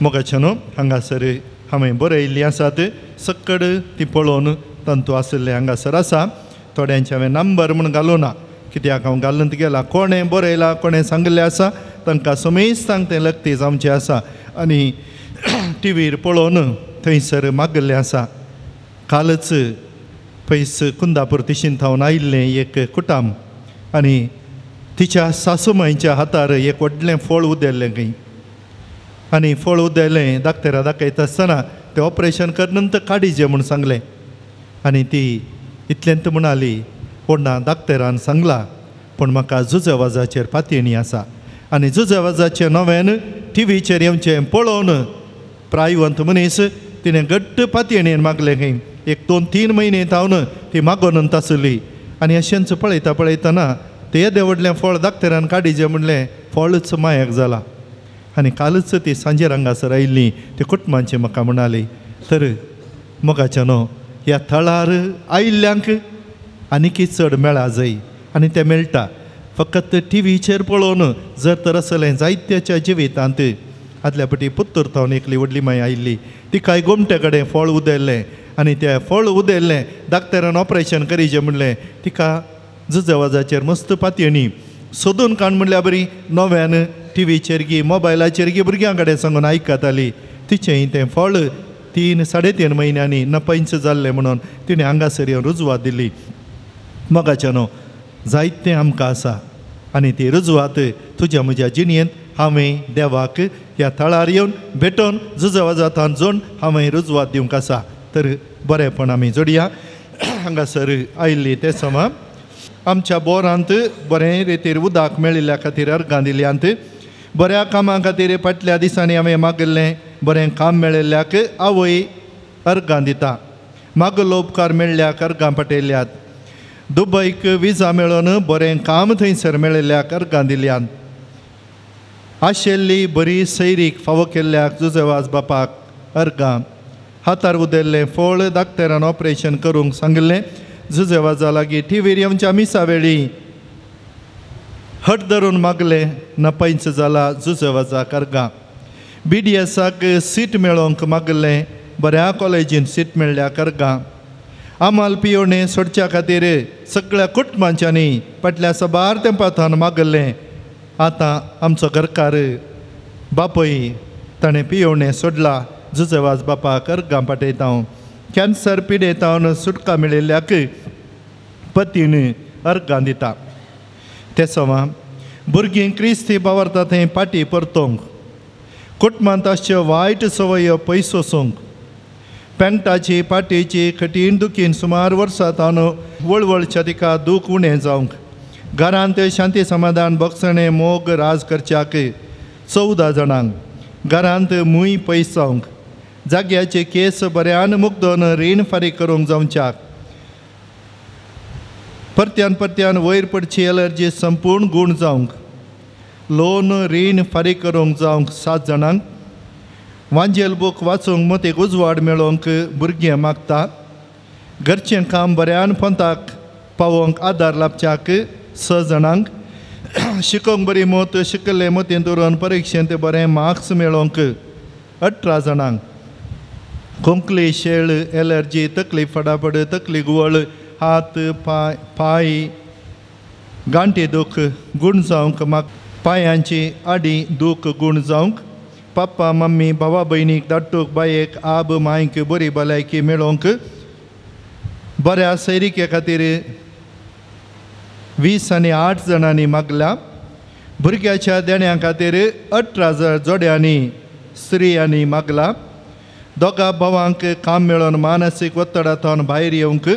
मोगाच्यान हांगासर हांवें बरयिल्लीं आसात सकड ती पळोवन तंतू आशिल्लें हांगासर आसा. थोड्यांचे हांवें नंबर म्हूण घालूं ना कित्याक हांव घालून गेला कोणें बरयलां कोणें सांगिल्लें आसा तांकां समेस्तांक तें लक्ती जावचें आसा आनी टीव्हीर पळोवन थंयसर मागिल्लें आसा. कालच पयस कुंदापूर तिशीन थावन आयिल्लें एक कुटाम आनी तिच्या सासूमाईच्या हातार एक व्हडलें फोळ उदेल्लें खंय आनी फोळ उदेल्लें डाक्टरा दाखयता आसतना तें ऑपरेशन कर नंतर काडीचें म्हूण सांगलें आनी ती इतलेंत म्हणाली वडना डाक्टरान सांगला पूण म्हाका जुजेवाजाचेर पातयेणी आसा आनी जुजेवाजाचें नव्यान टीव्हीचेर येवचें पळोवन प्रायवंत मनीस तिणें घट्ट पातयेणेन मागलें खंय 1, 2, 3 महिने थावन ती मागोनंत आसली आनी अशेंच पळयता पळयतना तें येदें व्हडलें फळ डाक्टरान काडीचें म्हणलें फळच मायाक जाला आनी कालच ती सांजेर हांगासर आयिल्ली ती कुटुंबांची म्हाका म्हणाली तर मोगाच्यान ह्या थळार आयिल्ल्यांक आनिकी चड मेळा जाय आनी तें मेळटा फकत टीव्हीचेर पळोवन जर तर आसलें जायत्याच्या जिवितांत आदल्या पटी पुत्तूर थावन एकली व्हडली माय आयिल्ली तिकाय गोमटे कडेन फळ उदेल्लें आनी तें फळ उदेल्लें डाक्टरान ऑपरेशन करीचें म्हणलें तिका जुजेवाजाचेर मस्त पातयेणी सोदून काण म्हणल्यार बरी नव्यान टीव्हीचेर गी मोबायलाचेर गी भुरग्यां कडेन सांगून आयकताली तिचेंय तें फळ 3, 3.5 महिन्यांनी नपैंच जाल्लें म्हणून तिणें हांगासर येवन रुजवात दिली. मोगाच्यान जायतें आमकां आसा आनी ती रुजवात तुज्या म्हज्या जिणेंत हमें देवाक ह्या थळार येवन भेटोन झुजवा जातान जोन हमें रुजवात दिवंक आसा तर बरेपण आमी जोडया। हांगासर आयिल्ली ते समा आमच्या बोरांत बरे रेतेर उदक मेळिल्ल्या खातीर अर्गां दिल्यांत बऱ्या कामा खातीर फाटल्या दिसांनी हांवें मागिल्लें बरें काम मेळिल्ल्याक आवय अर्गां दिता, मागलो उपकार मेळिल्ल्याक अर्गां पाठयल्यात, दुबईक विजा मेळोन बरें काम थंयसर मेळिल्ल्याक अर्गां दिल्यात, आशिल्ली बरी सैरीक फावो केल्ल्याक जुजवाज बापाक अर्गां, हातार उदेल्लें फोळ डाक्टरान ऑपरेशन करूंक सांगिल्लें जुजवाजा लागीं टिव्हीर आमच्या मिसा वेळी हट धरून मागलें नपैंच जाला जुजवाजाक अर्गां, BDSाक सीट मेळोंक मागलें बऱ्या कॉलेजीन सीट मेळ्ळ्याक अर्गां, आमाल पियोणे सोडच्या खातीर सगळ्या कुटुंबांच्यांनी फाटल्या सबार तेंपातान मागलें आतां आमचो घरकार बापय ताणें पियोणे सोडला जुजवाज बापाक अर्गां पाठयता, कॅन्सर पिडेतावन सुटका मेळिल्ल्याक पतीन अर्गां दिता। ते सवा भुरगीं क्रिस्ती बावार्ता थंय फाटीं परतोंक कुटुंबांत ताच्यो वायट संवयो पयस वचूंक पेंटाची पाटयेची कठीण दुखीन सुमार वर्सां तावन वळवळच्या तिका दूख उणें जावंक घरांत शांती समाधान बक्षणे मोग राज करच्याक 14 जाणांक घरांत मूय पयस जावंक जाग्याचे केस बऱ्यान मुक्दोन रीण फारीक करूंक जावच्याक परत्यान परत्यान वयर पडची एलर्जी संपूर्ण गूण जावंक लोन रीण फारीक करूंक जावंक 7 जाणांक वांजेल बूक वाचूंक मतीक उजवाड मेळोवंक भुरगें मागता घरचें काम बऱ्यान पंथाक पावोवंक आदार लाभच्याक 6 जाणांक शिकोंक बरी मत शिकल्ले मतीन दवरून परिक्षेंत बरें मार्क्स मेळोवंक 18 जाणांक खोंकली शेळ एलर्जी तकली फडाफड तकली गुवळ हात पाय गांटी दूख गूण जावंक पायांची आडी दूख गूण जावंक पप्पा मम्मी भावा भयणीक दाट्टूक बायेक आब मायक बरी भलायकी मेळोवंक बऱ्या सैरिके खातीर 20 आनी 8 जाणांनी मागला भुरग्याच्या देण्या खातीर 18 जोड्यांनी स्त्रियांनी मागला दोगा भावांक काम मेळोन मानसीक वत्तडांतल्यान भायर येवंक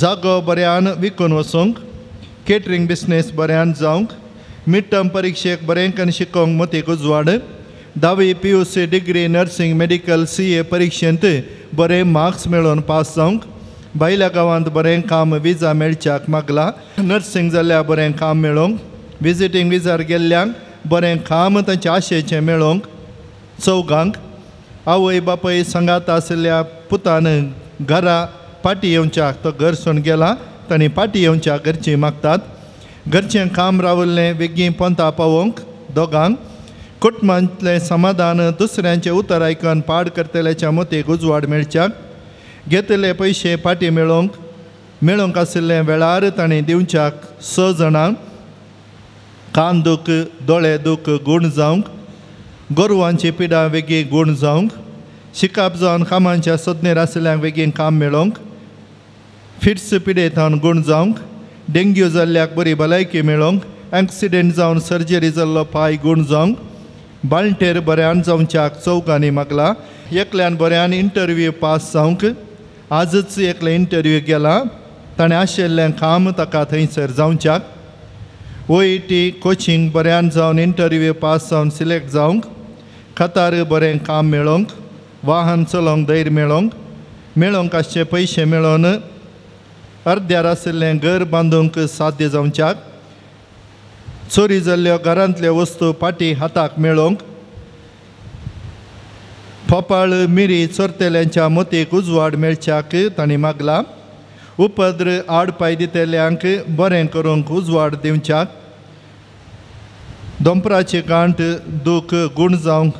जागो बऱ्यान विकून वचूंक केटरिंग बिझनेस बऱ्यान जावंक मिड टर्म परीक्षेक बरेंकन शिकोंक मतीक उजवाड 10वी PUC degree nursing medical CA परीक्षेंत बरे मार्क्स मेळोन पास जावंक भायल्या गांवांत बरें काम विजा मेळच्याक मागला नर्सिंग जाल्ल्या बरें काम मेळोंक विजिटींग विजार गेल्ल्यांक बरें काम तांच्या आशेचें मेळोंक 4 आवय बापाय संगात आशिल्ल्या पुतान घरा पाटी येवच्याक तो घर सोडून गेला तांणी पाटी येवच्याक घरचीं मागतात घरचें काम रावल्लें बेगीन पंथा पावोंक 2 कुटुंबांतलें समाधान दुसऱ्यांचें उतर आयकून पाड करतल्याच्या मतीक उजवाड मेळच्याक घेतले पयशे फाटी मेळोंक आशिल्ले वेळार ताणें दिवच्याक 6 जाणांक कान दूख दोळे दूख गूण जावंक गोरवांची पिडा वेगळी गूण जावंक शिकाप जावन कामांच्या सदनेर आशिल्ल्यांक वेगीन काम मेळोंक फिट्स पिडेतान गूण जावंक डेंग्यू जाल्ल्याक बरी भलायकी मेळोंक एक्सिडेंट जावन सर्जरी जाल्लो पाय गूण जावंक बाळंटेर बऱ्यान जावच्याक 4 मागला एकल्यान बऱ्यान इंटरव्यू पास जावंक आजच एकले इंटरव्यू गेला ताणें आशिल्लें काम ताका थंयसर जावच्याक OET कोचिंग बऱ्यान जावन इंटरव्यू पास जावन सिलेक्ट जावंक खातार बरें काम मेळोंक वाहन चलोवंक धैर्य मेळोंक मेळोंक आसचे पयशे मेळोन अर्ध्यार आशिल्लें घर बांदूंक साध्य जावच्याक चोरी जाल्ल्यो घरांतल्यो वस्तू फाटी हाताक मेळोंक फोपाळ मिरी चोरतेल्यांच्या मतीक उजवाड मेळच्याक तांणी मागला उपद्र आडपाय दितेल्यांक बरें करूंक उजवाड दिवच्याक दोंपराची गांठ दूख गूण जावंक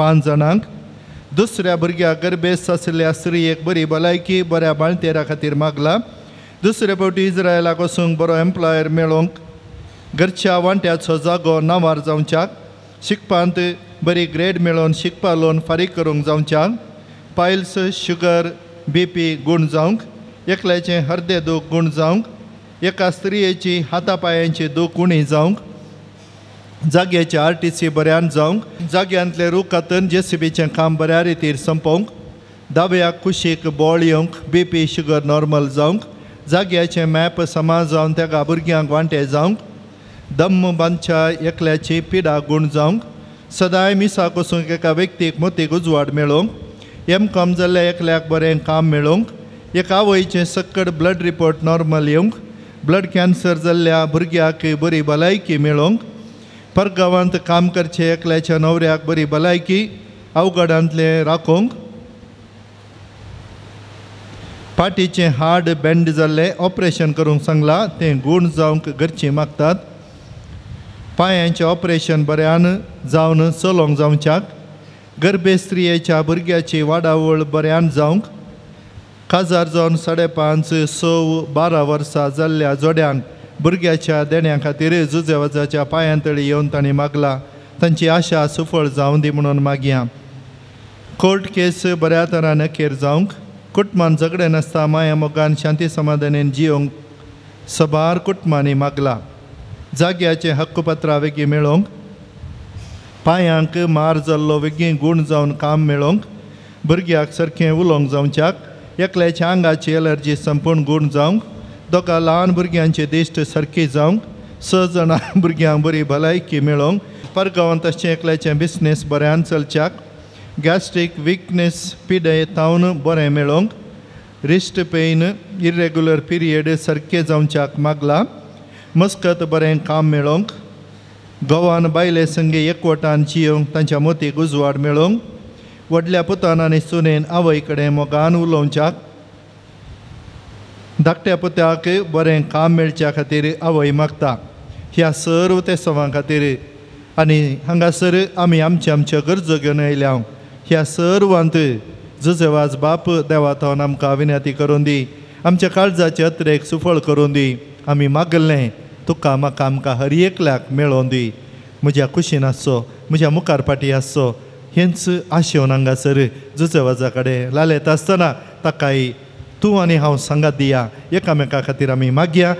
5 जाणांक दुसऱ्या भुरग्याक गर्भेस्त आशिल्ल्या स्त्रियेक बरी भलायकी बऱ्या बाळंतेरा खातीर मागला दुसरे फावटी इज्रायलाक वचूंक बरो एम्प्लॉयर मेळोंक घरच्या वांट्याचो जागो नांवार जावच्याक शिकपांत बरी ग्रेड मेळोन शिकपा लोन फारीक करूंक जावच्याक पायल्स शुगर BP गूण जावंक एकल्याचें हृदय दूख गूण जावंक एका स्त्रियेची हातापायांची दूख उणी जावंक जाग्याचे आरटीसी बऱ्यान जावंक जाग्यांतले रोखातन जेसीबीचें काम बऱ्या रितीन संपोवंक दाव्याक कुशीक बोळ येवंक बीपी शुगर नॉर्मल जावंक जाग्याचें मॅप समाज जावन त्या भुरग्यांक वांटे जावंक दम बांदच्या एकल्याची पिडा गूण जावंक सदांय मिसा कोसूंक एका व्यक्तीक मोतीक उजवाड मेळोवंक एमकॉम जाल्ल्या एकल्याक बरें काम मेळोवंक एका आवयचें सक्कड ब्लड रिपोर्ट नॉर्मल येवंक ब्लड कॅन्सर जाल्ल्या भुरग्याक बरी भलायकी मेळोवंक परगांवांत काम करचे एकल्याच्या नवऱ्याक बरी भलायकी अवघडांतले राखोवंक पाटीचे हाड बँड जाल्ले ऑपरेशन करूंक सांगलां तें गूण जावंक घरचीं मागतात पांयांचें ऑपरेशन बऱ्यान जावन चलोवंक जावच्याक गर्भे स्त्रियेच्या भुरग्याची वाडावळ बऱ्यान जावंक काजार जावन 5.5 / 6-12 वर्सां जाल्ल्या जोड्यांक भुरग्याच्या देण्या खातीर जुजेवाजाच्या पायांतळी येवन तांणी मागला तांची आशा सफळ जावं दी म्हणून मागया कोर्ट केस बऱ्या तरान अखेर जावंक कुटुंबान झगडें नासता माया मोगान शांती समाधानेन जियोंक सभार कुटुंबांनी मागला जाग्याचे हक्कपत्रां वेगळीं मेळोवंक पांयांक मार जाल्लो वेगळीं गूण जावन काम मेळोवंक भुरग्याक सारकें उलोवंक जावच्याक एकल्याच्या आंगाची एलर्जी संपूर्ण गूण जावंक दोगा लहान भुरग्यांचे दिश्ट सारकी जावंक 6 जाणां भुरग्यांक बरी भलायकी मेळोवंक परगांवांत तशें एकल्याचें बिझनेस बऱ्यान चलच्याक गॅस्ट्रीक विकनेस पिडे तावन बरें मेळोवंक रिस्ट पेन इरेग्युलर पिरियड सारके जावच्याक मागला मस्कत बरें काम मेळोवंक गोवान बायले संगे एकवटान जियोवंक तांच्या मोतीक उजवाड मेळोवंक व्हडल्या पुतान आनी सुनेन आवय कडेन मोगान उलोवच्याक धाकट्या पुत्याक बरें काम मेळच्या खातीर आवय मागता ह्या सर्व ते सवां खातीर आनी हांगासर आमी आमच्या गरजो घेवन आयल्या ह्या सर्वांत जुजेवाज बाप देवा थावन आमकां विनंती करून दी आमच्या काळजाचे अत्रेक सुफळ करून दी आमी मागल्लें तुका म्हाका आमकां हर एकल्याक मेळोवन दी म्हज्या खुशीन आसचो म्हज्या मुखार फाटी आसचो हेंच आशेवन हांगासर जुजेवाजा कडेन लालयता आसतना ताकाय तूं आनी हांव सांगात दिया एकामेका खातीर आमी मागया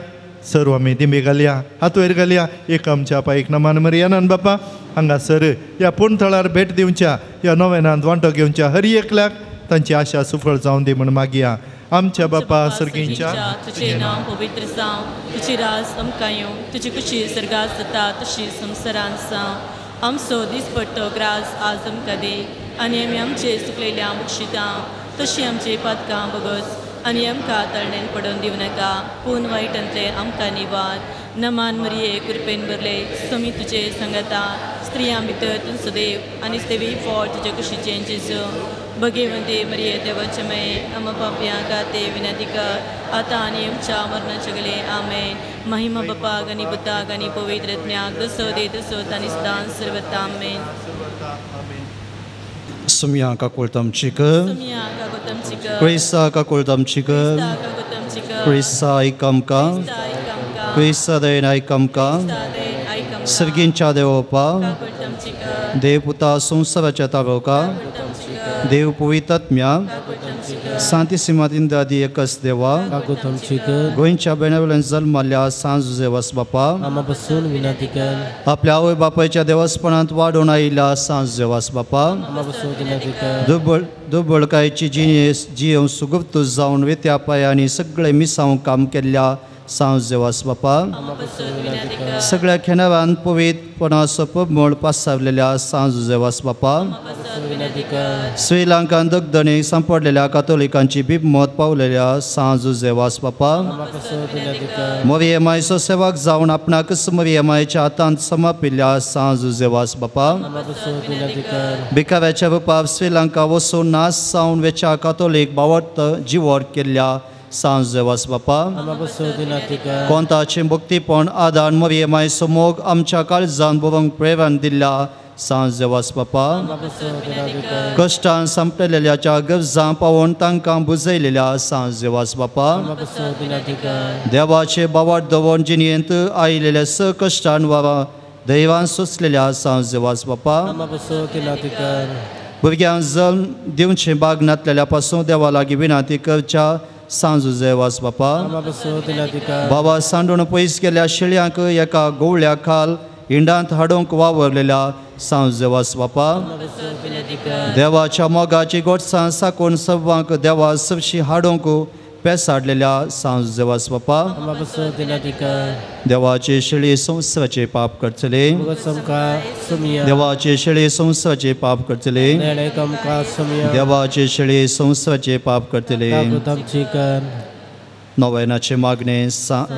सर्व आमी दिमे घालया हात वयर घालया एक आमच्या पायक नमान मर्यादान बापा हांगासर ह्या पूण थळार भेट दिवच्या ह्या नव्यानांत वांटो घेवच्या हर एकल्याक तांची आशा सुफळ जावं दी म्हूण मागया आमच्या बापा सर्गींच्या तुजें नांव पवित्र जावं तुजी राज आमकां येवं तुजी खुशी सर्गांत जाता तशी संवसारांत जावं आमचो दिसपट्टो ग्रास आज आमकां दी आनी आमी आमचे सुकलेल्या मुक्षितां तशीं आमचीं पातकां बगस आनी आमकां तळणेन पडोवन दिवं नाका पूण वायटांतले आमकां निवार नमान मरिये कृपेन भरले समी तुजे संगता स्त्रियां भितर तूं सदैव आनी सेवी फॉर तुजे कुशीचे जेजो भगवंते मरिये देवाचे मये आम पापयांक ते विनंती कर आतां आनी आमच्या मरणाचे गेले आमेन महिमा बापा गनी पुताक आनी पवित्र ज्ञाक दसो दे दसो तानी स्थान सर्वता आमेन Sumya kakultam chika, Krisa kakultam chika, Krisa ikamka, Krisa dain ikamka, Sergin chadeopa, Devputa sumsava chatavoka, Dev puvitatmya, Santi simatinda diyekas deva, Goincha benevolenzal malya sanzuzevas bapa, Aplyawe bapaecha devaspanant vadona ila sanzuzevas bapa, दुबळकायची जिनेस जियेव सुगुप्त जावन वेत्या पायांनी सगळे मिसावून काम केल्ल्या सांजेवास बापा सगळ्या खेणावान पवित्रपणा सोपप मोळ पासावलेल्या सांजेवास बापा श्रीलंकान दगदणी सांपडलेल्या कातोलिकांची बिबमत पावलेल्या सांजेवास बापा मरियमायचो सेवक जावन आपणाकच मरियमायच्या हातांत समापिल्ल्या सांजेवास बापा भिकाऱ्याच्या रुपार श्रीलंका वचून नास जावन वेच्या कातोलीक बावट जिवोर केल्ल्या सांजेवास बापा कोणताचे मुक्तीपण आदान मरियमाय समोग आमच्या काळजान भोवंक प्रेरण दिल्ल्या सांजेवास बापा कष्टान संपलेल्याच्या गरजां पावोवन तांकां बुजयलेल्या सांजेवास बापा देवाचे बावट दवोन जिणेंत आयिल्ल्या सकश्टान वावा दैवान सुचलेल्या सांजेवास बापा भुरग्यांक जल्म दिवचे भाग नातलेल्या पासून देवा लागीं विनंती करच्या सांजेवास बापा बाबा सांडून पयस गेल्या शिळ्यांक एका गोवळ्या खाल इंडांत हाडूंक वावरलेल्या सांजेवास बापा देवाच्या मोगाची गोडसाण साकून सव्वांक देवा सवशी हाडूंक पेसाडलेल्या सांजेवास बापा देवाचे शेळी संसाराचे पाप करतले देवाचे शेळी संसाराचे पाप करतले देवाचे शेळी संसाराचे पाप करतले नोवेनाचे मागणे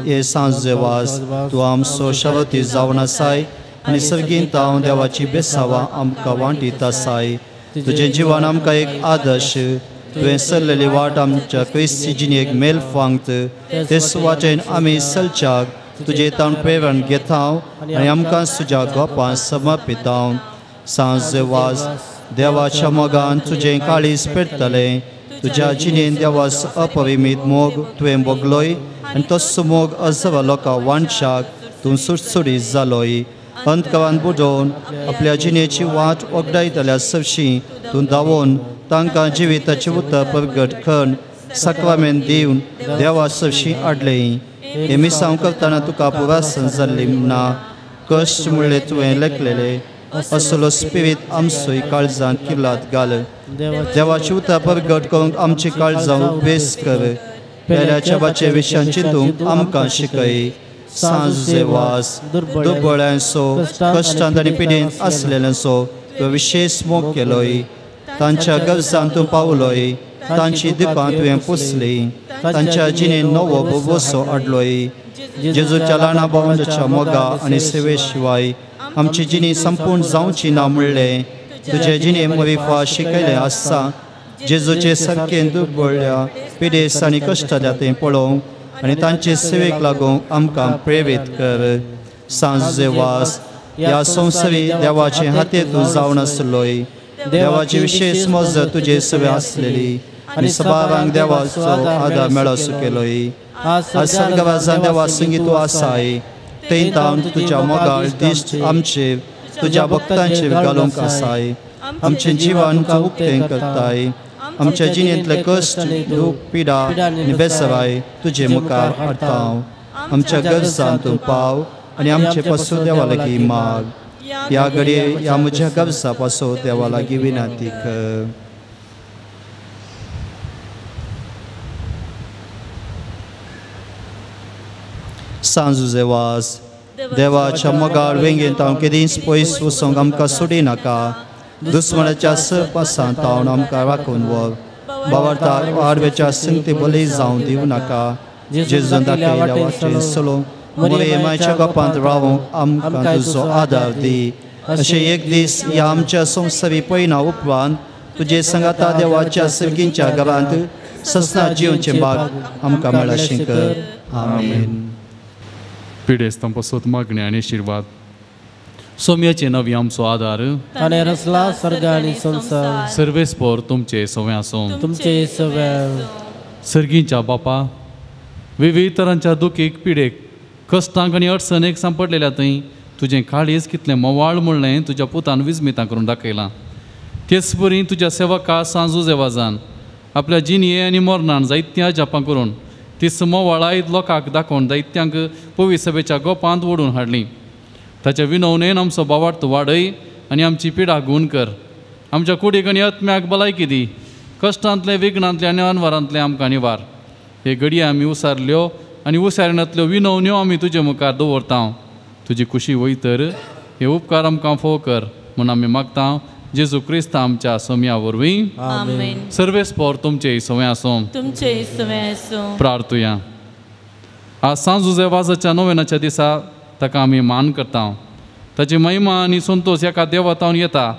हे सांजेवास तूं आमचो शरती जावन आसाय आनी सर्गींत हांव देवाची बेसावा आमकां वांटीत आसाय तुजें जिवन आमकां एक आदर्श तुवें सरलेली वाट आमच्या क्रिस्ती जिणेक मेल फांगत ते सुवातेन आमी सलच्याक तुजे ताण प्रेरण घेता आनी आमकां तुज्या गोपान समर्पित सांजेवास देवाच्या मोगान तुजें काळीज पेटतलें तुझ्या जिणेन देवास अपरिमीत मोग तुवें भोगलोय आनी तस्सो मोग असवा लोकां वांशाक तूं सुटसुटी जालोय अंतकारान बुडोवन आपल्या जिणेची वाट ओगडायतल्या सवशीं तूं धांवोन तांकां जिविताचें उतर प्रगट खण साक्रामेंत दिवन देवा सवशीं आडलें हे मिसांव करतना तुका पुरासन जाल्ली ना कश्ट म्हणलें तुवें लेखलेलें असलो स्पिरीत आमचोय काळजान किल्लात घाल देवाची उतरां परगट करूंक आमची काळजां उपेस कर पेल्याच्या बाचे विशयान चिंतूंक आमकां शिकय सांजेवास दुर्बळ्यांचो कश्टांत आनी पिडेंत आसलेल्यांचो तो विशेष मोग केलोय तांच्या गरजांत तूं पावलोय तांची दिपां तुवें पुसलीं तांच्या जिणेन नवो भोवसो हाडलोय जेजूच्या ल्हाना भावंडाच्या मोगा आनी सेवे शिवाय आमची जिणी संपूर्ण जावची ना म्हणलें तुजे जिणे मरिफा शिकयलें आसा जेजूचे सारकें दुबळ्या पिडेस आनी कश्टाल्या तें पळोवंक आनी तांचे सेवेक लागूंक आमकां प्रेरीत कर सांजेवास ह्या संवसारी देवाचे हाते तूं जावन आसलोय देवाची विशेष मज तुजे सवे आसलेली आनी सबारांक देवाचो आदार मेळो सुकेलोय आज सर्गवाजा देवा संगीत तूं आसाय तें तावन तुज्या मोगाळ दिश्ट आमचेर तुज्या भक्तांचेर घालूंक आसाय आमचें जिवन तूं उक्तें करताय आमच्या जिणेंतले कश्ट दूख पिडा आनी बेसराय तुजे मुखार हाडतांव आमच्या गरजांत तूं पाव आनी आमचे पासू देवा लागीं माग ह्या घडये ह्या म्हज्या गरजा पासू देवा लागीं विनाती कर सांजेवास देवाच्या मोगाळ वेंगेंत हांव केदींच पयस वचूंक आमकां सोडी नाका दुस्मनाच्या सरपासांत हांव आमकां राखून व्हर बावार्थाक आडवेच्या संगती बली जावं दिवं नाका जेजून दाखयल्या वाटेन चलोवंक मोरयेमाच्या गोपांत रावूंक आमकां तुजो आदार दी अशें एक दीस ह्या आमच्या संवसारी पैना उपरांत तुजे संगाता देवाच्या सर्गींच्या घरांत ससना जिवचे भाग आमकां मेळा शिंकर आमेन पिडेस्तां पसत मागणे आनी आशिर्वाद सोम्याचे नवी आमचो आदार आनी रसला सर्ग आनी संसार सर्वेस्पर तुमचे सवे आसूं तुमचे सवे सर्गींच्या बापा विविध तरांच्या दुखीक पिडेक कश्टांक आनी अडचणेक सांपडलेल्या थंय तुजें काळीज कितलें मोवाळ म्हणलें तुज्या पुतान विजमितां करून दाखयलां तेच परी तुज्या सेवका सांजेवासान आपल्या जिणये आनी मरणान जायत्या जापां करून ती समवाळायत लोकांक दाखोवन दैत्यांक पवी सभेच्या गोपांत ओडून हाडली ताच्या विनवणेन आमचो बावार्थ वाडय आनी आमची पिडा गूण कर आमच्या कुडीक आनी आत्म्याक भलायकी दी कश्टांतले विघ्नांतले आनी अनवरांतले आमकां निवार हे घडये आमी उसारल्यो आनी उसारणांतल्यो विनवण्यो आमी तुजे मुखार दवरता तुजी खुशी वयतर हे उपकार आमकां फोव कर म्हूण आमी मागता जेजू क्रिस्त आमच्या सोम्या वरवीं सर्वेस्पर तुमचे सवें आसूं प्रार्थुया आज सांजेवासाच्या नोवेनाच्या दिसा ताका आमी मान करता ताची महिमा आनी संतोश एका देवतावन येता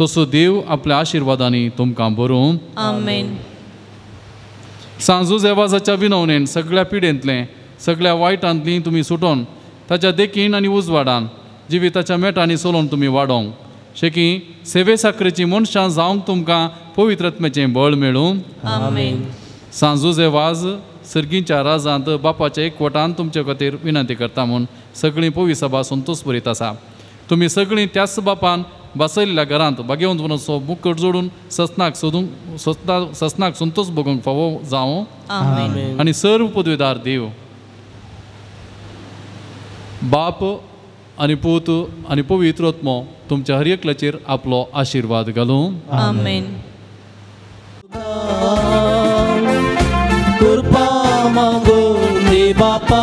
तसो देव आपल्या आशिर्वादांनी तुमकां भरूं आमेन सांजेवासाच्या विनवणेन सगळ्या पिडेंतलें सगळ्या वायटांतलीं तुमी सुटोवन ताच्या देखीन आनी उजवाडान जिविताच्या मेटांनी चलोवन तुमी वाडोवंक शेकी सेवे साखरेची मनशां जावंक तुमकां पवित्रत्मेचें बळ मेळूं आमेन सांजेवास सर्गींच्या राजांत बापाच्या एकवटान तुमचे खातीर विनंती करता म्हूण सगळीं पवी सभा संतोश भरीत आसा तुमी सगळीं त्याच बापान बसयल्ल्या घरांत बागेवंत मनसो मुकट जोडून ससनाक संतोश भोगूंक फावो जावं आनी सर्व पदवीदार देव बाप आनी पूत आनी पवित्र आत्मो तुमच्या हर एकल्याचेर आपलो आशीर्वाद घालूं. आमेन. कृपा मागो रे बापा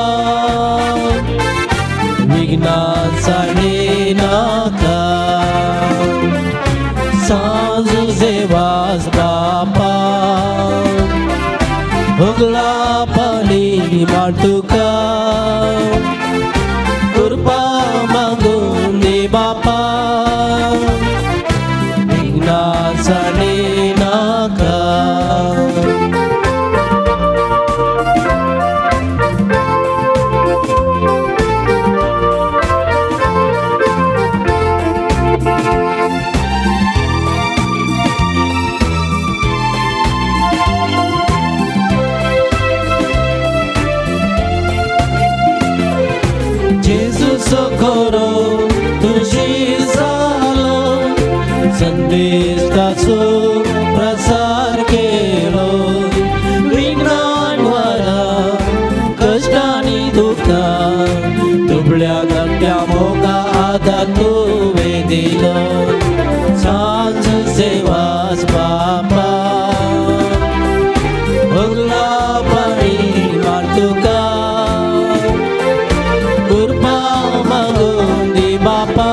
विघ्नाचा नाका सांजू देवास बापा भगला पाली वाटुका कृपा मागो रे बापा विघ्नाचा नाका. संदेशाचो प्रसार केलो विघ्नांद्वारा कष्टानी दुखा दुबळ्या धाकट्या मोगा आता तुवें दिलो सांज सेवास बापा भगला पाणी वाटुका कृपा मागून दे बापा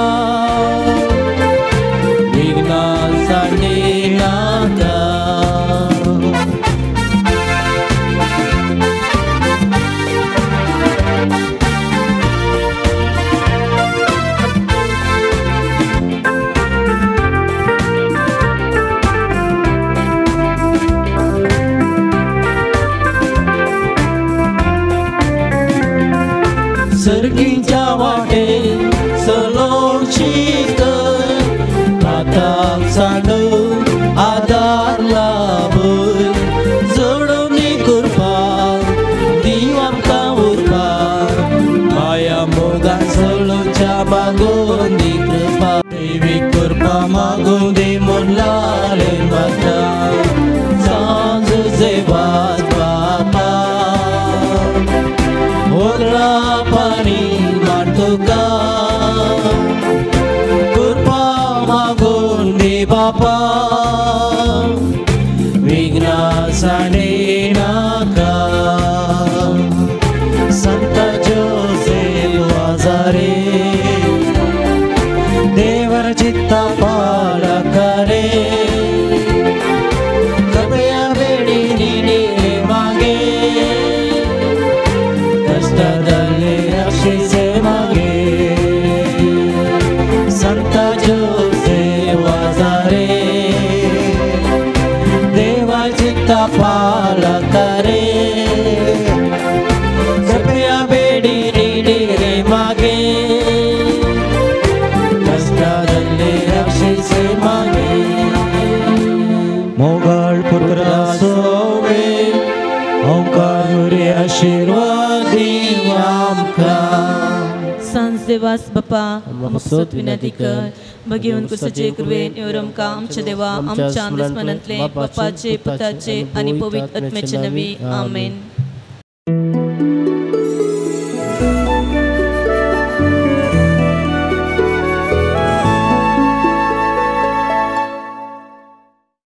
संसेवास बापा मसोत विनादिकर भगवंत कुसचे कृपेन एवरम काम च देवा आमच्या अंतस्मनंतले बापाचे पुताचे आणि पवित्र आत्म्याचे नावी. आमेन.